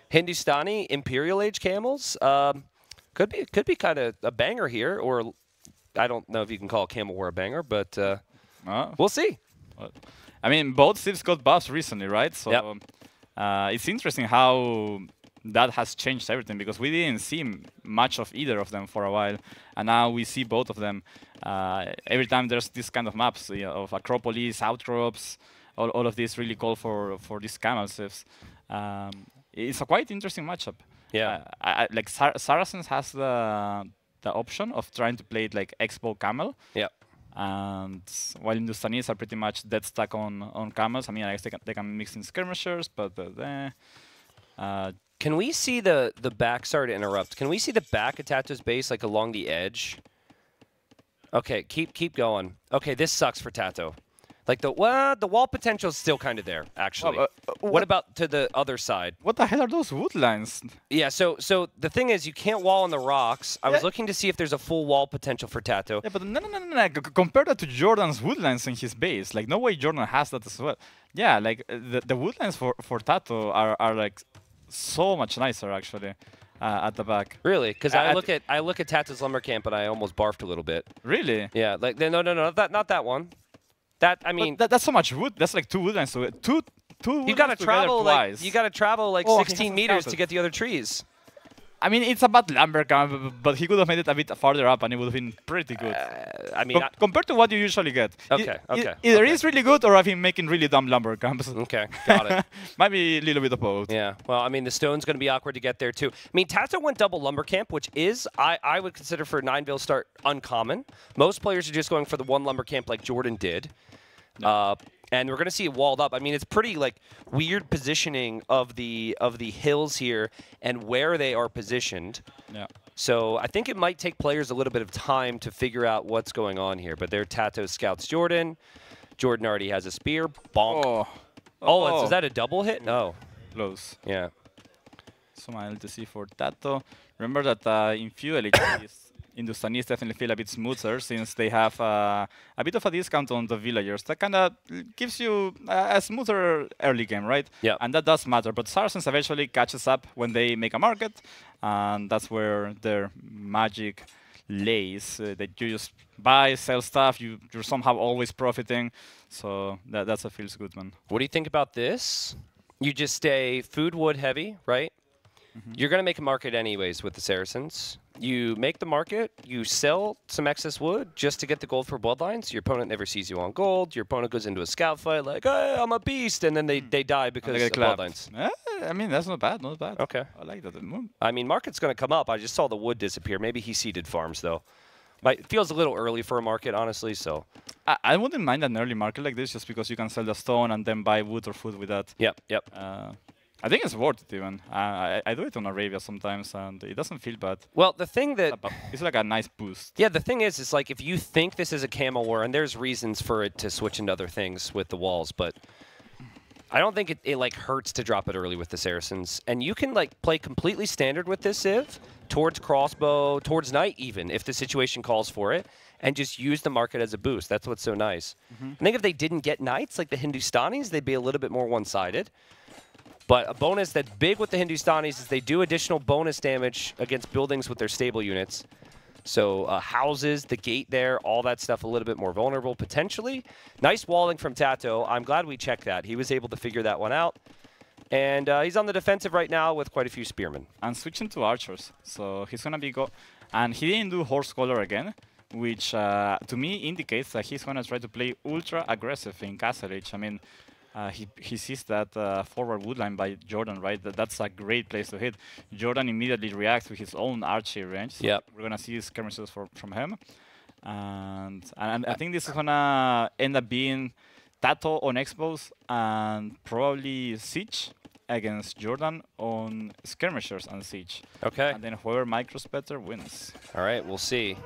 Hindustani Imperial Age camels. Um, could be could be kind of a banger here, or I don't know if you can call camel war a banger, but uh, oh. we'll see. I mean, both ships got buffs recently, right? So yep. uh, it's interesting how that has changed everything, because we didn't see much of either of them for a while, and now we see both of them. Uh, every time there's this kind of maps, you know, of Acropolis, outcrops, all, all of these really call for, for these camel ships. Um, it's a quite interesting matchup. Yeah, uh, I, like Sar Saracens has the, the option of trying to play it like Expo Camel. Yeah. And while Hindustanis are pretty much dead stuck on, on camels, I mean, I guess they can, they can mix in skirmishers, but... Uh, uh, can we see the, the back... Sorry to interrupt. Can we see the back of Tatoh's base, like, along the edge? Okay, keep keep going. Okay, this sucks for Tatoh. Like, the, well, the wall potential is still kind of there, actually. Oh, uh, uh, what, what about to the other side? What the hell are those wood lines? Yeah, so so the thing is, you can't wall on the rocks. I yeah. was looking to see if there's a full wall potential for Tatoh. Yeah, but no, no, no, no, no. Compare that to Jordan's wood lines in his base. Like, no way Jordan has that as well. Yeah, like, the, the wood lines for, for Tatoh are, are, like, so much nicer, actually. Uh, at the back. Really? Because uh, I look at I look at Tatoh's lumber camp and I almost barfed a little bit. Really? Yeah, like, no, no, no, not that, not that one. That I mean, that, that's so much wood. That's like two woodlands. So two, two. You gotta travel like you gotta travel like oh, sixteen meters to get the other trees. I mean, it's about lumber camp, but he could have made it a bit farther up, and it would have been pretty good. Uh, I mean, Com I compared to what you usually get. Okay, it, okay. It either okay. is really good, or I've been making really dumb lumber camps. Okay, got it. Might be a little bit of both. Yeah. Well, I mean, the stone's going to be awkward to get there too. I mean, Tatoh went double lumber camp, which is I I would consider for a nine-ville start uncommon. Most players are just going for the one lumber camp, like Jordan did. No. Uh, and we're going to see it walled up. I mean, it's pretty like weird positioning of the of the hills here and where they are positioned. Yeah. So I think it might take players a little bit of time to figure out what's going on here. But they're Tatoh scouts Jordan. Jordan already has a spear. Bonk. Oh, oh, oh. Is that a double hit? No. Close. Yeah. So my L T C for Tatoh. Remember that uh, in few L T Cs. Hindustanis definitely feel a bit smoother since they have uh, a bit of a discount on the villagers. That kind of gives you a, a smoother early game, right? Yeah. And that does matter. But Saracens eventually catches up when they make a market, and that's where their magic lays. Uh, that you just buy, sell stuff. You you're somehow always profiting. So that that's a feels good one. What do you think about this? You just stay food wood heavy, right? Mm-hmm. You're going to make a market anyways with the Saracens. You make the market, you sell some excess wood just to get the gold for bloodlines. Your opponent never sees you on gold. Your opponent goes into a scout fight like, hey, I'm a beast, and then they, they die because of bloodlines. Eh, I mean, that's not bad, not bad. Okay. I like that. I mean, market's going to come up. I just saw the wood disappear. Maybe he seeded farms, though. But it feels a little early for a market, honestly, so... I, I wouldn't mind an early market like this, just because you can sell the stone and then buy wood or food with that. Yep, yep. Uh, I think it's worth it, even. Uh, I, I do it on Arabia sometimes, and it doesn't feel bad. Well, the thing that... It's like a nice boost. Yeah, the thing is, it's like, if you think this is a camel war, and there's reasons for it to switch into other things with the walls, but I don't think it, it like hurts to drop it early with the Saracens. And you can like play completely standard with this Civ, towards crossbow, towards knight even, if the situation calls for it, and just use the market as a boost. That's what's so nice. Mm-hmm. I think if they didn't get knights, like the Hindustanis, they'd be a little bit more one-sided. But a bonus that's big with the Hindustanis is they do additional bonus damage against buildings with their stable units. So uh, houses, the gate there, all that stuff a little bit more vulnerable, potentially. Nice walling from Tatoh. I'm glad we checked that. He was able to figure that one out. And uh, he's on the defensive right now with quite a few spearmen. And switching to archers. So he's going to be go... And he didn't do horse collar again, which uh, to me indicates that he's going to try to play ultra-aggressive in Castle Age. I mean... Uh, he, he sees that uh, forward wood line by Jordan, right? That, that's a great place to hit. Jordan immediately reacts with his own archery range. So yep. We're going to see skirmishes for, from him. And, and I think this is going to end up being Tatoh on Expos and probably Siege against Jordan on Skirmishers and Siege. Okay. And then whoever micros better wins. All right, we'll see.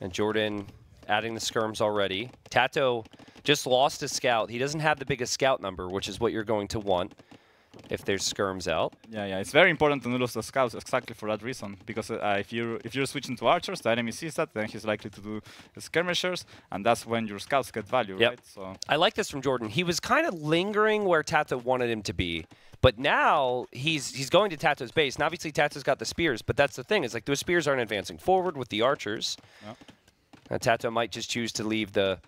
And Jordan adding the skirms already. Tatoh just lost a scout. He doesn't have the biggest scout number, which is what you're going to want if there's skirms out. Yeah, yeah. It's very important to not lose the scouts exactly for that reason, because uh, if you're if you're switching to archers, the enemy sees that, then he's likely to do skirmishers, and that's when your scouts get value, yep. Right? So I like this from Jordan. He was kind of lingering where Tatoh wanted him to be, but now he's he's going to Tato's base, and obviously Tato's got the spears. But that's the thing, is like those spears aren't advancing forward with the archers. Yep. Now, Tatoh might just choose to leave the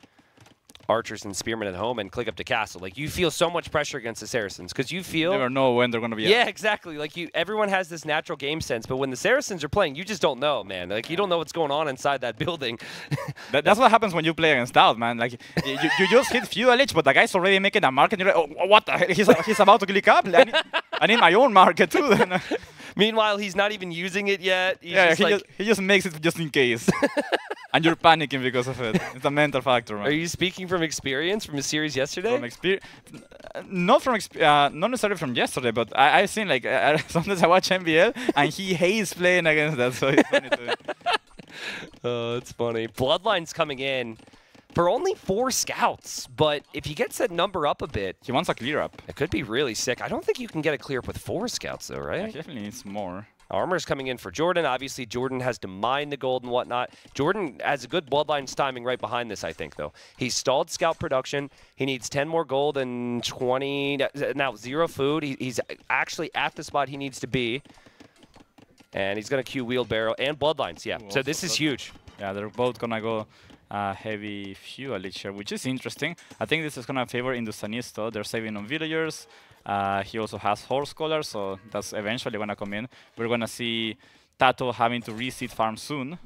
archers and spearmen at home and click up to castle. Like, you feel so much pressure against the Saracens because you feel you never know when they're going to be. Yeah, out. Exactly. Like, you, everyone has this natural game sense, but when the Saracens are playing, you just don't know, man. Like, you don't know what's going on inside that building. that, that's what happens when you play against Doubt, man. Like, you, you just hit feudal age, but the guy's already making a market. You're like, oh, what the hell? He's he's about to click up. I need, I need my own market too. Meanwhile, he's not even using it yet. He's yeah, just he, like just, he just makes it just in case. And you're panicking because of it. It's a mental factor, man. Are you speaking from experience from a series yesterday? From experience, not from exp uh, not necessarily from yesterday, but I I've seen like uh, sometimes I watch N B L and he hates playing against that. So it's funny too. Oh, it's funny. Bloodline's coming in for only four scouts, but if he gets that number up a bit, he wants a clear up. It could be really sick. I don't think you can get a clear up with four scouts though, right? Yeah, he definitely needs more. Armor's coming in for Jordan. Obviously, Jordan has to mine the gold and whatnot. Jordan has a good bloodlines timing right behind this, I think, though. He's stalled scout production. He needs ten more gold and twenty... Now, zero food. He, he's actually at the spot he needs to be. And he's going to queue wheelbarrow and bloodlines, yeah. Ooh, so this is huge. Yeah, they're both going to go uh, heavy fuel here, which is interesting. I think this is going to favor Hindustanis, though. They're saving on villagers. Uh, he also has horse collar, so that's eventually going to come in. We're going to see Tatoh having to reseed farm soon.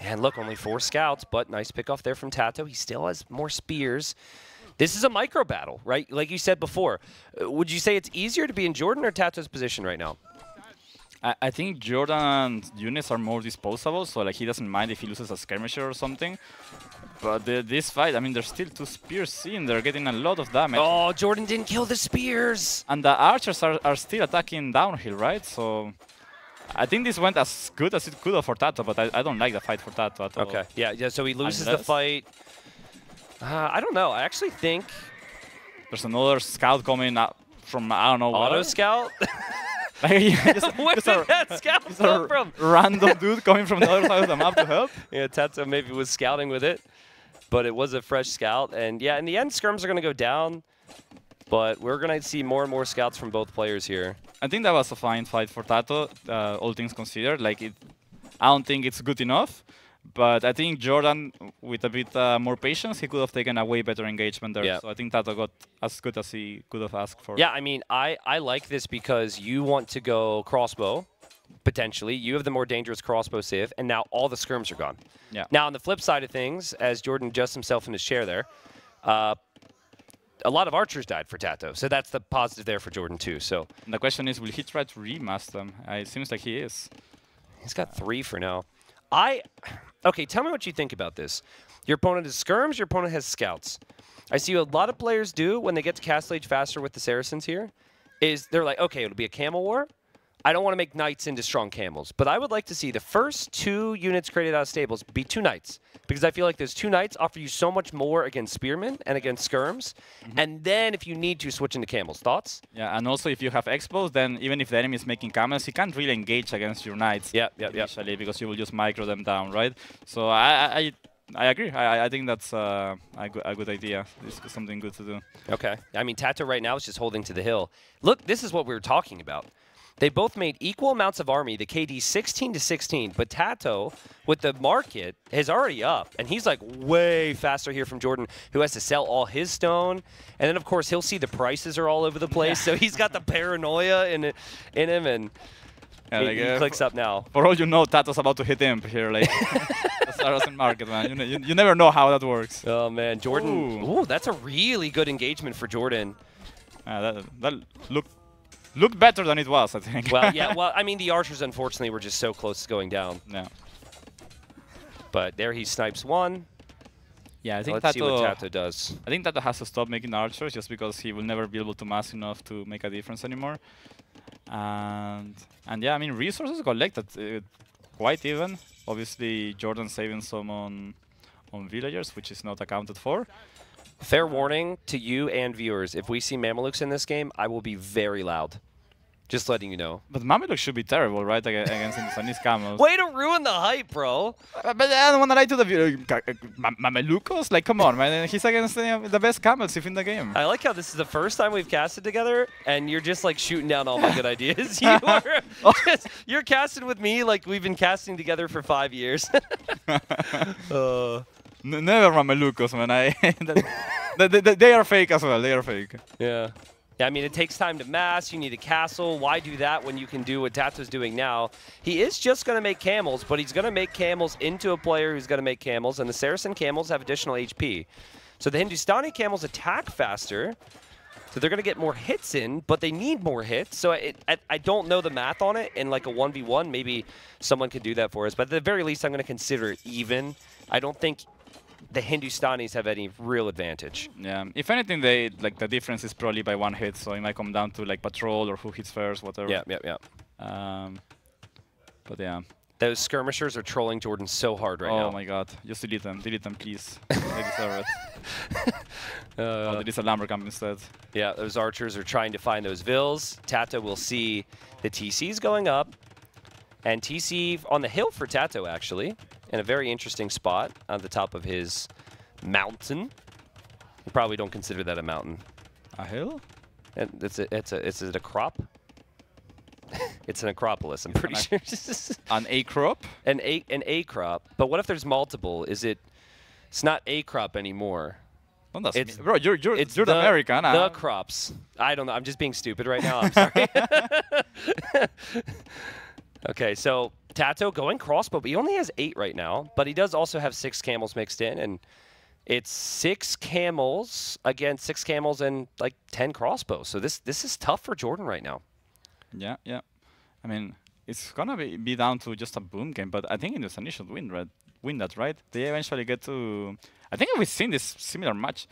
And look, only four scouts, but nice pickoff there from Tatoh. He still has more spears. This is a micro battle, right? Like you said before. Uh, would you say it's easier to be in Jordan or Tato's position right now? I, I think Jordan's units are more disposable, so like he doesn't mind if he loses a skirmisher or something. But the, this fight, I mean, there's still two spears in. They're getting a lot of damage. Oh, Jordan didn't kill the spears. And the archers are, are still attacking downhill, right? So I think this went as good as it could have for Tatoh, but I, I don't like the fight for Tatoh at all. Okay. Yeah, yeah, so he loses Unless. the fight. Uh, I don't know. I actually think... There's another scout coming up from, I don't know, Auto what? Scout? just, Where just did a, that scout come from? Random dude coming from the other side of the map to help. Yeah, Tatoh maybe was scouting with it. But it was a fresh scout, and yeah, in the end, skirms are going to go down, but we're going to see more and more scouts from both players here. I think that was a fine fight for Tatoh, uh, all things considered. Like, it, I don't think it's good enough, but I think Jordan, with a bit uh, more patience, he could have taken a way better engagement there. Yeah. So I think Tatoh got as good as he could have asked for. Yeah, I mean, I, I like this because you want to go crossbow. Potentially, you have the more dangerous crossbow Civ, and now all the skirms are gone. Yeah. Now, on the flip side of things, as Jordan adjusts himself in his chair there, uh, a lot of archers died for Tatoh, so that's the positive there for Jordan, too. So and the question is, will he try to remass them? Uh, it seems like he is. He's got three for now. I Okay, tell me what you think about this. Your opponent is skirms, your opponent has scouts. I see what a lot of players do when they get to Castle Age faster with the Saracens here, is they're like, okay, it'll be a camel war. I don't want to make knights into strong camels, but I would like to see the first two units created out of stables be two knights, because I feel like those two knights offer you so much more against spearmen and against skirms, mm-hmm. and then if you need to, switch into camels. Thoughts? Yeah, and also if you have expos, then even if the enemy is making camels, he can't really engage against your knights yeah, yeah, initially, yeah. because you will just micro them down, right? So I, I I agree. I, I think that's uh, a, go a good idea. It's something good to do. Okay. I mean, Tatoh right now is just holding to the hill. Look, this is what we were talking about. They both made equal amounts of army, the K D sixteen to sixteen, but Tatoh, with the market, is already up, and he's like way faster here from Jordan, who has to sell all his stone, and then of course he'll see the prices are all over the place, so he's got the paranoia in it, in him, and yeah, he, like, he uh, clicks up now. For all you know, Tato's about to hit imp here, like the Saracen market, man. You, you, you never know how that works. Oh man, Jordan, ooh, ooh that's a really good engagement for Jordan. Uh, that, that looked. Looked better than it was, I think. Well, yeah, well, I mean, the archers, unfortunately, were just so close to going down. Yeah. But there he snipes one. Yeah, I think Let's Tatoh, see what Tatoh does. I think Tatoh has to stop making archers just because he will never be able to mass enough to make a difference anymore. And, and yeah, I mean, resources collected uh, quite even. Obviously, Jordan saving some on, on villagers, which is not accounted for. Fair warning to you and viewers, if we see Mamelukes in this game, I will be very loud. Just letting you know. But Mamelukes should be terrible, right, against Hindustanis camels. Way to ruin the hype, bro! But I don't want to lie to the viewers. Mamelukos? Like, come on, man. He's against the best camels in the game. I like how this is the first time we've casted together, and you're just, like, shooting down all my good ideas. You are just, you're casting with me like we've been casting together for five years. uh... N never Mamelukos, man. I they, they, they are fake as well. They are fake. Yeah. Yeah. I mean, it takes time to mass. You need a castle. Why do that when you can do what Tato's doing now? He is just going to make camels, but he's going to make camels into a player who's going to make camels, and the Saracen camels have additional H P. So the Hindustani camels attack faster, so they're going to get more hits in, but they need more hits. So it, I, I don't know the math on it. In like a one v one, maybe someone could do that for us. But at the very least, I'm going to consider it even. I don't think the Hindustanis have any real advantage. Yeah, if anything, they like the difference is probably by one hit, so it might come down to like patrol or who hits first, whatever. Yeah, yeah, yeah. Um, but yeah, those skirmishers are trolling Jordan so hard right oh now. Oh my God! Just delete them, delete them, please. They deserve it. Uh, oh, delete a Lambercamp instead. Yeah, those archers are trying to find those vills. Tatoh will see the T Cs going up, and T C on the hill for Tatoh actually. In a very interesting spot on the top of his mountain. You probably don't consider that a mountain. A hill? And it's a, it's a, it's a, is it a crop? It's an acropolis, I'm it's pretty an sure. An A-crop? An A, an A-crop. But what if there's multiple? Is it, it's not A-crop anymore. Well, it's, bro, you're, you're, it's you're the, American. The crops. I don't know, I'm just being stupid right now, I'm sorry. Okay, so Tatoh going crossbow, but he only has eight right now. But he does also have six camels mixed in, and it's six camels against six camels and like ten crossbows. So this this is tough for Jordan right now. Yeah, yeah. I mean, it's gonna be, be down to just a boom game, but I think Hindustani should win, right? Win that, right? They eventually get to. I think we've seen this similar match.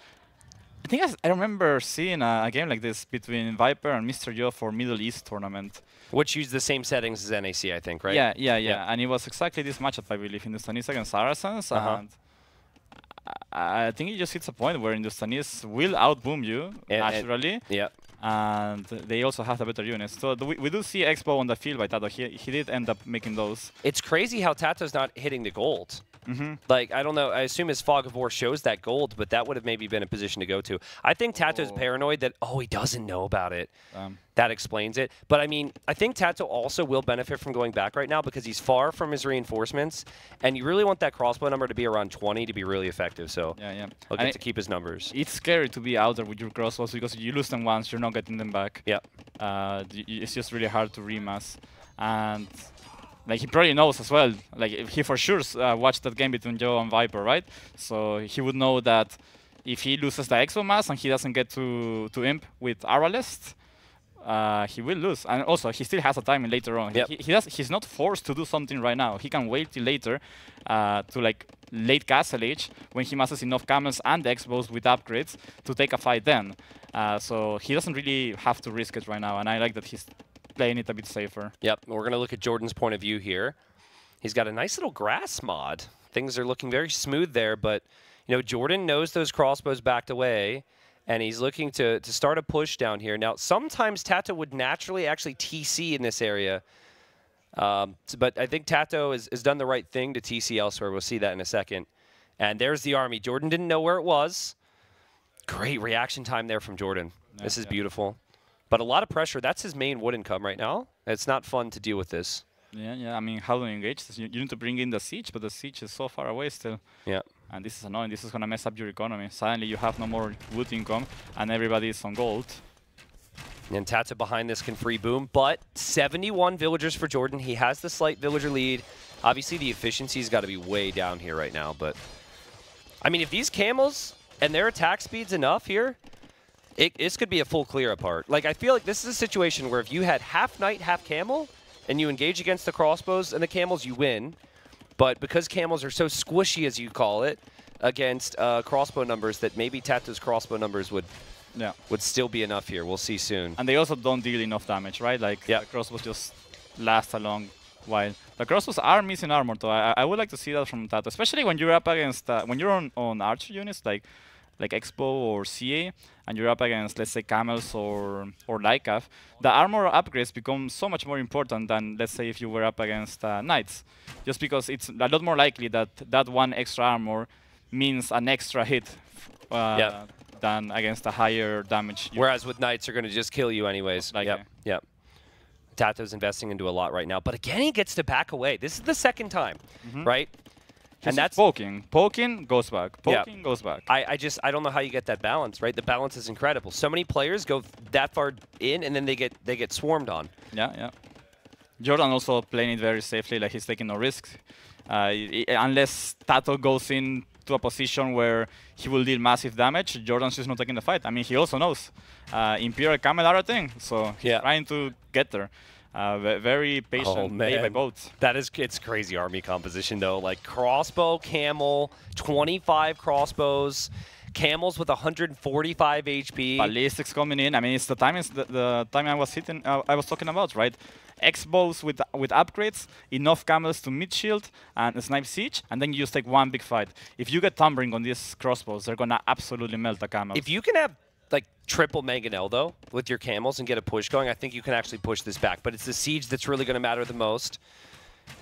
I think I, I remember seeing a, a game like this between Viper and Mister Yo for Middle East tournament. Which used the same settings as N A C, I think, right? Yeah, yeah, yeah. yeah. And it was exactly this matchup, I believe, Hindustanis against Saracens. Uh -huh. And I, I think it just hits a point where Hindustanis will outboom you, and, naturally. And, yeah. And they also have the better units. So we, we do see Expo on the field by Tatoh. He, he did end up making those. It's crazy how Tato's not hitting the gold. Mm-hmm. Like, I don't know, I assume his Fog of War shows that gold, but that would have maybe been a position to go to. I think Tato's oh. paranoid that, oh, he doesn't know about it. Um. That explains it. But, I mean, I think Tatoh also will benefit from going back right now because he's far from his reinforcements, and you really want that crossbow number to be around twenty to be really effective, so yeah, yeah. he'll get and to keep his numbers. It's scary to be out there with your crossbows because you lose them once, you're not getting them back. Yeah. Uh, it's just really hard to remass. And... like, he probably knows as well. Like, he for sure uh, watched that game between Joe and Viper, right? So he would know that if he loses the Exo Mass and he doesn't get to, to Imp with Arbalest, uh, he will lose. And also, he still has a time later on. Yep. He, he does, he's not forced to do something right now. He can wait till later uh, to like late castle age when he masses enough camels and expos with upgrades to take a fight then. Uh, so he doesn't really have to risk it right now. And I like that he's playing it a bit safer. Yep. We're going to look at Jordan's point of view here. He's got a nice little grass mod. Things are looking very smooth there, but you know Jordan knows those crossbows backed away, and he's looking to, to start a push down here. Now, sometimes Tatoh would naturally actually T C in this area, um, but I think Tatoh has, has done the right thing to T C elsewhere. We'll see that in a second. And there's the army. Jordan didn't know where it was. Great reaction time there from Jordan. Yeah, this is yeah. beautiful. But a lot of pressure. That's his main wood income right now. It's not fun to deal with this. Yeah, yeah. I mean, how do you engage this? You, you need to bring in the siege, but the siege is so far away still. Yeah. And this is annoying. This is going to mess up your economy. Suddenly, you have no more wood income, and everybody is on gold. And Tatoh behind this can free boom, but seventy-one villagers for Jordan. He has the slight villager lead. Obviously, the efficiency's got to be way down here right now. But, I mean, if these camels and their attack speed's enough here, it, this could be a full clear apart. Like, I feel like this is a situation where if you had half knight, half camel, and you engage against the crossbows and the camels, you win. But because camels are so squishy, as you call it, against uh, crossbow numbers, that maybe Tatoh's crossbow numbers would yeah. would still be enough here. We'll see soon. And they also don't deal enough damage, right? Like, yep. the crossbows just last a long while. The crossbows are missing armor, though. I, I would like to see that from Tatoh, especially when you're up against, uh, when you're on, on archer units, like like Expo or C A, and you're up against, let's say, Camels or or Lycav, the armor upgrades become so much more important than, let's say, if you were up against uh, Knights, just because it's a lot more likely that that one extra armor means an extra hit uh, yep. than against a higher damage. Whereas with Knights, they're going to just kill you anyways. Like, yep, yep. Tato's investing into a lot right now, but again, he gets to back away. This is the second time, mm-hmm. right? And that's poking. Poking goes back. Poking yeah. goes back. I, I just, I don't know how you get that balance, right? The balance is incredible. So many players go that far in, and then they get they get swarmed on. Yeah, yeah. Jordan also playing it very safely. Like, he's taking no risks. Uh, he, unless Tatoh goes in to a position where he will deal massive damage, Jordan's just not taking the fight. I mean, he also knows uh, Imperial Camel are a thing, so he's yeah. trying to get there. Uh, very patient, oh, man. Day by boats. That is, it's crazy army composition though. Like crossbow, camel, twenty-five crossbows, camels with one hundred forty-five H P. Ballistics coming in. I mean, it's the time is the, the time I was hitting. Uh, I was talking about, right? X-bows with with upgrades, enough camels to mid shield and a snipe siege, and then you just take one big fight. If you get tumbling on these crossbows, they're gonna absolutely melt the camels. If you can have like triple Mangonel though with your camels and get a push going, I think you can actually push this back. But it's the siege that's really going to matter the most.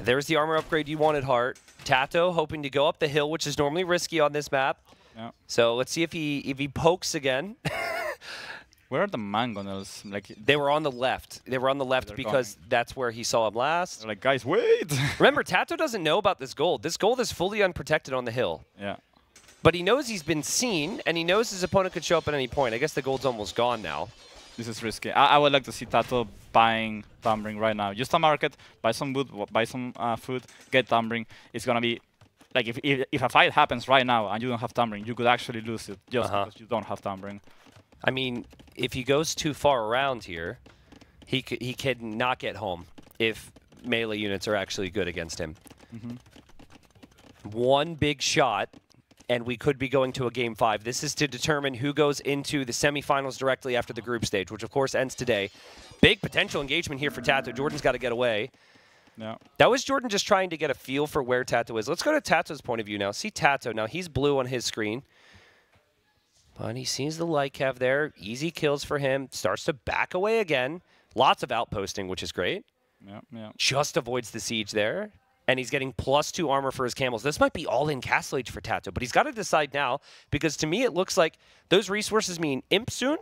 There's the armor upgrade you wanted, Hart. Tatoh hoping to go up the hill, which is normally risky on this map. Yeah. So let's see if he if he pokes again. Where are the Mangonels? Like they were on the left. They were on the left because going. That's where he saw him last. They're like, guys, wait. Remember, Tatoh doesn't know about this gold. This gold is fully unprotected on the hill. Yeah. But he knows he's been seen, and he knows his opponent could show up at any point. I guess the gold's almost gone now. This is risky. I, I would like to see Tatoh buying Tumbling right now. Just a market, buy some food, buy some uh, food, get Tumbling. It's gonna be like if, if if a fight happens right now and you don't have Tumbling, you could actually lose it just uh-huh. because you don't have Tumbling. I mean, if he goes too far around here, he c he can not get home if melee units are actually good against him. Mm-hmm. One big shot. And we could be going to a game five. This is to determine who goes into the semifinals directly after the group stage, which of course ends today. Big potential engagement here for Tatoh. Jordan's got to get away. No. That was Jordan just trying to get a feel for where Tatoh is. Let's go to Tato's point of view now. See Tatoh. Now he's blue on his screen. But he sees the Lycav there. Easy kills for him. Starts to back away again. Lots of outposting, which is great. Yeah, yeah. Just avoids the siege there. And he's getting plus two armor for his camels. This might be all in Castle Age for Tatoh, but he's got to decide now, because to me it looks like those resources mean imp soon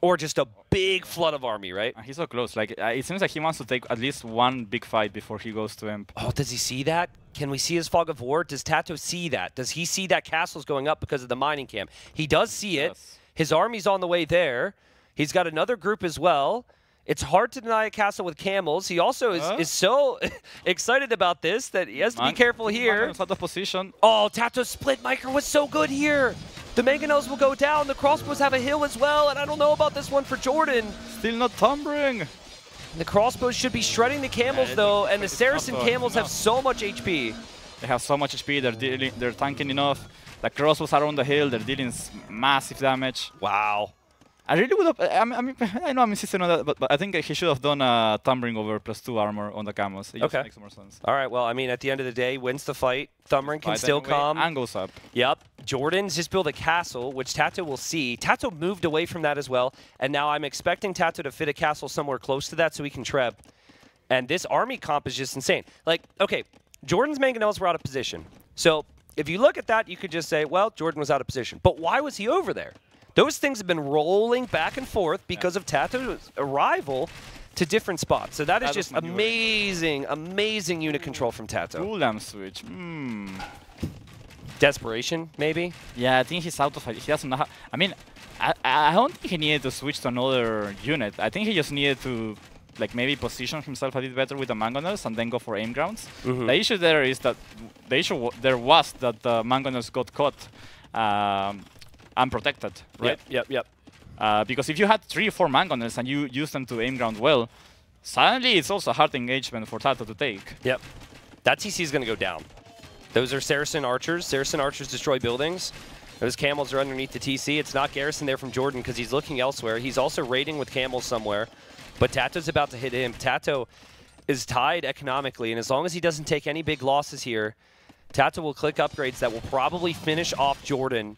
or just a big flood of army, right? He's so close. Like uh, it seems like he wants to take at least one big fight before he goes to imp. Oh, does he see that? Can we see his fog of war? Does Tatoh see that? Does he see that castle's going up because of the mining camp? He does see it. Yes. His army's on the way there. He's got another group as well. It's hard to deny a castle with camels. He also is, huh? is so excited about this that he has to Man be careful here. Out of position. Oh, Tatoh's split micro was so good here. The Mangonels will go down, the crossbows have a heal as well, and I don't know about this one for Jordan. Still not tumbling. The crossbows should be shredding the camels, yeah, though, and the Saracen camels enough. have so much H P. They have so much H P, they're, dealing, they're tanking enough. The crossbows are on the hill, they're dealing massive damage. Wow. I really would have, I mean, I know I'm insisting on that, but, but I think he should have done a Thumbring over plus two armor on the camels. It okay. Makes more sense. All right, well, I mean, at the end of the day, wins the fight. Thumbring can still anyway, come. And goes up. Yep. Jordan's just built a castle, which Tatoh will see. Tatoh moved away from that as well, and now I'm expecting Tatoh to fit a castle somewhere close to that so he can treb. And this army comp is just insane. Like, okay, Jordan's Mangonels were out of position. So if you look at that, you could just say, well, Jordan was out of position. But why was he over there? Those things have been rolling back and forth because yeah. of Tato's arrival to different spots. So that is that just amazing, amazing unit control from Tatoh. Ulam switch. Mm. Desperation, maybe? Yeah, I think he's out of it. He doesn't know how. I mean, I, I don't think he needed to switch to another unit. I think he just needed to, like, maybe position himself a bit better with the Mangonels and then go for aim grounds. Mm-hmm. The issue there is that the issue there was that the Mangonels got caught. Um, Unprotected, right? Yep, yep, yep. Uh, because if you had three or four Mangonels and you used them to aim ground well, suddenly it's also a hard engagement for Tatoh to take. Yep. That T C is going to go down. Those are Saracen archers. Saracen archers destroy buildings. Those camels are underneath the T C. It's not Garrison there from Jordan because he's looking elsewhere. He's also raiding with camels somewhere. But Tato's about to hit him. Tatoh is tied economically, and as long as he doesn't take any big losses here, Tatoh will click upgrades that will probably finish off Jordan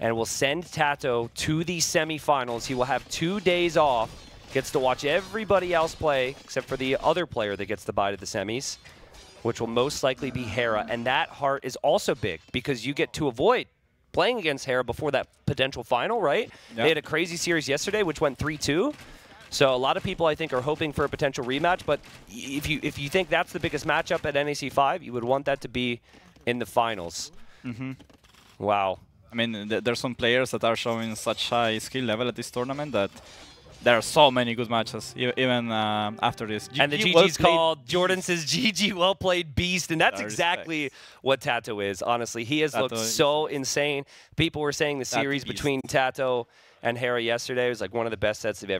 and will send Tatoh to the semifinals. He will have two days off, gets to watch everybody else play, except for the other player that gets the bye to the semis, which will most likely be Hera. And that Hart is also big, because you get to avoid playing against Hera before that potential final, right? Yep. They had a crazy series yesterday, which went three two. So a lot of people, I think, are hoping for a potential rematch. But if you, if you think that's the biggest matchup at N A C five, you would want that to be in the finals. Mm-hmm. Wow. I mean, th there's some players that are showing such high skill level at this tournament that there are so many good matches, e even uh, after this. G and the G G's called, Jordan says, G G, well played, beast. And that's exactly what Tatoh is, honestly. He has looked so insane. People were saying the series between Tatoh and Hera yesterday was like one of the best sets they've ever